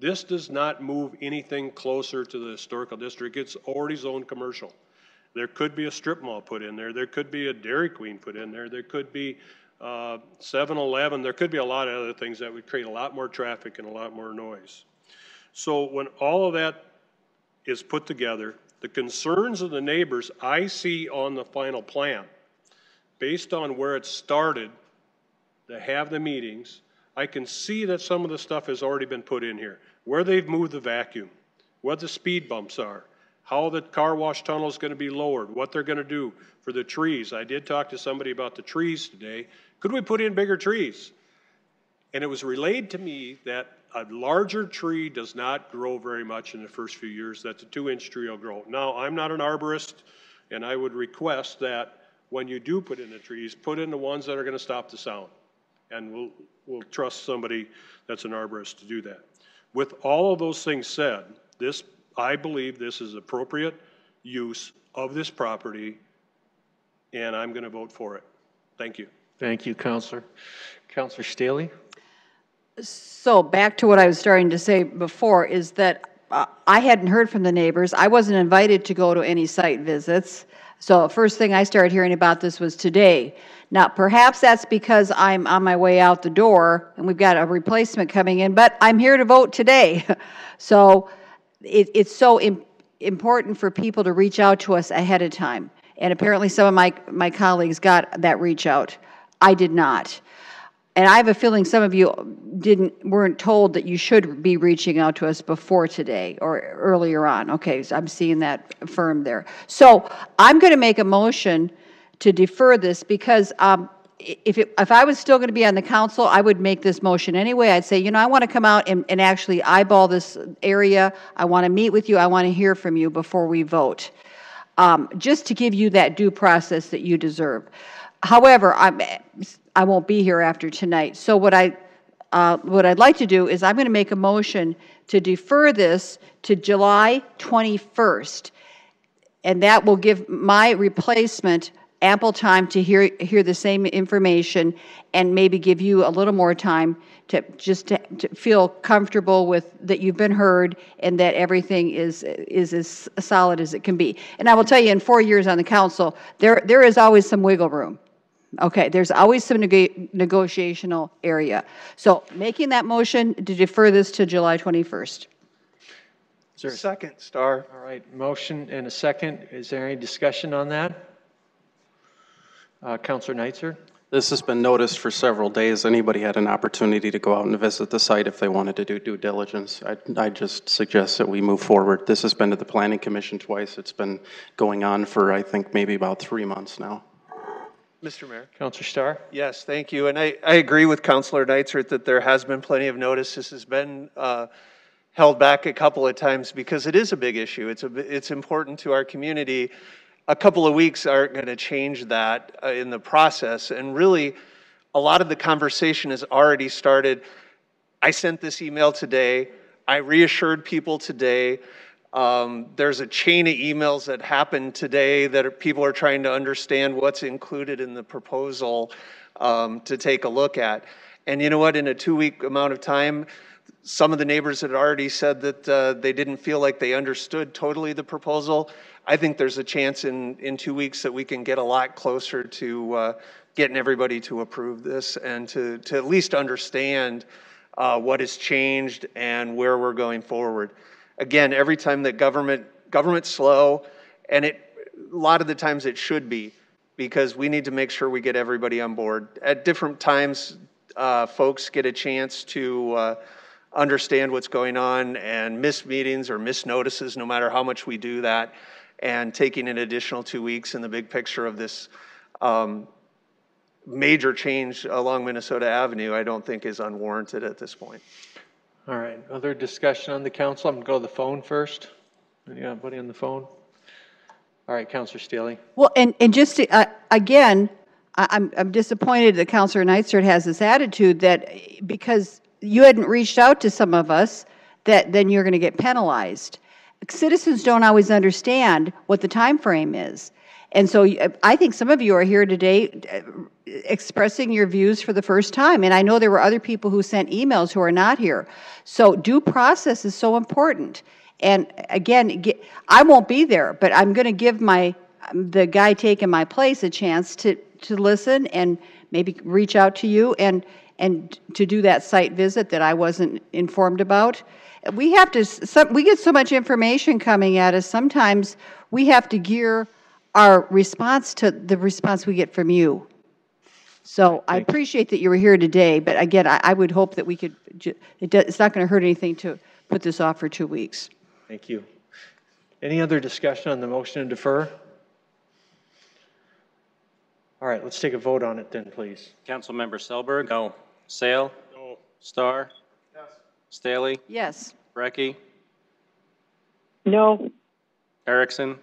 This does not move anything closer to the historical district. It's already zoned commercial. There could be a strip mall put in there. There could be a Dairy Queen put in there. There could be uh, seven eleven. There could be a lot of other things that would create a lot more traffic and a lot more noise. So when all of that is put together, the concerns of the neighbors I see on the final plan, based on where it started to have the meetings, I can see that some of the stuff has already been put in here. Where they've moved the vacuum, what the speed bumps are, how the car wash tunnel is going to be lowered, what they're going to do for the trees. I did talk to somebody about the trees today. Could we put in bigger trees? And it was relayed to me that a larger tree does not grow very much in the first few years, that the two-inch tree will grow. Now, I'm not an arborist, and I would request that when you do put in the trees, put in the ones that are going to stop the sound. And we'll, we'll trust somebody that's an arborist to do that. With all of those things said, this I believe this is appropriate use of this property, and I'm going to vote for it. Thank you. Thank you, Councilor. Councilor Staley? So back to what I was starting to say before is that uh, I hadn't heard from the neighbors. I wasn't invited to go to any site visits. So first thing I started hearing about this was today. Now, perhaps that's because I'm on my way out the door, and we've got a replacement coming in, but I'm here to vote today. So It, it's so im- important for people to reach out to us ahead of time. And apparently some of my, my colleagues got that reach out. I did not. And I have a feeling some of you didn't weren't told that you should be reaching out to us before today or earlier on. Okay, so I'm seeing that firm there. So I'm going to make a motion to defer this because um, if, it, if I was still going to be on the council, I would make this motion anyway. I'd say, you know, I want to come out and, and actually eyeball this area. I want to meet with you. I want to hear from you before we vote, um, just to give you that due process that you deserve. However, I'm, I won't be here after tonight. So what, I, uh, what I'd like to do is I'm going to make a motion to defer this to July twenty-first, and that will give my replacement ample time to hear hear the same information and maybe give you a little more time to just to, to feel comfortable with that you've been heard and that everything is is as solid as it can be. And I will tell you, in four years on the council, there there is always some wiggle room. Okay, there's always some neg negotiational area. So making that motion to defer this to July twenty-first. Is there a second, Star? All right, motion and a second. Is there any discussion on that? Uh, Councilor Neitzert? This has been noticed for several days. Anybody had an opportunity to go out and visit the site if they wanted to do due diligence. I, I just suggest that we move forward. This has been to the Planning Commission twice. It's been going on for, I think, maybe about three months now. Mister Mayor. Councilor Starr. Yes, thank you. And I, I agree with Councilor Neitzert that there has been plenty of notice. This has been uh, held back a couple of times because it is a big issue. It's, a, it's important to our community. A couple of weeks aren't going to change that uh, in the process. And really, a lot of the conversation has already started. I sent this email today. I reassured people today. Um, there's a chain of emails that happened today that are, people are trying to understand what's included in the proposal um, to take a look at. And you know what, in a two-week amount of time, some of the neighbors had already said that uh, they didn't feel like they understood totally the proposal. I think there's a chance in, in two weeks that we can get a lot closer to uh, getting everybody to approve this and to, to at least understand uh, what has changed and where we're going forward. Again, every time that government, government's slow, and it, a lot of the times it should be, because we need to make sure we get everybody on board. At different times, uh, folks get a chance to uh, understand what's going on and miss meetings or miss notices, no matter how much we do that. And taking an additional two weeks in the big picture of this um, major change along Minnesota Avenue, I don't think is unwarranted at this point. All right, other discussion on the council? I'm going to go to the phone first. Anybody on the phone? All right, Councilor Staley. Well, and, and just to, uh, again, I'm, I'm disappointed that Councilor Neitzert has this attitude that because you hadn't reached out to some of us, that then you're going to get penalized. Citizens don't always understand what the time frame is. And so I think some of you are here today expressing your views for the first time. And I know there were other people who sent emails who are not here. So due process is so important. And again, I won't be there, but I'm going to give my the guy taking my place a chance to, to listen and maybe reach out to you and, and to do that site visit that I wasn't informed about. We have to, some, we get so much information coming at us, sometimes we have to gear our response to the response we get from you. So I appreciate that you were here today, but again, I, I would hope that we could, it does, it's not going to hurt anything to put this off for two weeks. Thank you. Any other discussion on the motion to defer? All right, let's take a vote on it then, please. Councilmember Selberg? No. Sale? No. Starr? Yes. Staley? Yes. Brecky? No. Erickson?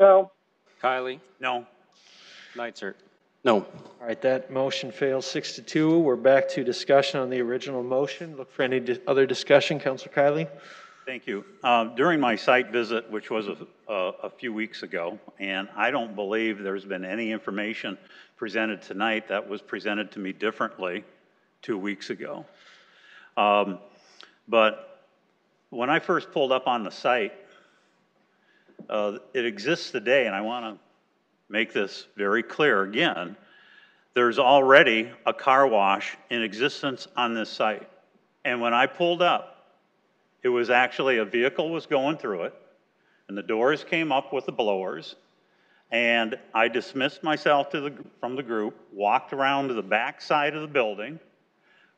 No. Kylie? No. Neitzert? No. All right, that motion fails six to two. We're back to discussion on the original motion. Look for any di other discussion, Councilor Kylie. Thank you. Um, during my site visit, which was a, a, a few weeks ago, and I don't believe there's been any information presented tonight that was presented to me differently two weeks ago. Um, but when I first pulled up on the site, Uh, it exists today, and I want to make this very clear again. There's already a car wash in existence on this site. And when I pulled up, it was actually a vehicle was going through it, and the doors came up with the blowers, and I dismissed myself to the, from the group, walked around to the back side of the building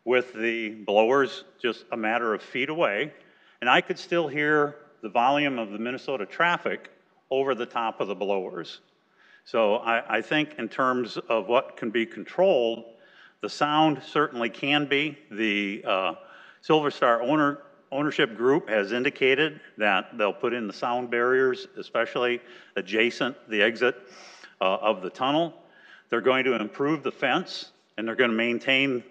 with the blowers just a matter of feet away, and I could still hear the volume of the Minnesota traffic over the top of the blowers. So I, I think in terms of what can be controlled, the sound certainly can be. The uh, Silver Star owner, ownership group has indicated that they'll put in the sound barriers, especially adjacent the exit uh, of the tunnel. They're going to improve the fence, and they're going to maintain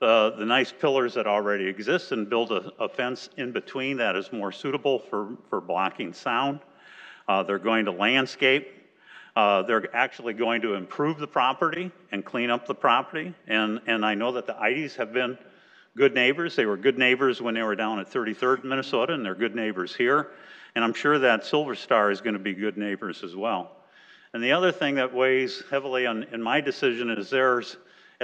Uh, the nice pillars that already exist and build a, a fence in between that is more suitable for, for blocking sound. Uh, they're going to landscape. Uh, they're actually going to improve the property and clean up the property. And, and I know that the I Ds have been good neighbors. They were good neighbors when they were down at thirty-third Minnesota, and they're good neighbors here. And I'm sure that Silver Star is going to be good neighbors as well. And the other thing that weighs heavily on, in my decision is there's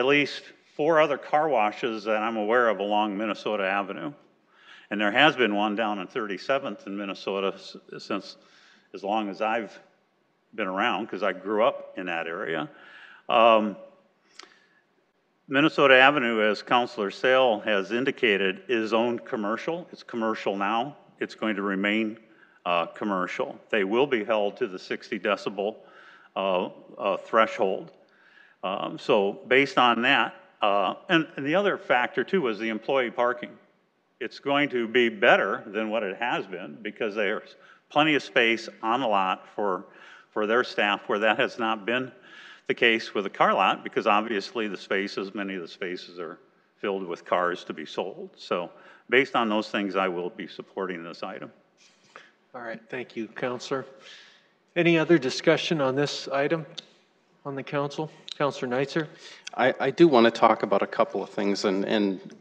at least four other car washes that I'm aware of along Minnesota Avenue. And there has been one down on thirty-seventh in Minnesota since as long as I've been around, because I grew up in that area. Um, Minnesota Avenue, as Councilor Sale has indicated, is owned commercial. It's commercial now. It's going to remain uh, commercial. They will be held to the sixty decibel uh, uh, threshold. Um, so based on that, uh, and, and the other factor too was the employee parking. It's going to be better than what it has been because there's plenty of space on the lot for, for their staff, where that has not been the case with the car lot, because obviously the spaces, many of the spaces are filled with cars to be sold. So based on those things, I will be supporting this item. All right, thank you, Councillor. Any other discussion on this item on the council? Councillor Neitzert? I, I do want to talk about a couple of things, and, and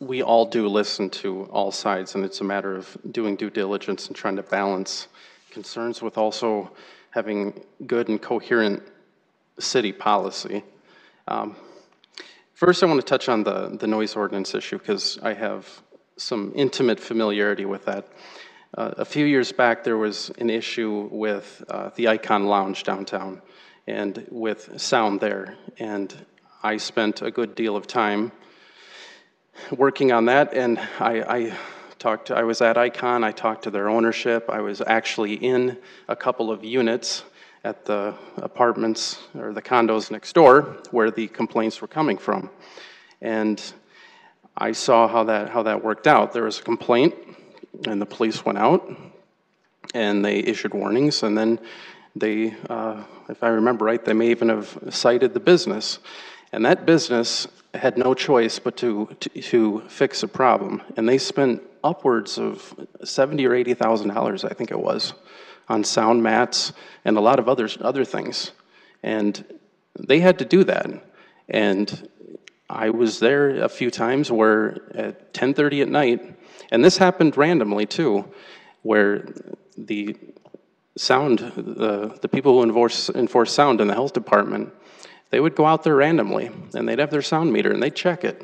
we all do listen to all sides, and it's a matter of doing due diligence and trying to balance concerns with also having good and coherent city policy. Um, first, I want to touch on the, the noise ordinance issue, because I have some intimate familiarity with that. Uh, a few years back, there was an issue with uh, the Icon Lounge downtown and with sound there, and I spent a good deal of time working on that, and I, I talked to, I was at Icon, I talked to their ownership, I was actually in a couple of units at the apartments or the condos next door where the complaints were coming from, and I saw how that, how that worked out. There was a complaint, and the police went out, and they issued warnings, and then they, uh, if I remember right, they may even have cited the business. And that business had no choice but to, to, to fix a problem. And they spent upwards of seventy or eighty thousand dollars, I think it was, on sound mats and a lot of other, other things. And they had to do that. And I was there a few times where at ten thirty at night, and this happened randomly too, where the sound, the, the people who enforce, enforce sound in the health department, they would go out there randomly, and they'd have their sound meter, and they'd check it.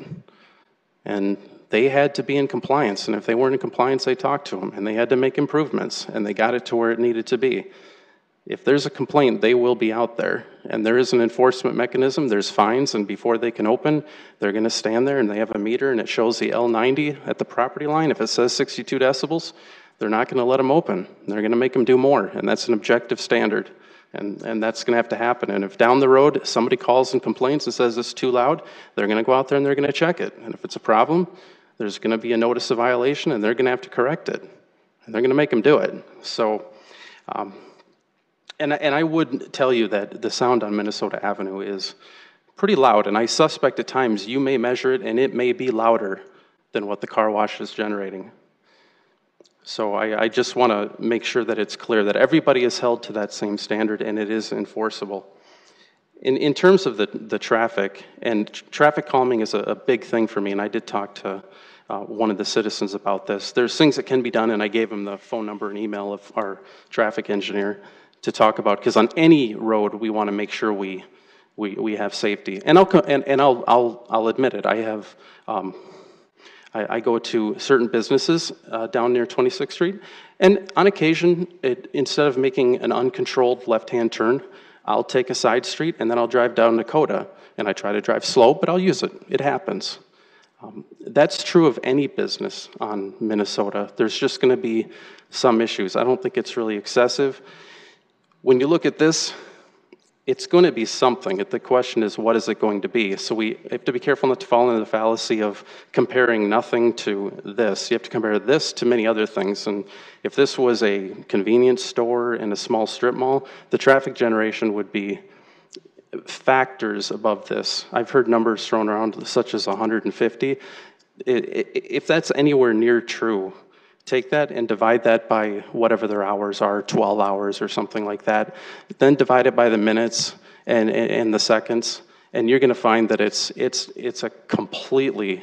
And they had to be in compliance, and if they weren't in compliance, they talked to them, and they had to make improvements, and they got it to where it needed to be. If there's a complaint, they will be out there, and there is an enforcement mechanism, there's fines, and before they can open, they're gonna stand there, and they have a meter, and it shows the L ninety at the property line. If it says sixty-two decibels, they're not gonna let them open. They're gonna make them do more, and that's an objective standard. And, and that's going to have to happen. And if down the road somebody calls and complains and says it's too loud, they're going to go out there and they're going to check it. And if it's a problem, there's going to be a notice of violation and they're going to have to correct it. And they're going to make them do it. So, um, and, and I would tell you that the sound on Minnesota Avenue is pretty loud. And I suspect at times you may measure it and it may be louder than what the car wash is generating. So I, I just want to make sure that it's clear that everybody is held to that same standard and it is enforceable. In, in terms of the, the traffic, and tr traffic calming is a, a big thing for me, and I did talk to uh, one of the citizens about this. There's things that can be done, and I gave him the phone number and email of our traffic engineer to talk about, because on any road we want to make sure we, we, we have safety. And, I'll, and, and I'll, I'll, I'll admit it, I have... Um, I go to certain businesses uh, down near twenty-sixth Street, and on occasion, it, instead of making an uncontrolled left-hand turn, I'll take a side street and then I'll drive down Dakota, and I try to drive slow, but I'll use it. It happens. Um, that's true of any business on Minnesota. There's just going to be some issues. I don't think it's really excessive. When you look at this, it's going to be something. The question is, what is it going to be? So we have to be careful not to fall into the fallacy of comparing nothing to this. You have to compare this to many other things. And if this was a convenience store in a small strip mall, the traffic generation would be factors above this. I've heard numbers thrown around such as one hundred fifty. If that's anywhere near true, take that and divide that by whatever their hours are, twelve hours or something like that. Then divide it by the minutes and, and, and the seconds, and you're gonna find that it's, it's, it's a completely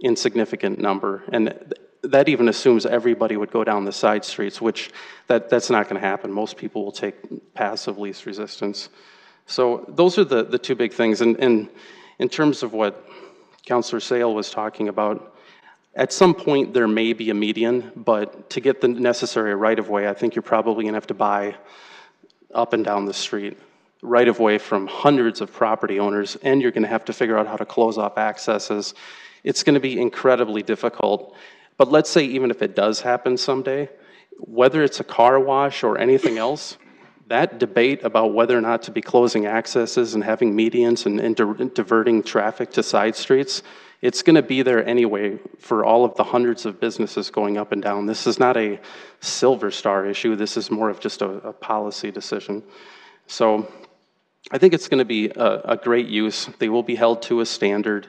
insignificant number. And that even assumes everybody would go down the side streets, which that, that's not gonna happen. Most people will take paths of least resistance. So those are the, the two big things. And, and in terms of what Councillor Sale was talking about, at some point, there may be a median, but to get the necessary right-of-way, I think you're probably going to have to buy up and down the street right-of-way from hundreds of property owners, and you're going to have to figure out how to close off accesses. It's going to be incredibly difficult, but let's say even if it does happen someday, whether it's a car wash or anything else, That debate about whether or not to be closing accesses and having medians and, and di- diverting traffic to side streets, it's going to be there anyway for all of the hundreds of businesses going up and down. This is not a Silver Star issue. This is more of just a, a policy decision. So I think it's going to be a, a great use. They will be held to a standard.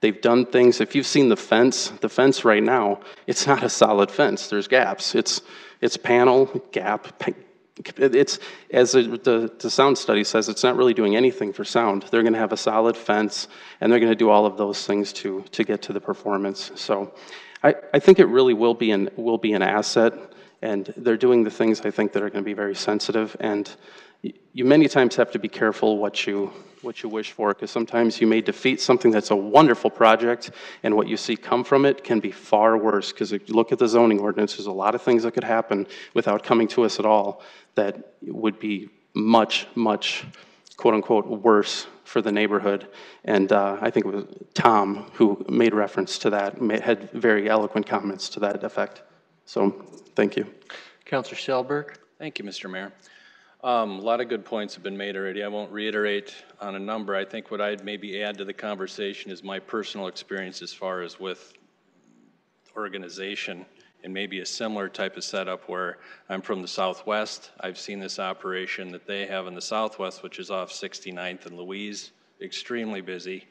They've done things. If you've seen the fence, the fence right now, it's not a solid fence. There's gaps. It's it's panel, gap. It's, as the, the sound study says, it's not really doing anything for sound. They're going to have a solid fence, and they're going to do all of those things to to get to the performance. So I, I think it really will be an, will be an asset, and they're doing the things, I think, that are going to be very sensitive. And you many times have to be careful what you what you wish for, because sometimes you may defeat something that's a wonderful project, and what you see come from it can be far worse, because if you look at the zoning ordinance, there's a lot of things that could happen without coming to us at all that would be much, much, quote-unquote, worse for the neighborhood. And uh, I think it was Tom who made reference to that, had very eloquent comments to that effect. So, thank you. Councilor Selberg. Thank you, Mister Mayor. Um, a lot of good points have been made already. I won't reiterate on a number. I think what I'd maybe add to the conversation is my personal experience as far as with organization and maybe a similar type of setup where I'm from the Southwest. I've seen this operation that they have in the Southwest, which is off sixty-ninth and Louise, extremely busy.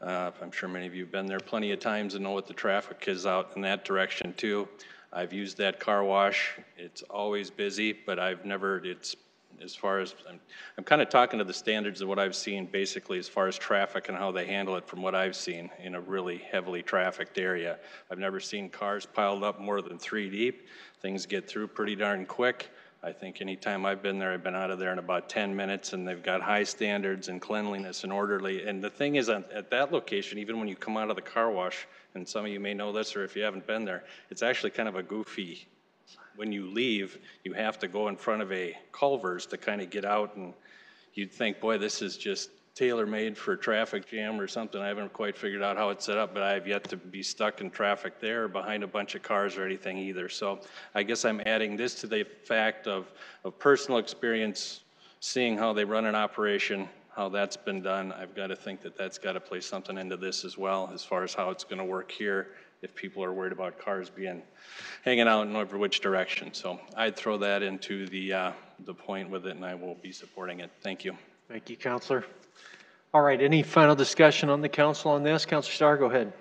Uh, I'm sure many of you have been there plenty of times and know what the traffic is out in that direction too. I've used that car wash. It's always busy, but I've never, it's as far as, I'm, I'm kind of talking to the standards of what I've seen basically as far as traffic and how they handle it from what I've seen in a really heavily trafficked area. I've never seen cars piled up more than three deep. Things get through pretty darn quick. I think any time I've been there, I've been out of there in about ten minutes, and they've got high standards and cleanliness and orderly. And the thing is, at that location, even when you come out of the car wash, and some of you may know this, or if you haven't been there, it's actually kind of a goofy. When you leave, you have to go in front of a Culver's to kind of get out, and you'd think, boy, this is just tailor-made for a traffic jam or something. I haven't quite figured out how it's set up, but I have yet to be stuck in traffic there or behind a bunch of cars or anything either. So I guess I'm adding this to the fact of, of personal experience, seeing how they run an operation, how that's been done. I've got to think that that's got to play something into this as well as far as how it's going to work here if people are worried about cars being hanging out in over which direction. So I'd throw that into the, uh, the point with it, and I will be supporting it. Thank you. Thank you, Councilor. All right, any final discussion on the council on this? Councilor Starr, go ahead.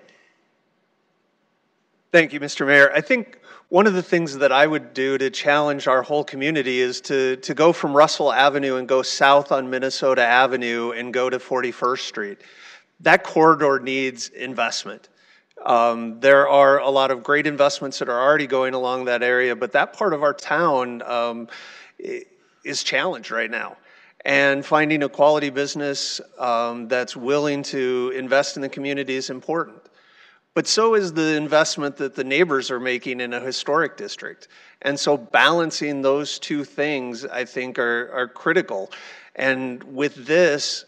Thank you, Mister Mayor. I think one of the things that I would do to challenge our whole community is to, to go from Russell Avenue and go south on Minnesota Avenue and go to forty-first Street. That corridor needs investment. Um, there are a lot of great investments that are already going along that area, but that part of our town um, is challenged right now. And finding a quality business um, that's willing to invest in the community is important. But so is the investment that the neighbors are making in a historic district. And so balancing those two things, I think, are, are critical. And with this,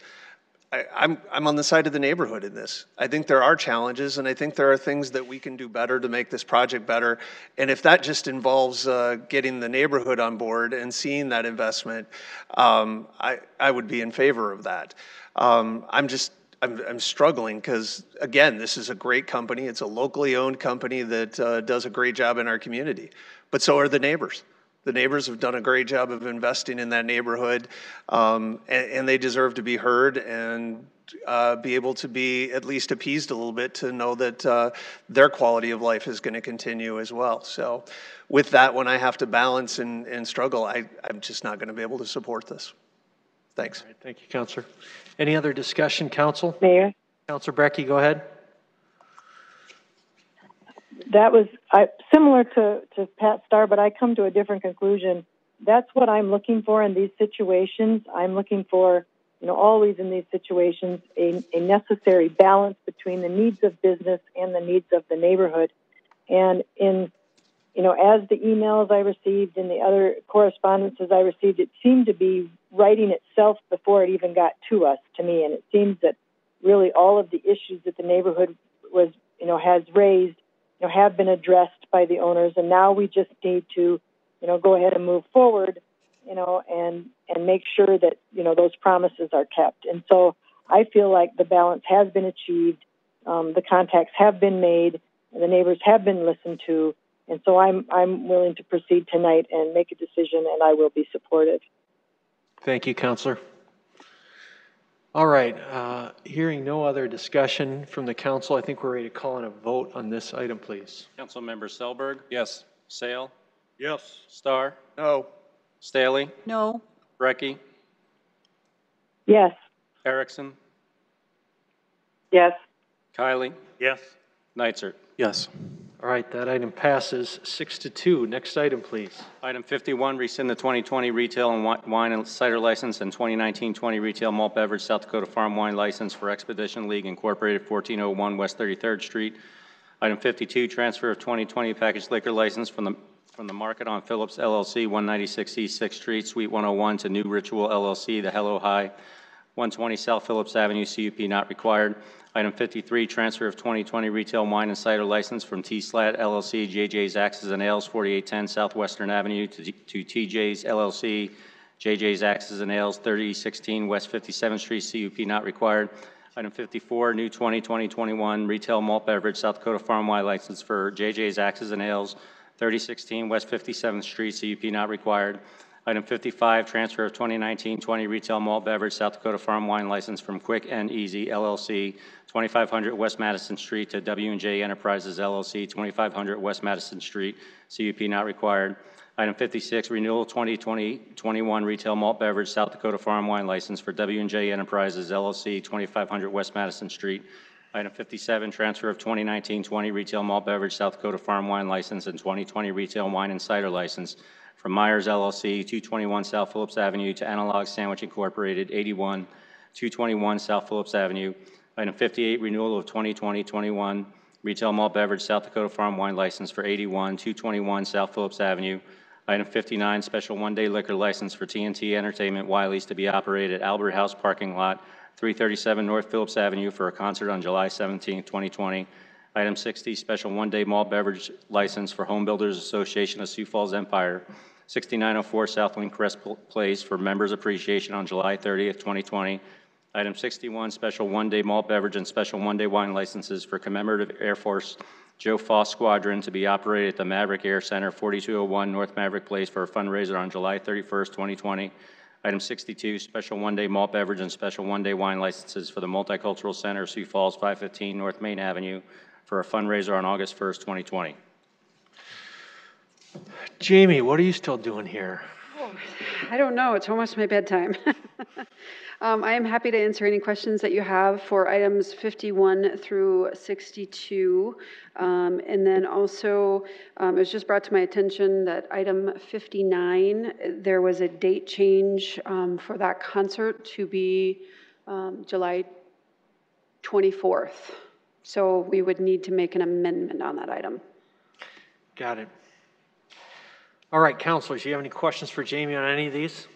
I, I'm, I'm on the side of the neighborhood in this. I think there are challenges, and I think there are things that we can do better to make this project better. And if that just involves uh, getting the neighborhood on board and seeing that investment, um, I, I would be in favor of that. Um, I'm just, I'm, I'm struggling because, again, this is a great company. It's a locally owned company that uh, does a great job in our community, but so are the neighbors. The neighbors have done a great job of investing in that neighborhood, um, and, and they deserve to be heard and uh, be able to be at least appeased a little bit to know that uh, their quality of life is going to continue as well. So with that, when I have to balance and, and struggle, I, I'm just not going to be able to support this. Thanks. All right, thank you, Councilor. Any other discussion, Council? Mayor? Councilor Brecky, go ahead. That was I, similar to, to Pat Starr, but I come to a different conclusion. That's what I'm looking for in these situations. I'm looking for, you know, always in these situations, a, a necessary balance between the needs of business and the needs of the neighborhood. And in, you know, as the emails I received and the other correspondences I received, it seemed to be writing itself before it even got to us, to me. And it seems that really all of the issues that the neighborhood was, you know, has raised, you know, have been addressed by the owners, and now we just need to, you know, go ahead and move forward, you know, and, and and make sure that, you know, those promises are kept. And so I feel like the balance has been achieved, um, the contacts have been made, and the neighbors have been listened to, and so I'm I'm willing to proceed tonight and make a decision, and I will be supportive. Thank you, Councillor. All right, uh, hearing no other discussion from the council, I think we're ready to call on a vote on this item, please. Council Member Selberg? Yes. Sale? Yes. Starr? No. Staley? No. Brecky? Yes. Erickson? Yes. Kiley? Yes. Neitzert? Yes. All right, that item passes six to two. Next item, please. Item fifty-one, rescind the twenty twenty retail and wine and cider license and twenty nineteen twenty retail malt beverage South Dakota farm wine license for Expedition League Incorporated, fourteen oh one West thirty-third Street. Item fifty-two, transfer of twenty twenty packaged liquor license from the from the market on Phillips L L C, one ninety-six East sixth Street, Suite one oh one to New Ritual L L C, the Hello High, one twenty South Phillips Avenue, C U P not required. Item fifty-three, transfer of twenty twenty retail wine and cider license from T-Slat L L C, J J's Axes and Ales, forty-eight ten Southwestern Avenue to, to T J's L L C, J J's Axes and Ales, thirty sixteen West fifty-seventh Street, C U P not required. Item fifty-four, new twenty twenty twenty-one retail malt beverage South Dakota farm wine license for J J's Axes and Ales, thirty sixteen West fifty-seventh Street, C U P not required. Item fifty-five, transfer of twenty nineteen twenty retail malt beverage South Dakota farm wine license from Quick and Easy L L C, twenty-five hundred West Madison Street to W and J Enterprises L L C, twenty-five hundred West Madison Street, C U P not required. Item fifty-six, renewal twenty twenty twenty-one retail malt beverage South Dakota farm wine license for W and J Enterprises L L C, twenty-five hundred West Madison Street. Item fifty-seven, transfer of twenty nineteen twenty retail malt beverage South Dakota farm wine license and twenty twenty retail wine and cider license from Myers L L C, two twenty-one South Phillips Avenue to Analog Sandwich Incorporated, eighty-one, two twenty-one South Phillips Avenue. Item fifty-eight, renewal of twenty twenty twenty-one retail malt beverage South Dakota farm wine license for eighty-one, two twenty-one South Phillips Avenue. Item fifty-nine, special one-day liquor license for T N T Entertainment Wiley's to be operated at Albert House parking lot, three thirty-seven North Phillips Avenue for a concert on July seventeenth, twenty twenty. Item sixty, special one-day malt beverage license for Home Builders Association of Sioux Falls Empire, sixty-nine oh four Southwind Crest Place for members' appreciation on July thirtieth, twenty twenty. Item sixty-one, special one-day malt beverage and special one-day wine licenses for Commemorative Air Force Joe Foss Squadron to be operated at the Maverick Air Center, forty-two oh one North Maverick Place for a fundraiser on July thirty-first, twenty twenty. Item sixty-two, special one-day malt beverage and special one-day wine licenses for the Multicultural Center, Sioux Falls, five fifteen North Main Avenue, for a fundraiser on August first, twenty twenty. Jamie, what are you still doing here? Oh, I don't know. It's almost my bedtime. um, I am happy to answer any questions that you have for items fifty-one through sixty-two. Um, and then also, um, it was just brought to my attention that item fifty-nine, there was a date change um, for that concert to be um, July twenty-fourth. So we would need to make an amendment on that item. Got it. All right, councilors, do you have any questions for Jamie on any of these?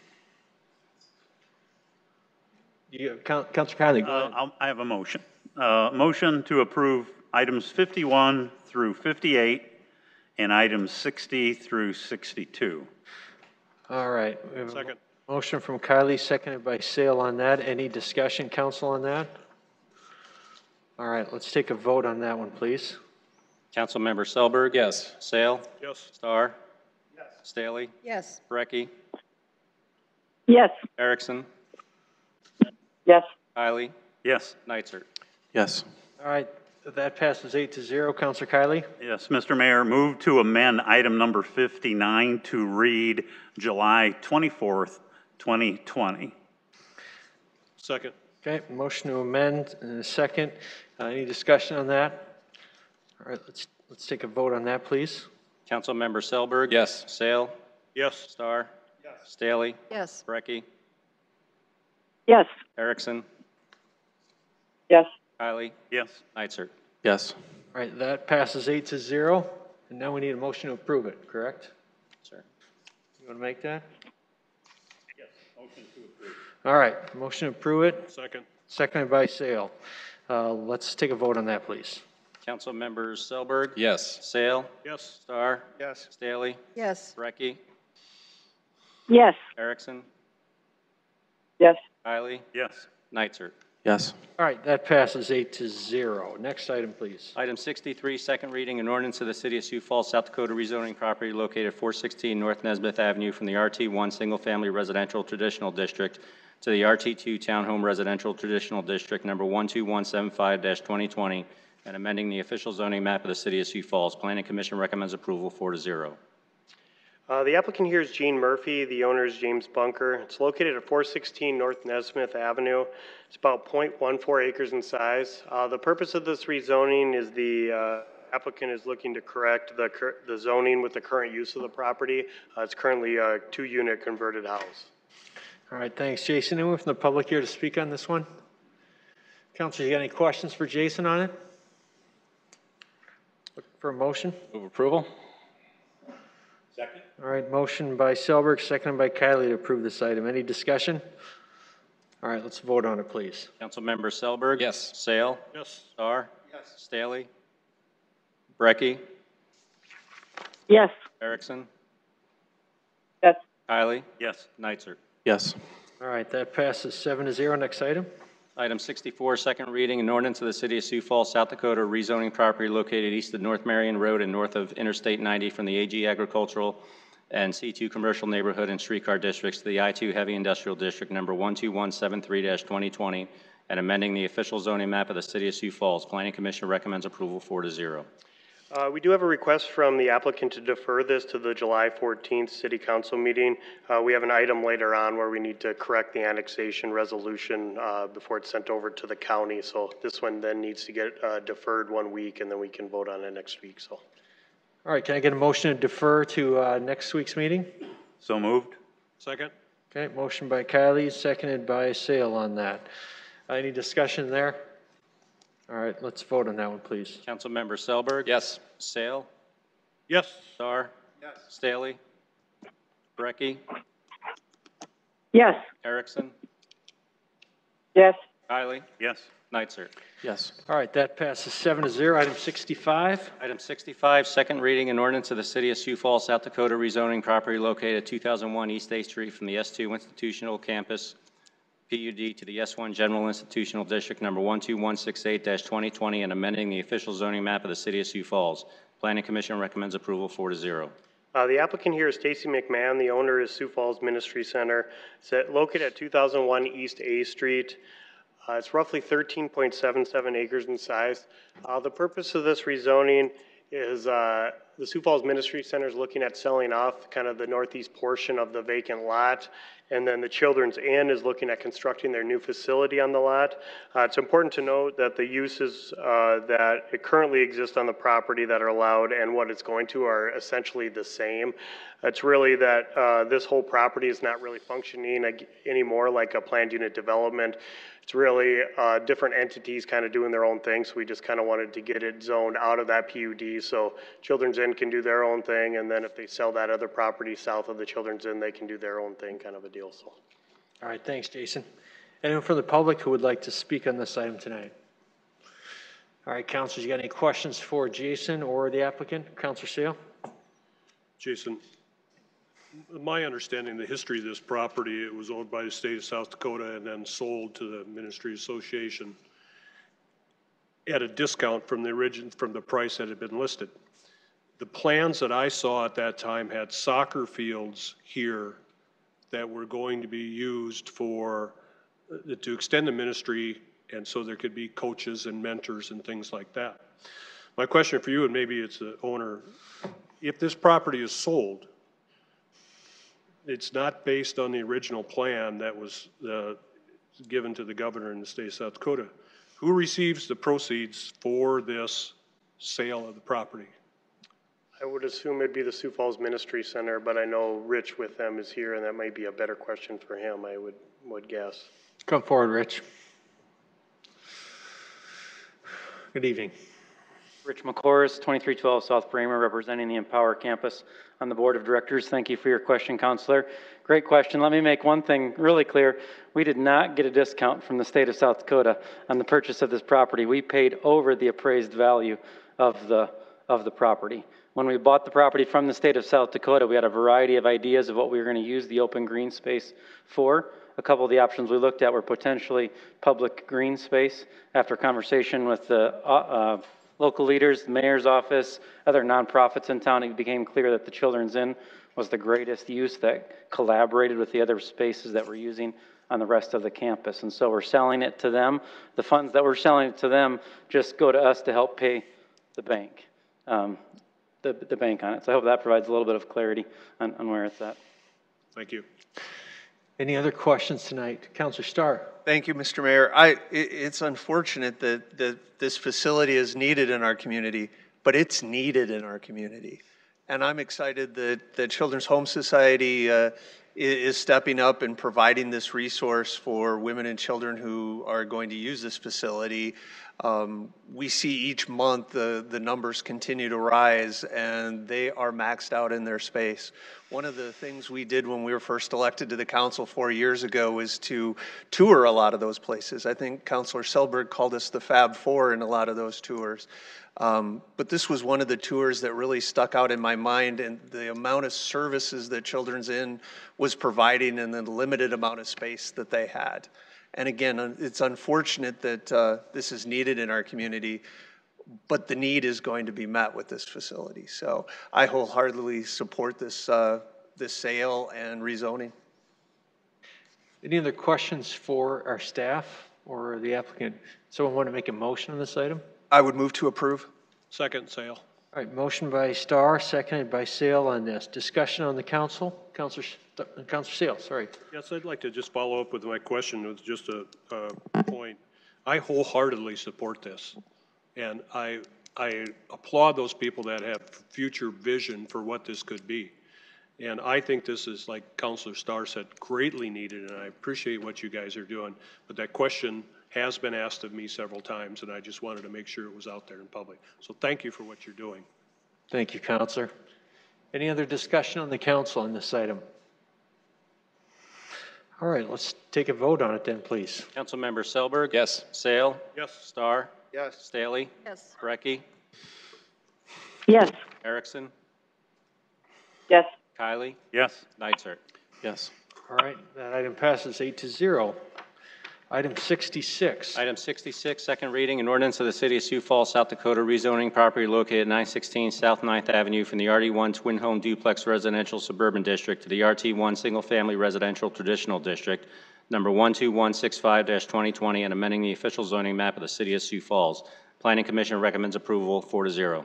You, Councilor Kiley, uh, I have a motion. Uh, motion to approve items fifty-one through fifty-eight and items sixty through sixty-two. All right. Second. Motion from Kiley, seconded by Sale on that. Any discussion, council, on that? All right, let's take a vote on that one, please. Council Member Selberg? Yes. Sale? Yes. Starr? Yes. Staley? Yes. Brecky? Yes. Erickson? Yes. Kiley? Yes. Neitzert? Yes. All right, that passes eight to zero. Councilor Kiley? Yes, Mister Mayor, move to amend item number fifty-nine to read July twenty-fourth, twenty twenty. Second. Okay, motion to amend and a second. Uh, any discussion on that? All right, let's let's take a vote on that, please. Council Member Selberg? Yes. Sale? Yes. Starr? Yes. Staley? Yes. Brecky? Yes. Erickson? Yes. Kiley? Yes. Neitzert? Yes. All right, that passes eight to zero. And now we need a motion to approve it, correct? Sir. You want to make that? Yes, motion to approve. All right, motion to approve it. Second. Seconded by Sale. Uh, let's take a vote on that, please. Council Members Selberg? Yes. Sale? Yes. Starr? Yes. Staley? Yes. Brecky? Yes. Erickson? Yes. Riley? Yes. Neitzert? Yes. All right, that passes eight to zero. Next item, please. Item sixty-three, second reading, an ordinance of the City of Sioux Falls, South Dakota, rezoning property located at four sixteen North Nesmith Avenue from the R T one Single Family Residential Traditional District to the R T two Townhome Residential Traditional District number one two one seven five dash twenty twenty and amending the official zoning map of the City of Sioux Falls. Planning Commission recommends approval four to zero. Uh, the applicant here is Gene Murphy. The owner is James Bunker. It's located at four sixteen North Nesmith Avenue. It's about zero point one four acres in size. Uh, the purpose of this rezoning is the uh, applicant is looking to correct the, the zoning with the current use of the property. Uh, it's currently a two-unit converted house. All right, thanks, Jason. Anyone from the public here to speak on this one? Councilor, you got any questions for Jason on it? Look for a motion. Move approval. Second. All right, motion by Selberg, seconded by Kiley to approve this item. Any discussion? All right, let's vote on it, please. Councilmember Selberg? Yes. Sale? Yes. Starr? Yes. Staley? Brecky? Yes. Erickson? Yes. Kiley? Yes. Neitzert? Yes. All right, that passes seven to zero. Next item. Item sixty-four, second reading, an ordinance of the City of Sioux Falls, South Dakota, rezoning property located east of North Marion Road and north of Interstate ninety from the A G Agricultural and C two Commercial Neighborhood and Streetcar Districts to the I two Heavy Industrial District number one two one seven three dash twenty twenty and amending the official zoning map of the City of Sioux Falls. Planning Commission recommends approval four to zero. Uh, we do have a request from the applicant to defer this to the July fourteenth City Council meeting. Uh, we have an item later on where we need to correct the annexation resolution uh, before it's sent over to the county. So this one then needs to get uh, deferred one week and then we can vote on it next week. So, all right, can I get a motion to defer to uh, next week's meeting? So moved. Second. Okay, motion by Kiley, seconded by Sale on that. Uh, any discussion there? All right, let's vote on that one, please. Councilmember Selberg? Yes. Sale? Yes. Starr? Yes. Staley? Brecky? Yes. Erickson? Yes. Kiley? Yes. Neitzert? Yes. All right, that passes seven to zero. Item sixty-five. Item sixty-five, second reading, an ordinance of the City of Sioux Falls, South Dakota, rezoning property located at two thousand one East eighth Street from the S two Institutional Campus P U D to the S one General Institutional District number one two one six eight dash twenty twenty and amending the official zoning map of the City of Sioux Falls. Planning Commission recommends approval four to zero. Uh, the applicant here is Stacy McMahon. The owner is Sioux Falls Ministry Center. It's at, located at two thousand one East eighth Street. Uh, it's roughly thirteen point seven seven acres in size. Uh, the purpose of this rezoning is uh, the Sioux Falls Ministry Center is looking at selling off kind of the northeast portion of the vacant lot, and then the Children's Inn is looking at constructing their new facility on the lot. Uh, it's important to note that the uses uh, that currently exist on the property that are allowed and what it's going to are essentially the same. It's really that uh, this whole property is not really functioning anymore like a planned unit development. It's really uh, different entities kind of doing their own thing, so we just kind of wanted to get it zoned out of that P U D so Children's Inn can do their own thing, and then if they sell that other property south of the Children's Inn, they can do their own thing kind of a deal. So. All right, thanks, Jason. Anyone from the public who would like to speak on this item tonight? All right, councilors, you got any questions for Jason or the applicant? Councilor Sale? Jason, my understanding, the history of this property, it was owned by the state of South Dakota and then sold to the Ministry Association at a discount from the origin from the price that had been listed. The plans that I saw at that time had soccer fields here that were going to be used for to extend the ministry, and so there could be coaches and mentors and things like that. My question for you, and maybe it's the owner, if this property is sold, it's not based on the original plan that was uh, given to the governor in the state of South Dakota. Who receives the proceeds for this sale of the property? I would assume it'd be the Sioux Falls Ministry Center, but I know Rich with them is here, and that might be a better question for him, I would, would guess. Come forward, Rich. Good evening. Rich McClores, twenty-three twelve South Bramer, representing the Empower campus on the board of directors. Thank you for your question, Councilor. Great question. Let me make one thing really clear. We did not get a discount from the state of South Dakota on the purchase of this property. We paid over the appraised value of the, of the property. When we bought the property from the state of South Dakota, we had a variety of ideas of what we were going to use the open green space for. a couple of the options we looked at were potentially public green space. After conversation with the uh, uh, local leaders, the mayor's office, other nonprofits in town, it became clear that the Children's Inn was the greatest use that collaborated with the other spaces that we're using on the rest of the campus. And so we're selling it to them. The funds that we're selling it to them just go to us to help pay the bank, um, the, the bank on it. So I hope that provides a little bit of clarity on, on where it's at. Thank you. Any other questions tonight? Councilor Starr. Thank you, Mister Mayor. I, it, it's unfortunate that, that this facility is needed in our community, but it's needed in our community. And I'm excited that the Children's Home Society uh, is stepping up and providing this resource for women and children who are going to use this facility. Um, we see each month the, the numbers continue to rise, and they are maxed out in their space. One of the things we did when we were first elected to the council four years ago was to tour a lot of those places. I think Councilor Selberg called us the Fab Four in a lot of those tours. Um, but this was one of the tours that really stuck out in my mind, and the amount of services that Children's Inn was providing and the limited amount of space that they had. And again, it's unfortunate that uh, this is needed in our community, but the need is going to be met with this facility. So I wholeheartedly support this, uh, this sale and rezoning. Any other questions for our staff or the applicant? Someone want to make a motion on this item? I would move to approve. Second, Sale. All right, motion by Starr, seconded by Sale on this. Discussion on the council. Councilor, Councilor Sale, sorry. Yes, I'd like to just follow up with my question with just a, a point. I wholeheartedly support this, and I, I applaud those people that have future vision for what this could be. And I think this is, like Councilor Starr said, greatly needed, and I appreciate what you guys are doing, but that question has been asked of me several times, and I just wanted to make sure it was out there in public. So thank you for what you're doing. Thank you, Councilor. Any other discussion on the council on this item? All right, let's take a vote on it then, please. Council Member Selberg? Yes. Sale? Yes. Starr? Yes. Staley? Yes. Brecky? Yes. Erickson? Yes. Kiley? Yes. Neitzert? Yes. All right, that item passes eight to zero. Item sixty-six. Item sixty-six, second reading, an ordinance of the City of Sioux Falls, South Dakota, rezoning property located at nine sixteen South ninth Avenue from the R D one Twin Home Duplex Residential Suburban District to the R T one Single Family Residential Traditional District, number one two one six five dash twenty twenty, and amending the official zoning map of the City of Sioux Falls. Planning Commission recommends approval four to zero.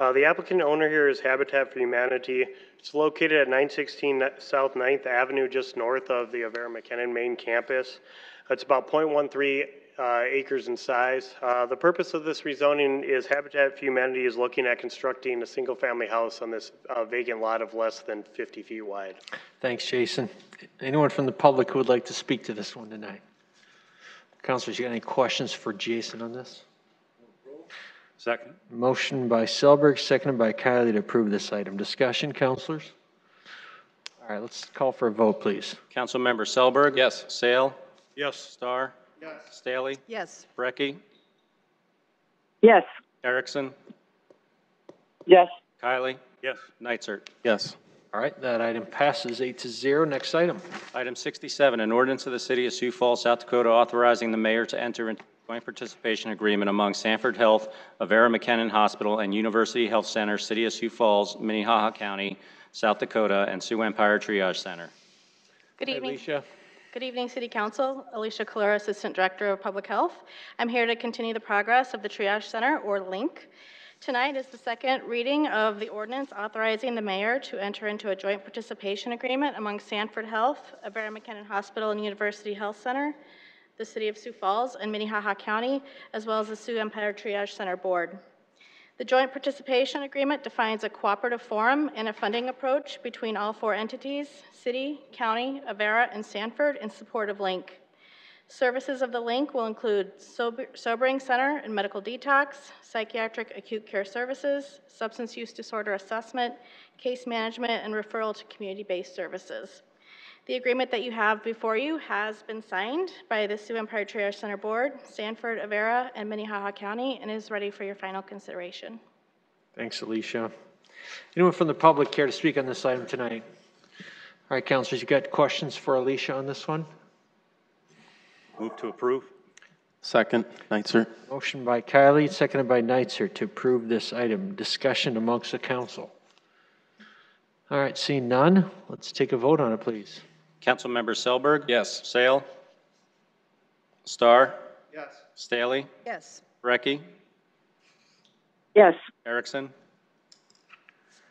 Uh, the applicant owner here is Habitat for Humanity. It's located at nine sixteen South ninth Avenue, just north of the Avera-McKennan main campus. It's about zero point one three uh, acres in size. Uh, the purpose of this rezoning is Habitat for Humanity is looking at constructing a single family house on this uh, vacant lot of less than fifty feet wide. Thanks, Jason. Anyone from the public who would like to speak to this one tonight? Councilors, you got any questions for Jason on this? Second. Motion by Selberg, seconded by Kiley to approve this item. Discussion, councilors? All right, let's call for a vote, please. Council Member Selberg? Yes. Sale? Yes. Starr? Yes. Staley? Yes. Brecky? Yes. Erickson? Yes. Kiley? Yes. Neitzert? Yes. All right, that item passes eight to zero. Next item. Item sixty-seven, an ordinance of the City of Sioux Falls, South Dakota, authorizing the mayor to enter into a joint participation agreement among Sanford Health, Avera-McKennan Hospital, and University Health Center, City of Sioux Falls, Minnehaha County, South Dakota, and Sioux Empire Triage Center. Good evening. Alicia. Good evening, City Council. Alicia Calora, Assistant Director of Public Health. I'm here to continue the progress of the Triage Center, or LINC. Tonight is the second reading of the ordinance authorizing the mayor to enter into a joint participation agreement among Sanford Health, Avera-McKennan Hospital and University Health Center, the City of Sioux Falls and Minnehaha County, as well as the Sioux Empire Triage Center Board. The joint participation agreement defines a cooperative forum and a funding approach between all four entities, City, County, Avera, and Sanford, in support of LINC. Services of the LINC will include sober, sobering center and medical detox, psychiatric acute care services, substance use disorder assessment, case management, and referral to community-based services. The agreement that you have before you has been signed by the Sioux Empire Triage Center Board, Sanford, Avera, and Minnehaha County, and is ready for your final consideration. Thanks, Alicia. Anyone from the public care to speak on this item tonight? All right, councilors, you got questions for Alicia on this one? Move to approve. Second, Neitzert. Motion by Kiley, seconded by Neitzert to approve this item. Discussion amongst the council. All right, seeing none, let's take a vote on it, please. Councilmember Selberg? Yes. Sale? Starr? Yes. Staley? Yes. Brecky? Yes. Erickson?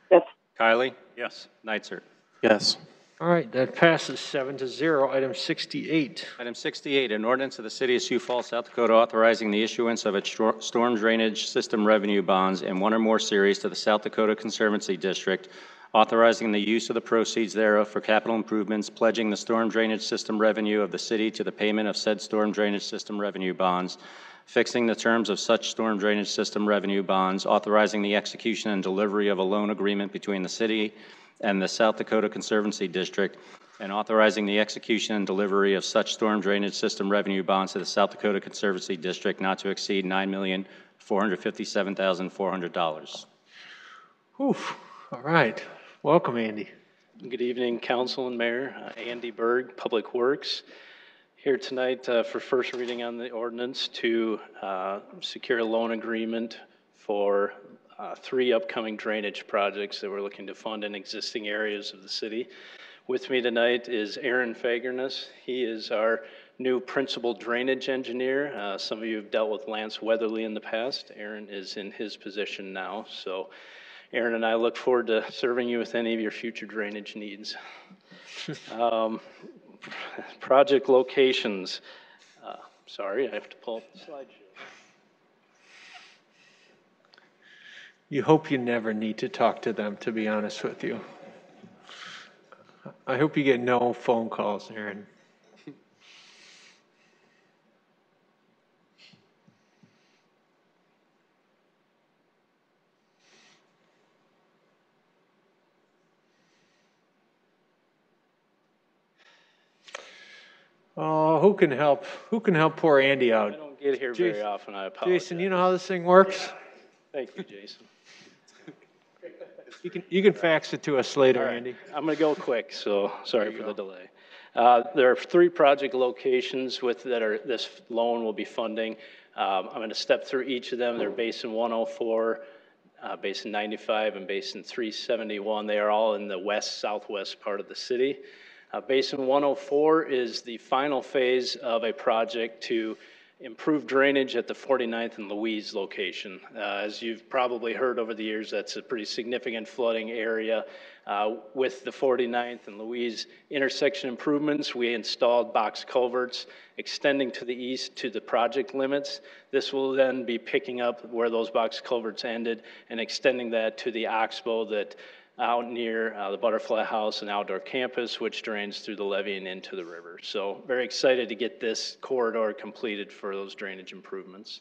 Yes. Kiley? Yes. Neitzert? Yes. All right, that passes seven to zero. Item sixty-eight. Item sixty-eight, an ordinance of the City of Sioux Falls, South Dakota, authorizing the issuance of its storm drainage system revenue bonds in one or more series to the South Dakota Conservancy District, authorizing the use of the proceeds thereof for capital improvements, pledging the storm drainage system revenue of the city to the payment of said storm drainage system revenue bonds, fixing the terms of such storm drainage system revenue bonds, authorizing the execution and delivery of a loan agreement between the city and the South Dakota Conservancy District, and authorizing the execution and delivery of such storm drainage system revenue bonds to the South Dakota Conservancy District not to exceed nine million four hundred fifty-seven thousand four hundred dollars. Oof. All right. Welcome, Andy. Good evening, Council and Mayor. Uh, Andy Berg, Public Works, here tonight uh, for first reading on the ordinance to uh, secure a loan agreement for Uh, three upcoming drainage projects that we're looking to fund in existing areas of the city. With me tonight is Aaron Fagerness. He is our new principal drainage engineer. Uh, some of you have dealt with Lance Weatherly in the past. Aaron is in his position now. So Aaron and I look forward to serving you with any of your future drainage needs. um, project locations. Uh, sorry, I have to pull up the slideshow. You hope you never need to talk to them, to be honest with you. I hope you get no phone calls, Aaron. Oh, who can help? Who can help poor Andy out? I don't get here very Jason, often, I apologize. Jason, you know how this thing works? Thank you, Jason. You can, you can fax it to us later, right, Andy. I'm going to go quick, so sorry for go. the delay. Uh, there are three project locations with that are this loan will be funding. Um, I'm going to step through each of them. They're Basin one oh four, uh, Basin ninety-five, and Basin three seventy-one. They are all in the west, southwest part of the city. Uh, Basin one oh four is the final phase of a project to improved drainage at the forty-ninth and Louise location. Uh, as you've probably heard over the years, that's a pretty significant flooding area. Uh, with the forty-ninth and Louise intersection improvements, we installed box culverts extending to the east to the project limits. This will then be picking up where those box culverts ended and extending that to the oxbow that out near uh, the Butterfly House and outdoor campus, which drains through the levee and into the river. So very excited to get this corridor completed for those drainage improvements.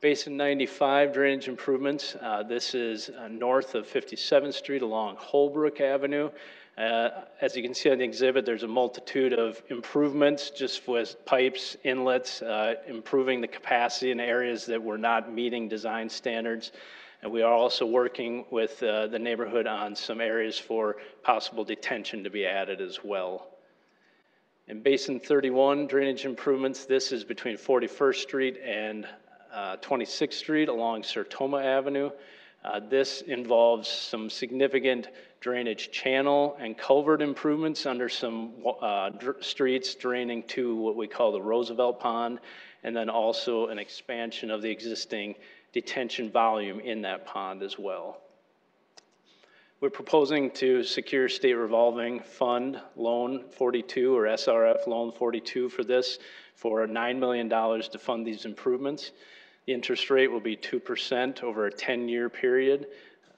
Basin ninety-five drainage improvements. Uh, this is uh, north of fifty-seventh Street along Holbrook Avenue. Uh, as you can see on the exhibit, there's a multitude of improvements just with pipes, inlets, uh, improving the capacity in areas that were not meeting design standards. And we are also working with uh, the neighborhood on some areas for possible detention to be added as well. In Basin thirty-one, drainage improvements. This is between forty-first Street and uh, twenty-sixth Street along Sertoma Avenue. Uh, this involves some significant drainage channel and culvert improvements under some uh, dr- streets draining to what we call the Roosevelt Pond, and then also an expansion of the existing detention volume in that pond as well. We're proposing to secure state revolving fund loan forty-two, or S R F loan forty-two, for this for nine million dollars to fund these improvements. The interest rate will be two percent over a ten-year period.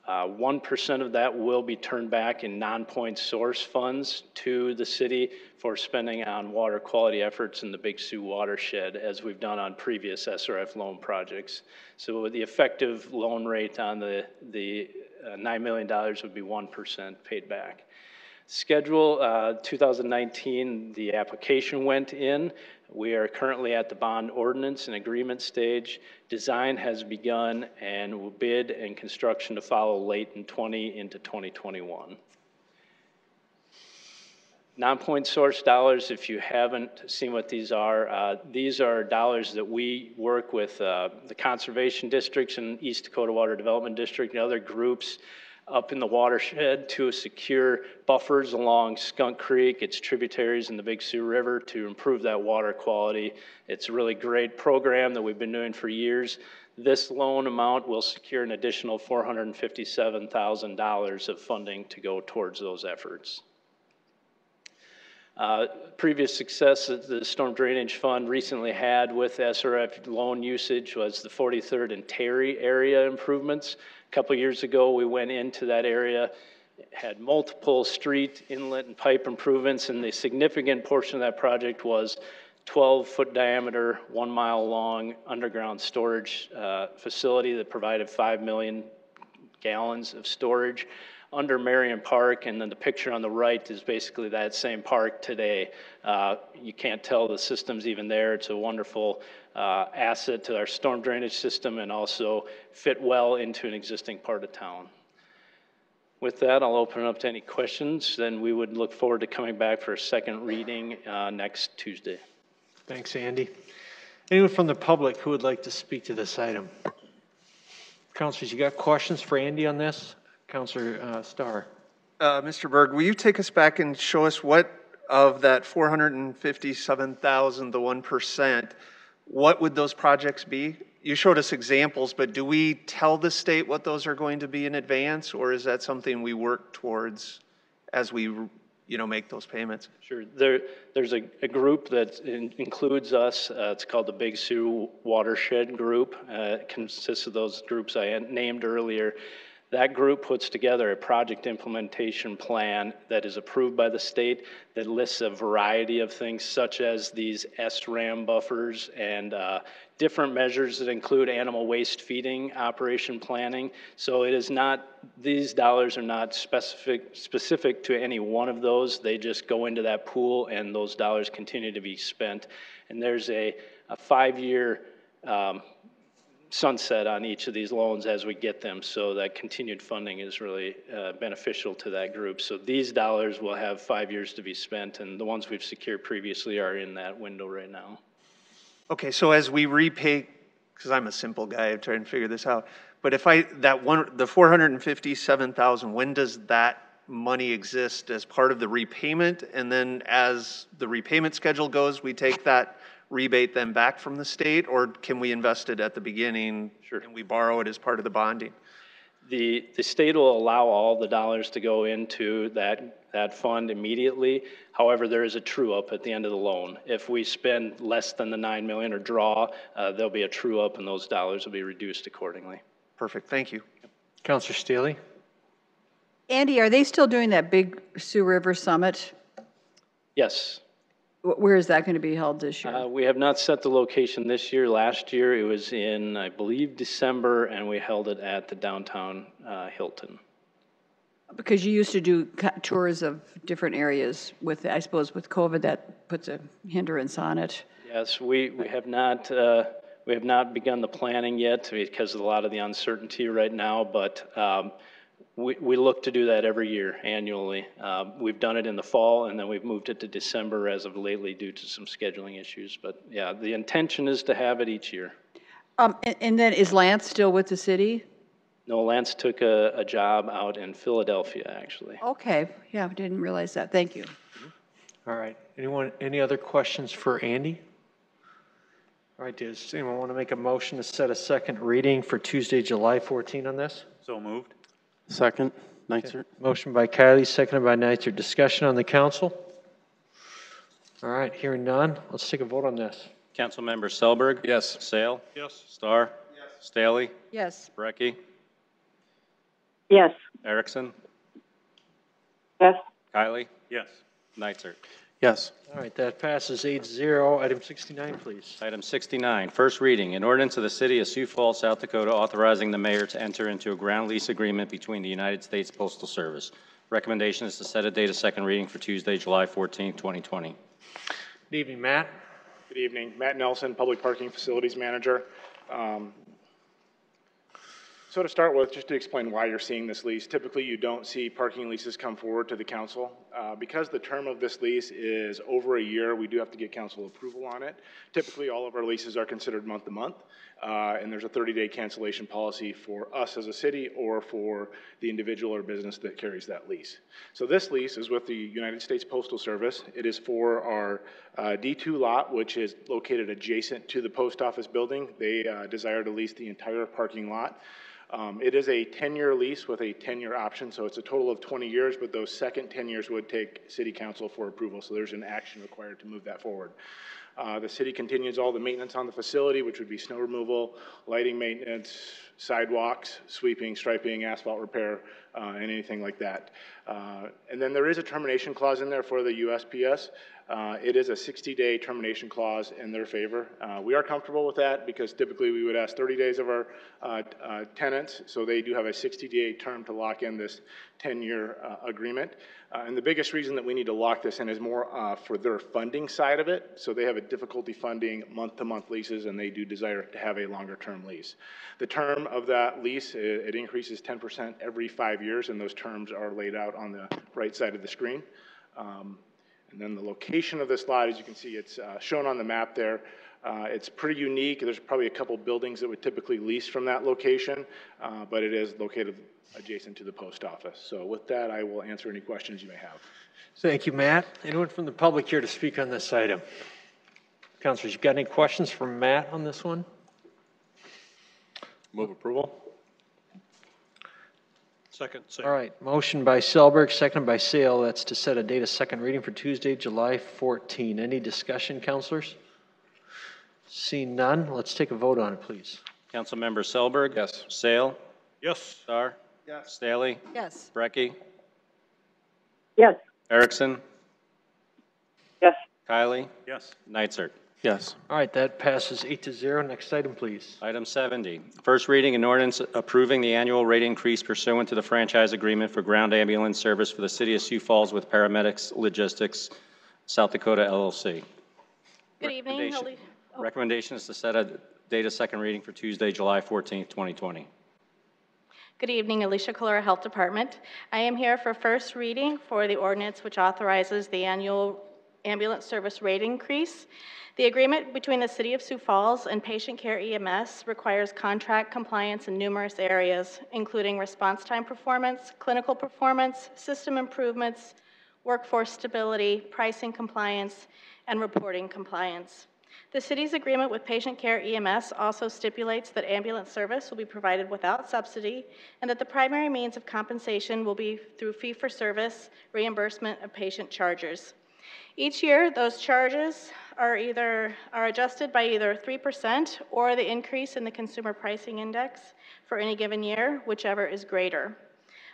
Uh, one percent of that will be turned back in non-point source funds to the city for spending on water quality efforts in the Big Sioux watershed, as we've done on previous S R F loan projects. So the effective loan rate on the, the nine million dollars would be one percent paid back. Schedule uh, two thousand nineteen, the application went in. We are currently at the bond ordinance and agreement stage. Design has begun and will bid and construction to follow late in twenty into twenty twenty-one. Non-point source dollars, if you haven't seen what these are, uh, these are dollars that we work with uh, the conservation districts and East Dakota Water Development District and other groups up in the watershed to secure buffers along Skunk Creek, its tributaries, and the Big Sioux River to improve that water quality. It's a really great program that we've been doing for years. This loan amount will secure an additional four hundred fifty-seven thousand dollars of funding to go towards those efforts. Uh, previous success that the Storm Drainage Fund recently had with S R F loan usage was the forty-third and Terry area improvements. A couple years ago, we went into that area, had multiple street, inlet, and pipe improvements, and the significant portion of that project was twelve foot diameter, one mile long underground storage uh, facility that provided five million gallons of storage under Marion Park. And then the picture on the right is basically that same park today. Uh, you can't tell the system's even there. It's a wonderful uh, asset to our storm drainage system and also fit well into an existing part of town. With that, I'll open it up to any questions. Then we would look forward to coming back for a second reading uh, next Tuesday. Thanks, Andy. Anyone from the public who would like to speak to this item? Councilors, you got questions for Andy on this? Councilor uh, Starr. Uh, Mister Berg, will you take us back and show us what of that four hundred fifty-seven thousand, the one percent, what would those projects be? You showed us examples, but do we tell the state what those are going to be in advance, or is that something we work towards as we you know, make those payments? Sure. There, there's a, a group that in, includes us. Uh, it's called the Big Sioux Watershed Group. Uh, it consists of those groups I named earlier. That group puts together a project implementation plan that is approved by the state that lists a variety of things such as these S RAM buffers and uh, different measures that include animal waste feeding, operation planning. So it is not, these dollars are not specific, specific to any one of those. They just go into that pool and those dollars continue to be spent. And there's a, a five-year um, sunset on each of these loans as we get them, so that continued funding is really uh, beneficial to that group. So these dollars will have five years to be spent, and the ones we've secured previously are in that window right now. Okay, so as we repay, because I'm a simple guy, I'm trying to figure this out, but if I, that one, the four hundred fifty-seven thousand, when does that money exist as part of the repayment? And then as the repayment schedule goes, we take that rebate them back from the state, or can we invest it at the beginning? Sure. And we borrow it as part of the bonding? The, the state will allow all the dollars to go into that, that fund immediately. However, there is a true up at the end of the loan. If we spend less than the nine million or draw, uh, there'll be a true up and those dollars will be reduced accordingly. Perfect, thank you. Yep. Councilor Staley. Andy, are they still doing that Big Sioux River Summit? Yes. Where is that going to be held this year? Uh, we have not set the location this year. Last year it was in, I believe, December, and we held it at the downtown uh, Hilton. Because you used to do tours of different areas with, I suppose, with COVID, that puts a hindrance on it. Yes, we, we have not uh, we have not begun the planning yet because of a lot of the uncertainty right now, but um, We, we look to do that every year, annually. Uh, we've done it in the fall, and then we've moved it to December as of lately due to some scheduling issues. But yeah, the intention is to have it each year. Um, and, and then is Lance still with the city? No, Lance took a, a job out in Philadelphia, actually. Okay, yeah, I didn't realize that. Thank you. Mm-hmm. All right, anyone, any other questions for Andy? All right, does anyone want to make a motion to set a second reading for Tuesday, July fourteenth on this? So moved. Second, Neitzert. Okay. Motion by Kylie, seconded by Neitzert. Discussion on the council? All right, hearing none. Let's take a vote on this. Council member Selberg? Yes. Sale? Yes. Starr? Yes. Staley? Yes. Brecky? Yes. Erickson? Yes. Kylie? Yes. Neitzert? Yes. All right, that passes eight zero. Item sixty-nine, please. Item sixty-nine, first reading. An ordinance of the City of Sioux Falls, South Dakota, authorizing the mayor to enter into a ground lease agreement between the United States Postal Service. Recommendation is to set a date of second reading for Tuesday, July fourteenth, twenty twenty. Good evening, Matt. Good evening. Matt Nelson, Public Parking Facilities Manager. Um, So to start with, just to explain why you're seeing this lease, typically you don't see parking leases come forward to the council. Uh, because the term of this lease is over a year, we do have to get council approval on it. Typically all of our leases are considered month to month, uh, and there's a thirty day cancellation policy for us as a city or for the individual or business that carries that lease. So this lease is with the United States Postal Service. It is for our uh, D two lot, which is located adjacent to the post office building. They uh, desire to lease the entire parking lot. Um, it is a ten year lease with a ten year option, so it's a total of twenty years, but those second ten years would take City Council for approval, so there's an action required to move that forward. Uh, the city continues all the maintenance on the facility, which would be snow removal, lighting maintenance, sidewalks, sweeping, striping, asphalt repair, uh, and anything like that. Uh, and then there is a termination clause in there for the U S P S. Uh, it is a sixty day termination clause in their favor. Uh, we are comfortable with that because typically we would ask thirty days of our uh, uh, tenants, so they do have a sixty day term to lock in this ten year uh, agreement. Uh, and the biggest reason that we need to lock this in is more uh, for their funding side of it. So they have a difficulty funding month-to-month leases, and they do desire to have a longer-term lease. The term of that lease, it, it increases ten percent every five years, and those terms are laid out on the right side of the screen. Um, and then the location of this lot, as you can see, it's uh, shown on the map there. Uh, it's pretty unique. There's probably a couple buildings that would typically lease from that location, uh, but it is located adjacent to the post office. So with that, I will answer any questions you may have. Thank you, Matt. Anyone from the public here to speak on this item? Councilors, you got any questions for Matt on this one? Move approval. Second. Second. All right. Motion by Selberg, second by Sale. That's to set a date of second reading for Tuesday, July fourteenth. Any discussion, councilors? Seeing none, let's take a vote on it, please. Councilmember Selberg. Yes. Sale. Yes. Starr. Yes. Staley. Yes. Brecky. Yes. Erickson. Yes. Kiley. Yes. Neitzert. Yes. All right, that passes eight to zero. Next item, please. Item seventy, first reading an ordinance approving the annual rate increase pursuant to the franchise agreement for ground ambulance service for the city of Sioux Falls with Paramedics Logistics, South Dakota, L L C. Good evening. Oh. Recommendation is to set a date of second reading for Tuesday, July fourteenth, twenty twenty. Good evening, Alicia Calora, Health Department. I am here for first reading for the ordinance which authorizes the annual ambulance service rate increase. The agreement between the City of Sioux Falls and Patient Care E M S requires contract compliance in numerous areas, including response time performance, clinical performance, system improvements, workforce stability, pricing compliance, and reporting compliance. The City's agreement with Patient Care E M S also stipulates that ambulance service will be provided without subsidy and that the primary means of compensation will be through fee-for-service reimbursement of patient charges. Each year, those charges are either are adjusted by either three percent or the increase in the Consumer Pricing Index for any given year, whichever is greater.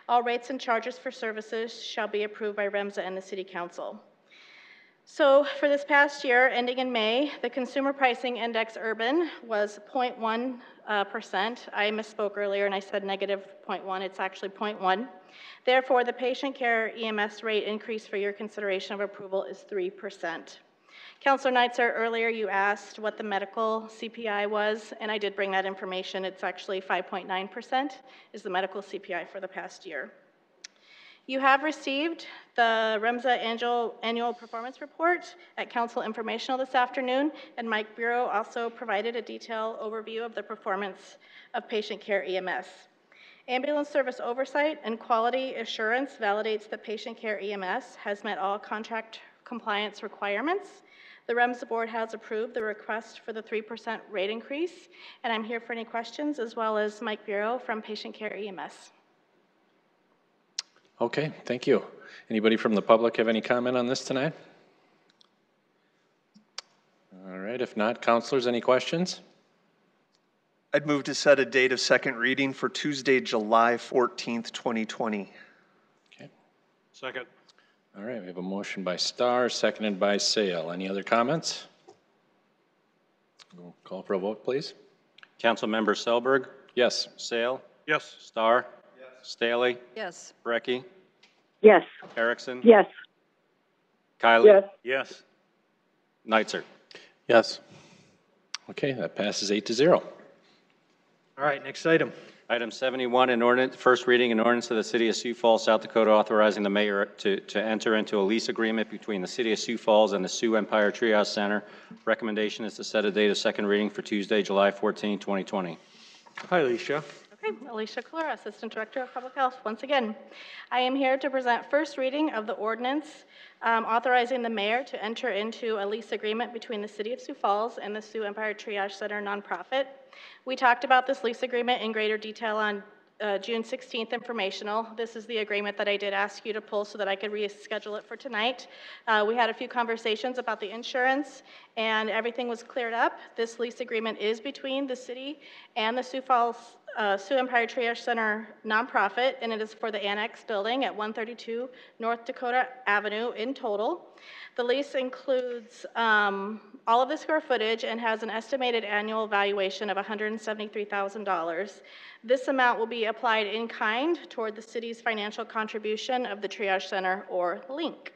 All rates and charges for services shall be approved by R E M S A and the City Council. So for this past year, ending in May, the Consumer Pricing Index urban was zero point one percent. Uh, I misspoke earlier and I said negative zero point one. It's actually zero point one. Therefore, the patient care E M S rate increase for your consideration of approval is three percent. Councilor Neitzert, earlier you asked what the medical C P I was, and I did bring that information. It's actually five point nine percent is the medical C P I for the past year. You have received the R E M S A annual, annual performance report at Council Informational this afternoon, and Mike Bureau also provided a detailed overview of the performance of patient care E M S. Ambulance service oversight and quality assurance validates that patient care E M S has met all contract compliance requirements. The R E M S A board has approved the request for the three percent rate increase, and I'm here for any questions as well as Mike Bureau from patient care E M S. Okay, thank you. Anybody from the public have any comment on this tonight? All right, if not, councilors, any questions? I'd move to set a date of second reading for Tuesday, July fourteenth, twenty twenty. Okay. Second. All right, we have a motion by Starr, seconded by Sale. Any other comments? We'll call for a vote, please. Councilmember Selberg? Yes. Sale? Yes. Starr? Staley? Yes. Brecky? Yes. Erickson? Yes. Kiley? Yes. Yes. Neitzert? Yes. Okay, that passes eight to zero. All right, next item. Item seventy-one, an ordinance, first reading, an ordinance of the City of Sioux Falls, South Dakota, authorizing the mayor to, to enter into a lease agreement between the City of Sioux Falls and the Sioux Empire Treehouse Center. Recommendation is to set a date of second reading for Tuesday, July fourteenth, twenty twenty. Hi, Alicia. Okay, Alicia Kalura, Assistant Director of Public Health. Once again, I am here to present first reading of the ordinance um, authorizing the mayor to enter into a lease agreement between the City of Sioux Falls and the Sioux Empire Triage Center nonprofit. We talked about this lease agreement in greater detail on uh, June sixteenth informational. This is the agreement that I did ask you to pull so that I could reschedule it for tonight. Uh, we had a few conversations about the insurance and everything was cleared up. This lease agreement is between the city and the Sioux Falls Uh, Sioux Empire Triage Center nonprofit, and it is for the annex building at one thirty-two North Dakota Avenue in total. The lease includes um, all of the square footage and has an estimated annual valuation of one hundred seventy-three thousand dollars. This amount will be applied in kind toward the city's financial contribution of the Triage Center, or LINC.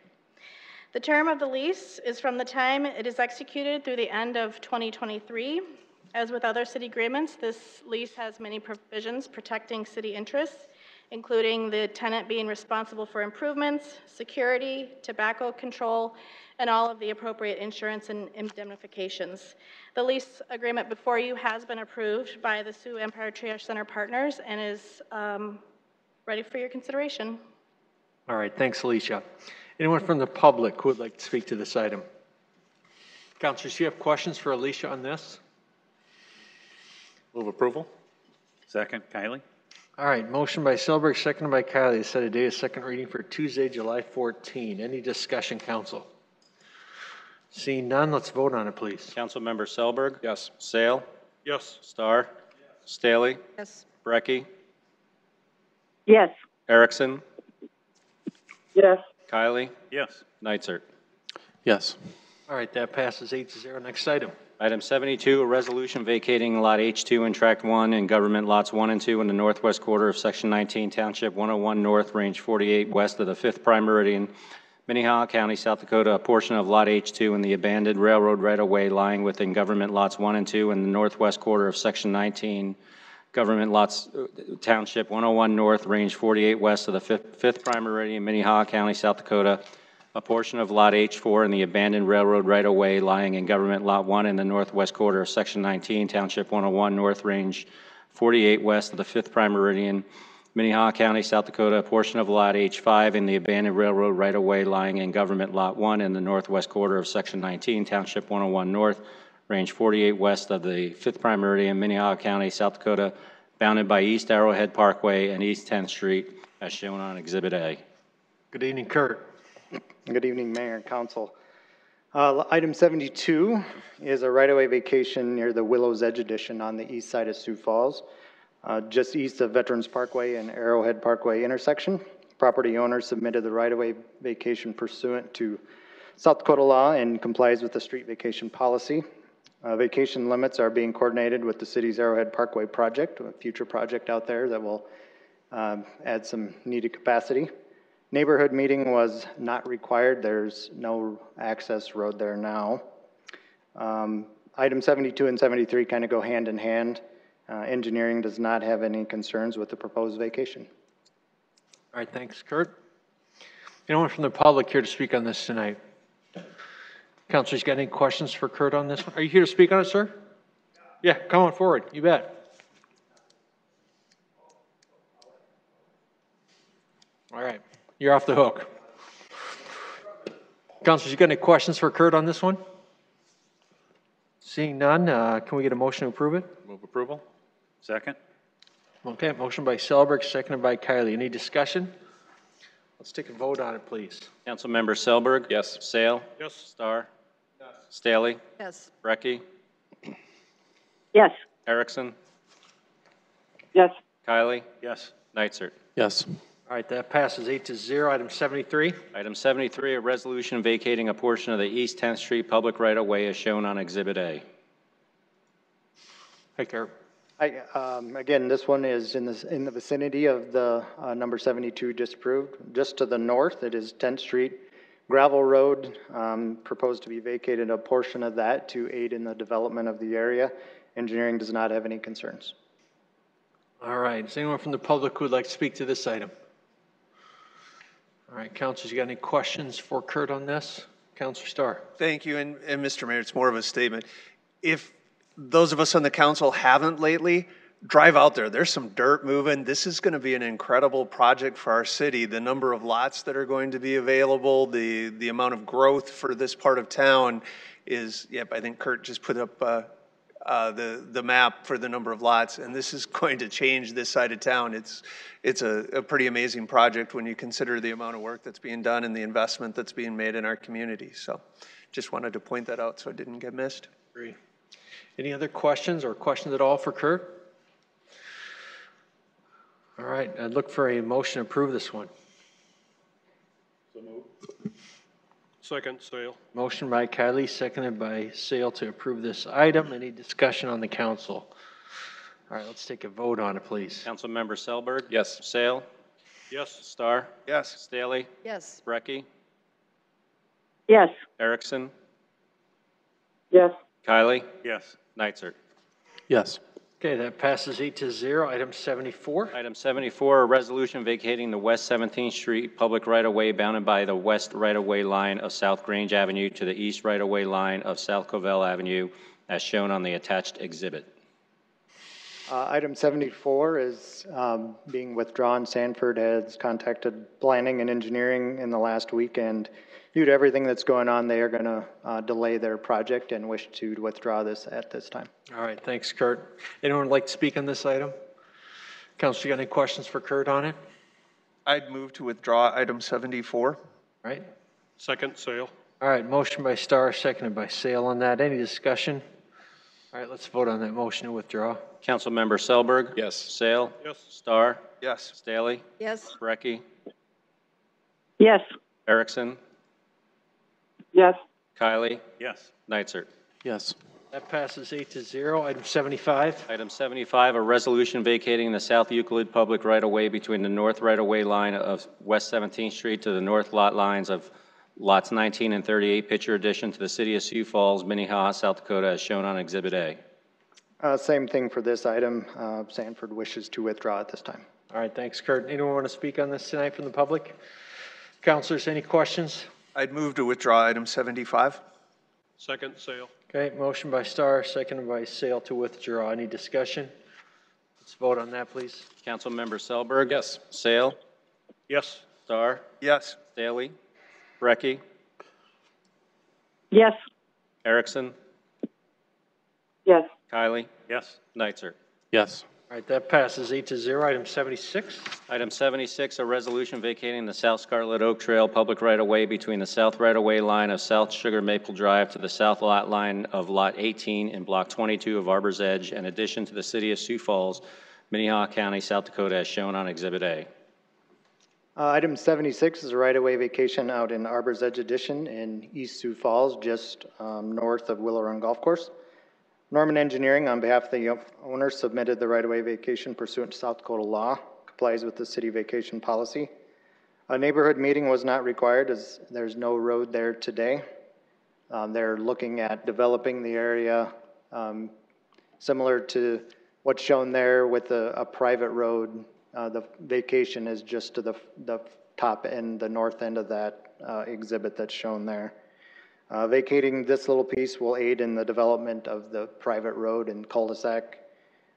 The term of the lease is from the time it is executed through the end of twenty twenty-three. As with other city agreements, this lease has many provisions protecting city interests, including the tenant being responsible for improvements, security, tobacco control, and all of the appropriate insurance and indemnifications. The lease agreement before you has been approved by the Sioux Empire Triage Center partners and is um, ready for your consideration. All right, thanks, Alicia. Anyone from the public who would like to speak to this item? Councilors, do you have questions for Alicia on this? Move approval. Second, Kylie. All right, motion by Selberg, seconded by Kylie, to set a date of second reading for Tuesday, July fourteenth. Any discussion, council? Seeing none, let's vote on it, please. Council member Selberg? Yes. Sale? Yes. Starr? Yes. Staley? Yes. Brecky? Yes. Erickson? Yes. Kylie? Yes. Neitzert? Yes. All right, that passes eight to zero. Next item. Item seventy-two, a resolution vacating Lot H two and Tract one and Government Lots one and two in the northwest quarter of Section nineteen, Township one oh one North, Range forty-eight west of the fifth Prime Meridian, Minnehaha County, South Dakota, a portion of Lot H two and the abandoned railroad right-of-way lying within Government Lots one and two in the northwest quarter of Section nineteen, Government Lots Township one oh one North, Range forty-eight west of the fifth Prime Meridian, Minnehaha County, South Dakota, a portion of Lot H four and the abandoned railroad right-of-way lying in Government Lot one in the northwest quarter of Section nineteen, Township one oh one North, Range forty-eight west of the fifth Prime Meridian, Minnehaha County, South Dakota, a portion of Lot H five and the abandoned railroad right-of-way lying in Government Lot one in the northwest quarter of Section nineteen, Township one oh one North, Range forty-eight west of the fifth Prime Meridian, Minnehaha County, South Dakota, bounded by East Arrowhead Parkway and East tenth Street, as shown on Exhibit A. Good evening, Kurt. Good evening, Mayor and Council. Uh, item seventy-two is a right-of-way vacation near the Willow's Edge addition on the east side of Sioux Falls, uh, just east of Veterans Parkway and Arrowhead Parkway intersection. Property owner submitted the right-of-way vacation pursuant to South Dakota law and complies with the street vacation policy. Uh, vacation limits are being coordinated with the city's Arrowhead Parkway project, a future project out there that will uh, add some needed capacity. Neighborhood meeting was not required. There's no access road there now. Um, item seventy-two and seventy-three kind of go hand in hand. Uh, engineering does not have any concerns with the proposed vacation. All right, thanks, Kurt. Anyone from the public here to speak on this tonight? Councilors, got any questions for Kurt on this one? Are you here to speak on it, sir? Yeah, come on forward, you bet. All right. You're off the hook. Councilors, you got any questions for Kurt on this one? Seeing none, uh, can we get a motion to approve it? Move approval. Second. Okay, motion by Selberg, seconded by Kylie. Any discussion? Let's take a vote on it, please. Councilmember Selberg? Yes. Sale? Yes. Starr? Yes. Staley? Yes. Brecky? Yes. Erickson? Yes. Kylie? Yes. Neitzert? Yes. All right, that passes eight to zero. Item seventy-three. Item seventy-three, a resolution vacating a portion of the East tenth Street public right-of-way as shown on Exhibit A. Hey, Kurt. I, um, again, this one is in, this, in the vicinity of the uh, number seventy-two disapproved. Just to the north, it is tenth Street gravel road, um, proposed to be vacated a portion of that to aid in the development of the area. Engineering does not have any concerns. All right, is anyone from the public who would like to speak to this item? All right, councilors, you got any questions for Kurt on this? Councilor Starr. Thank you, and, and Mister Mayor, it's more of a statement. If those of us on the council haven't lately, drive out there. There's some dirt moving. This is going to be an incredible project for our city. The number of lots that are going to be available, the, the amount of growth for this part of town is, yep, I think Kurt just put up uh, uh, the, the map for the number of lots, and this is going to change this side of town. It's, it's a, a pretty amazing project when you consider the amount of work that's being done and the investment that's being made in our community. So just wanted to point that out so it didn't get missed. Agree. Any other questions or questions at all for Kurt? All right, I'd look for a motion to approve this one. So moved. Second, Sale. Motion by Kylie, seconded by Sale to approve this item. Any discussion on the council? All right, let's take a vote on it, please. Council Member Selberg? Yes. Sale? Yes. Starr? Yes. Staley? Yes. Brecky? Yes. Erickson? Yes. Kylie? Yes. Neitzert? Yes. Okay, that passes eight to zero. Item seventy-four. Item seventy-four, a resolution vacating the West seventeenth Street public right-of-way bounded by the west right-of-way line of South Grange Avenue to the east right-of-way line of South Covell Avenue, as shown on the attached exhibit. Uh, item seventy-four is um, being withdrawn. Sanford has contacted planning and engineering in the last week, and due to everything that's going on, they are going to uh, delay their project and wish to withdraw this at this time. All right, thanks, Kurt. Anyone would like to speak on this item? Council, you got any questions for Kurt on it? I'd move to withdraw item seventy-four. All right. Second, Sale. All right, motion by Starr, seconded by Sale on that. Any discussion? All right, let's vote on that motion to withdraw. Council Member Selberg. Yes. Sale. Yes. Starr. Yes. Staley. Yes. Brecky. Yes. Erickson. Yes. Kylie? Yes. Neitzert? Yes. That passes eight to zero. Item seventy-five. Item seventy-five, a resolution vacating the South Euclid public right-of-way between the north right-of-way line of West seventeenth Street to the north lot lines of lots nineteen and thirty-eight, picture addition to the city of Sioux Falls, Minnehaha, South Dakota, as shown on Exhibit A. Uh, same thing for this item. Uh, Sanford wishes to withdraw at this time. All right, thanks, Kurt. Anyone want to speak on this tonight from the public? Councilors, any questions? I'd move to withdraw item seventy-five. Second, Sale. Okay, motion by Starr, seconded by Sale to withdraw. Any discussion? Let's vote on that, please. Council Member Selberg. Yes. Sale. Yes. Starr. Yes. Staley. Brecky. Yes. Erickson. Yes. Kylie. Yes. Neitzert. Yes. All right, that passes eight to zero. Item seventy-six. Item seventy-six, a resolution vacating the South Scarlet Oak Trail public right-of-way between the south right-of-way line of South Sugar Maple Drive to the south lot line of Lot eighteen in Block twenty-two of Arbor's Edge, in addition to the city of Sioux Falls, Minnehaha County, South Dakota, as shown on Exhibit A. Uh, item seventy-six is a right-of-way vacation out in Arbor's Edge Addition in East Sioux Falls, just um, north of Willow Run Golf Course. Norman Engineering, on behalf of the owner, submitted the right-of-way vacation pursuant to South Dakota law, complies with the city vacation policy. A neighborhood meeting was not required as there's no road there today. Um, they're looking at developing the area um, similar to what's shown there with a, a private road. Uh, the vacation is just to the, the top end, the north end of that uh, exhibit that's shown there. Uh, vacating this little piece will aid in the development of the private road and cul-de-sac.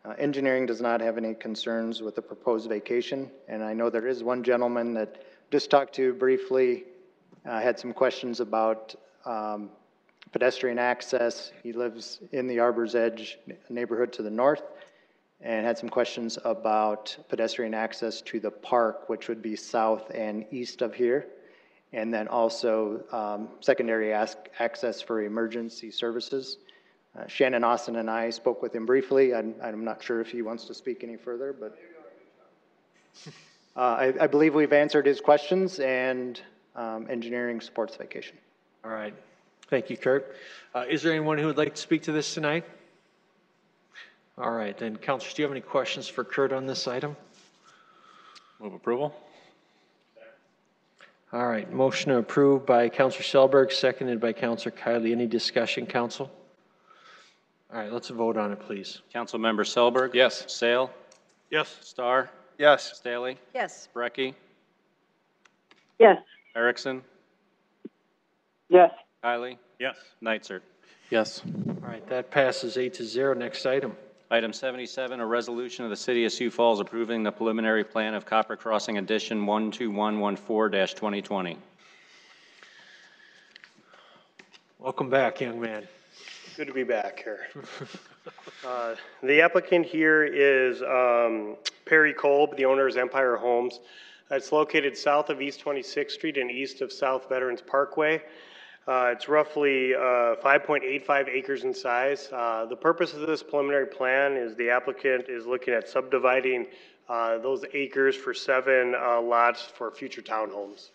Uh, engineering does not have any concerns with the proposed vacation, and I know there is one gentleman that just talked to briefly, uh, had some questions about um, pedestrian access. He lives in the Arbor's Edge neighborhood to the north and had some questions about pedestrian access to the park, which would be south and east of here. And then also um, secondary ask access for emergency services. Uh, Shannon Austin and I spoke with him briefly. I'm, I'm not sure if he wants to speak any further, but uh, I, I believe we've answered his questions, and um, engineering supports vacation. All right, thank you, Kurt. Uh, is there anyone who would like to speak to this tonight? All right, then, councilors, do you have any questions for Kurt on this item? Move approval. All right, motion to approve by Councilor Selberg, seconded by Councilor Kiley. Any discussion, Council? All right, let's vote on it, please. Council Member Selberg. Yes. Sale. Yes. Starr? Yes. Staley? Yes. Brecky? Yes. Erickson? Yes. Kiley? Yes. Neitzert? Yes. All right, that passes eight to zero. Next item. Item seventy-seven, a resolution of the City of Sioux Falls approving the preliminary plan of Copper Crossing Edition one two one one four dash twenty twenty. Welcome back, young man. Good to be back here. uh, the applicant here is um, Perry Kolb, the owner is Empire Homes. It's located south of East twenty-sixth Street and east of South Veterans Parkway. Uh, it's roughly uh, five point eight five acres in size. Uh, the purpose of this preliminary plan is the applicant is looking at subdividing uh, those acres for seven uh, lots for future townhomes.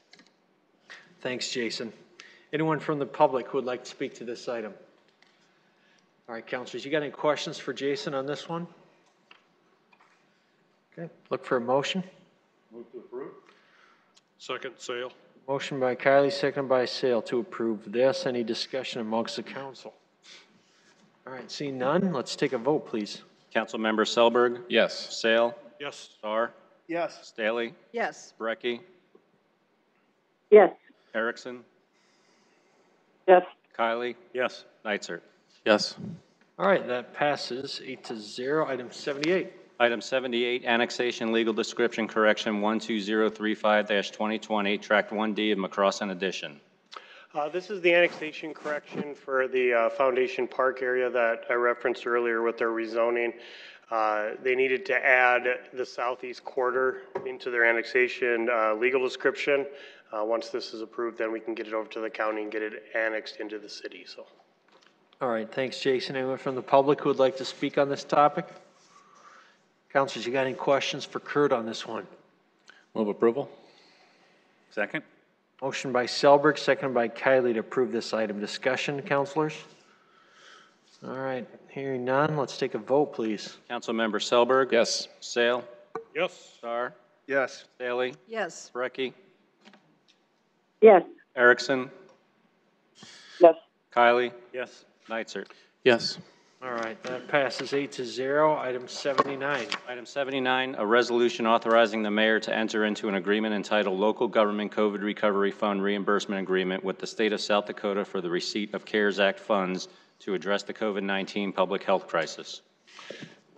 Thanks, Jason. Anyone from the public who would like to speak to this item? All right, councilors, you got any questions for Jason on this one? Okay, look for a motion. Move to approve. Second, Sale. Motion by Kiley, second by Sale to approve this. Any discussion amongst the council? All right, seeing none, let's take a vote, please. Councilmember Selberg? Yes. Sale? Yes. Starr? Yes. Staley? Yes. Brecky? Yes. Erickson? Yes. Kiley? Yes. Neitzert? Yes. All right, that passes eight to zero. Item seventy-eight. Item seventy-eight, annexation legal description correction one two zero three five dash twenty twenty, tract one D of McCrossin Edition. Uh, this is the annexation correction for the uh, Foundation Park area that I referenced earlier with their rezoning. Uh, they needed to add the southeast quarter into their annexation uh, legal description. Uh, once this is approved, then we can get it over to the county and get it annexed into the city. So. All right, thanks, Jason. Anyone from the public who would like to speak on this topic? Councilors, you got any questions for Kurt on this one? Move approval. Second. Motion by Selberg, second by Kiley to approve this item. Discussion, councilors? All right, hearing none, let's take a vote, please. Councilmember Selberg? Yes. Sale? Yes. Starr? Yes. Staley? Yes. Brecky? Yes. Erickson? Yes. Kiley? Yes. Neitzert? Yes. All right, that passes eight to zero. Item seventy-nine. Item seventy-nine, a resolution authorizing the mayor to enter into an agreement entitled Local Government COVID Recovery Fund Reimbursement Agreement with the State of South Dakota for the receipt of CARES Act funds to address the COVID nineteen public health crisis.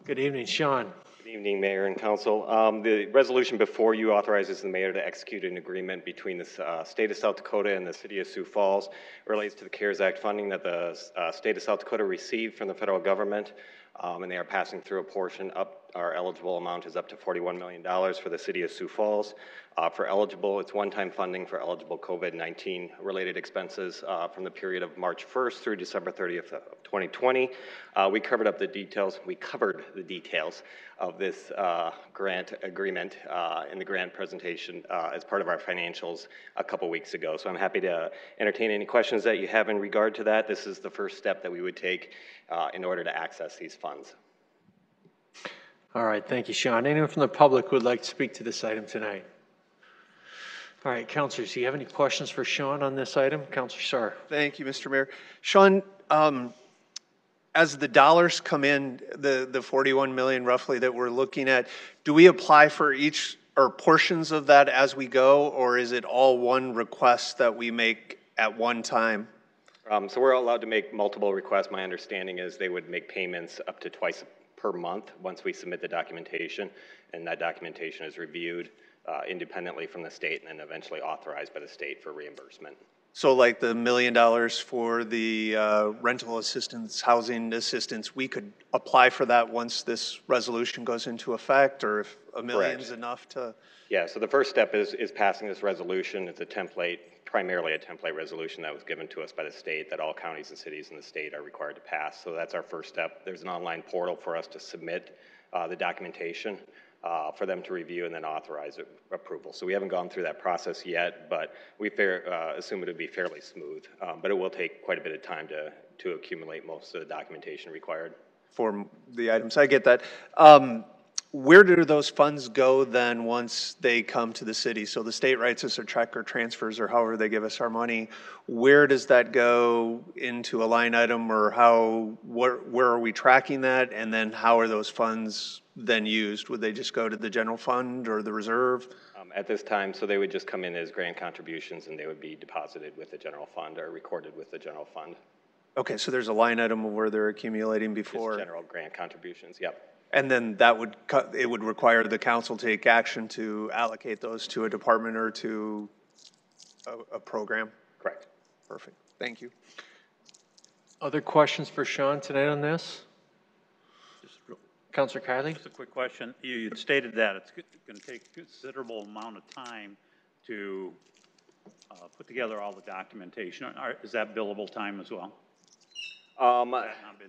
Good evening, Sean. Good evening, Mayor and Council. Um, the resolution before you authorizes the mayor to execute an agreement between the uh, state of South Dakota and the city of Sioux Falls. It relates to the CARES Act funding that the uh, state of South Dakota received from the federal government, um, and they are passing through a portion up. Our eligible amount is up to forty-one million dollars for the city of Sioux Falls. Uh, for eligible, it's one-time funding for eligible COVID nineteen related expenses uh, from the period of March first through December thirtieth of twenty twenty. Uh, we covered up the details. We covered the details of this uh, grant agreement uh, in the grant presentation uh, as part of our financials a couple weeks ago. So I'm happy to entertain any questions that you have in regard to that. This is the first step that we would take uh, in order to access these funds. All right, thank you, Sean. Anyone from the public who would like to speak to this item tonight? All right, councilors, do you have any questions for Sean on this item? Councilor Starr. Thank you, Mister Mayor. Sean, um, as the dollars come in, the, the forty-one million roughly that we're looking at, do we apply for each or portions of that as we go, or is it all one request that we make at one time? Um, so we're allowed to make multiple requests. My understanding is they would make payments up to twice per month once we submit the documentation, and that documentation is reviewed uh, independently from the state and then eventually authorized by the state for reimbursement. So like the million dollars for the uh, rental assistance, housing assistance, we could apply for that once this resolution goes into effect, or if a million is enough to... Yeah, so the first step is, is passing this resolution. It's a template, primarily a template resolution that was given to us by the state that all counties and cities in the state are required to pass. So that's our first step. There's an online portal for us to submit uh, the documentation Uh, for them to review and then authorize it, approval. So we haven't gone through that process yet, but we fair, uh, assume it would be fairly smooth. Um, but it will take quite a bit of time to, to accumulate most of the documentation required. For the items, I get that. Um, where do those funds go then once they come to the city? So the state writes us a check or transfers or however they give us our money. Where does that go into a line item, or how, where, where are we tracking that? And then how are those funds then used? Would they just go to the general fund or the reserve? Um, at this time, so they would just come in as grant contributions and they would be deposited with the general fund or recorded with the general fund. Okay, so there's a line item of where they're accumulating before? Just general grant contributions, yep. And then that would, it would require the council to take action to allocate those to a department or to a, a program? Correct. Perfect. Thank you. Other questions for Sean tonight on this? Councilor Kiley? Just a quick question. You, you stated that it's going to take a considerable amount of time to uh, put together all the documentation. Are, is that billable time as well? Um,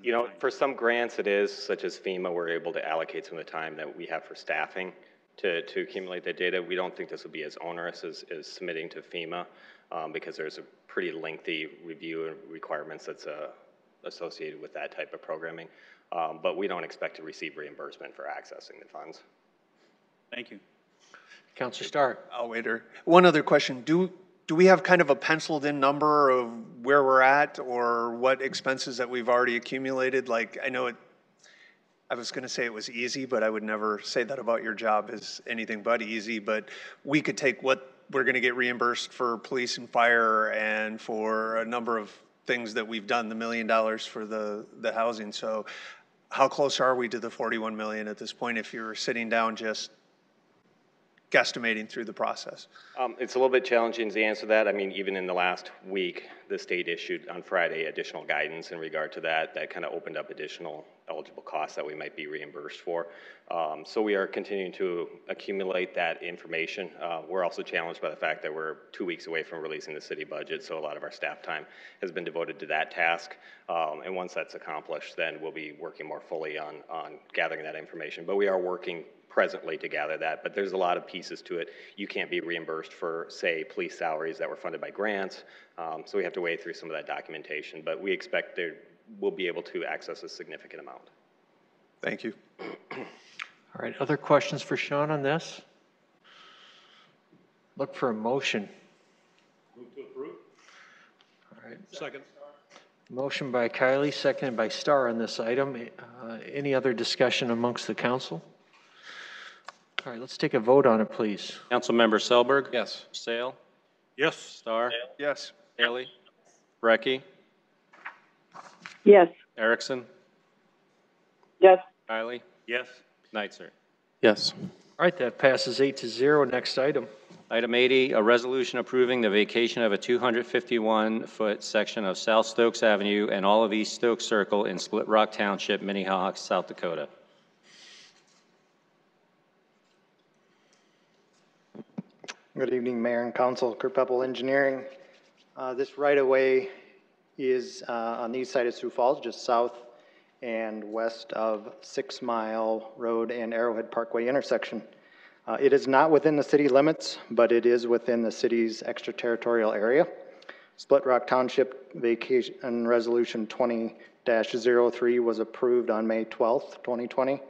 you know, for some grants it is, such as FEMA, we're able to allocate some of the time that we have for staffing to, to accumulate that data. We don't think this would be as onerous as, as submitting to FEMA um, because there's a pretty lengthy review and requirements that's uh, associated with that type of programming. Um, but we don't expect to receive reimbursement for accessing the funds. Thank you. Councilor Starr. I'll wait her. One other question. Do Do we have kind of a penciled in number of where we're at or what expenses that we've already accumulated? Like, I know it, I was going to say it was easy, but I would never say that about your job as anything but easy. But we could take what we're going to get reimbursed for police and fire and for a number of things that we've done, the million dollars for the, the housing. So how close are we to the forty-one million at this point if you're sitting down just guesstimating through the process? Um, it's a little bit challenging to answer that. I mean, even in the last week, the state issued on Friday additional guidance in regard to that. That kind of opened up additional eligible costs that we might be reimbursed for. Um, so we are continuing to accumulate that information. Uh, we're also challenged by the fact that we're two weeks away from releasing the city budget, so a lot of our staff time has been devoted to that task. Um, and once that's accomplished, then we'll be working more fully on, on gathering that information. But we are working presently to gather that, but there's a lot of pieces to it. You can't be reimbursed for, say, police salaries that were funded by grants, um, so we have to wade through some of that documentation, but we expect there we'll be able to access a significant amount. Thank you. All right, other questions for Sean on this? Look for a motion. Move to approve. All right. Second. Motion by Kiley, seconded by Starr on this item. Uh, any other discussion amongst the council? All right, let's take a vote on it, please. Councilmember Selberg? Yes. Sale? Yes. Starr? Sale. Yes. Haley? Yes. Brecky? Yes. Erickson? Yes. Kiley? Yes. Neitzert? Yes. All right, that passes eight to zero. Next item. Item eighty, a resolution approving the vacation of a two hundred fifty-one foot section of South Stokes Avenue and all of East Stokes Circle in Split Rock Township, Minnehaha, South Dakota. Good evening, Mayor and Council. Kerpepel Engineering. Uh, this right-of-way is uh, on the east side of Sioux Falls, just south and west of Six Mile Road and Arrowhead Parkway intersection. Uh, it is not within the city limits, but it is within the city's extraterritorial area. Split Rock Township Vacation Resolution twenty dash oh three was approved on May twelfth, twenty twenty.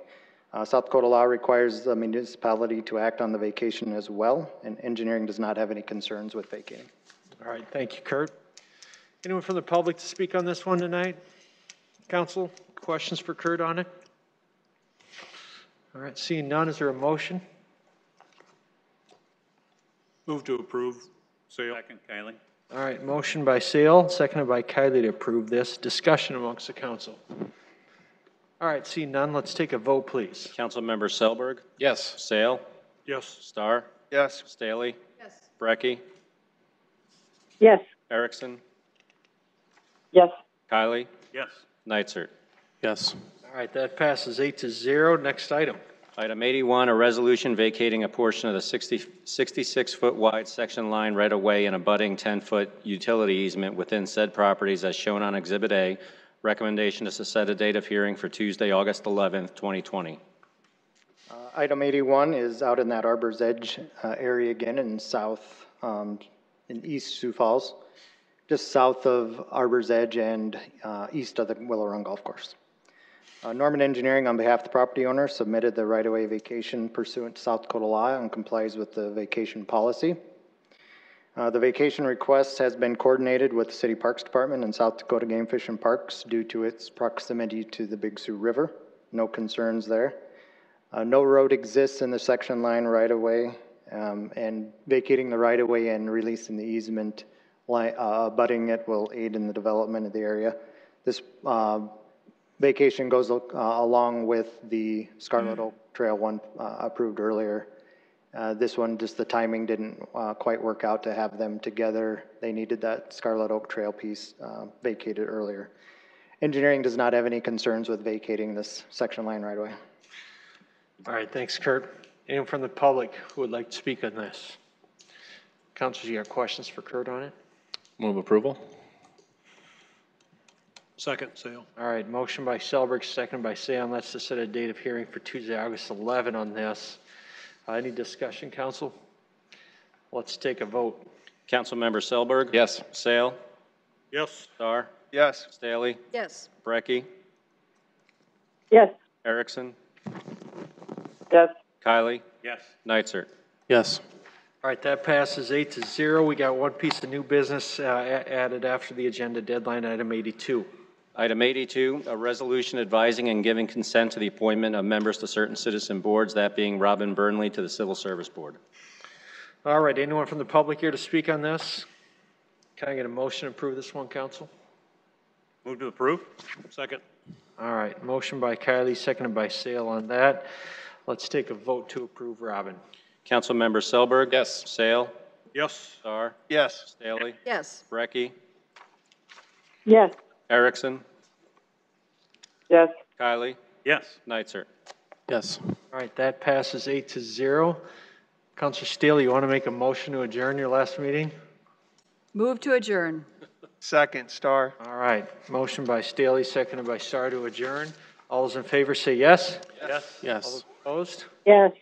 Uh, South Dakota law requires the municipality to act on the vacation as well, and engineering does not have any concerns with vacating. All right, thank you, Kurt. Anyone from the public to speak on this one tonight? Council, questions for Kurt on it? All right, seeing none, is there a motion? Move to approve. Sale. Second, Kiley. All right, motion by Sale, seconded by Kiley to approve this. Discussion amongst the council. All right, seeing none, let's take a vote, please. Councilmember Selberg? Yes. Sale? Yes. Starr? Yes. Staley? Yes. Brecky? Yes. Erickson? Yes. Kiley? Yes. Neitzert? Yes. All right, that passes eight to zero. Next item. Item eighty-one, a resolution vacating a portion of the sixty-six foot wide section line right away and abutting ten foot utility easement within said properties as shown on Exhibit A. Recommendation is to set a date of hearing for Tuesday, August eleventh, twenty twenty. Uh, item eighty-one is out in that Arbor's Edge uh, area again in south, um, in east Sioux Falls, just south of Arbor's Edge and uh, east of the Willow Run Golf Course. Uh, Norman Engineering, on behalf of the property owner, submitted the right-of-way vacation pursuant to South Dakota law and complies with the vacation policy. Uh, the vacation request has been coordinated with the City Parks Department and South Dakota Game Fish and Parks due to its proximity to the Big Sioux River. No concerns there. Uh, no road exists in the section line right-of-way, um, and vacating the right-of-way and releasing the easement line, uh, abutting it, will aid in the development of the area. This uh, vacation goes uh, along with the Scarlet Oak Trail one uh, approved earlier. Uh, this one, just the timing didn't uh, quite work out to have them together. They needed that Scarlet Oak Trail piece uh, vacated earlier. Engineering does not have any concerns with vacating this section line right away. All right, thanks, Kurt. Anyone from the public who would like to speak on this? Councilors, you have questions for Kurt on it? Move approval. Second, Sale. All right, motion by Selberg, second by Sale. And let's just set a date of hearing for Tuesday, August eleventh on this. Uh, any discussion, Council? Let's take a vote. Council Member Selberg? Yes. Sale? Yes. Starr? Yes. Staley? Yes. Brecky? Yes. Erickson? Yes. Kylie? Yes. Neitzert? Yes. All right, that passes eight to zero. We got one piece of new business uh, added after the agenda deadline, item eighty-two. Item eighty-two, a resolution advising and giving consent to the appointment of members to certain citizen boards, that being Robin Burnley to the Civil Service Board. All right, anyone from the public here to speak on this? Can I get a motion to approve this one, Council? Move to approve. Second. All right, motion by Kylie, seconded by Sale on that. Let's take a vote to approve, Robin. Council Member Selberg. Yes. Sale. Yes. Starr. Yes. Staley. Yes. Brecky. Yes. Erickson. Yes. Kylie? Yes. Neitzert? Yes. All right, that passes eight to zero. Councilor Steele, you want to make a motion to adjourn your last meeting? Move to adjourn. Second, Starr. All right, motion by Staley, seconded by Starr to adjourn. All those in favor say yes? Yes. Yes. All those opposed? Yes.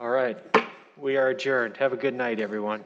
All right, we are adjourned. Have a good night, everyone.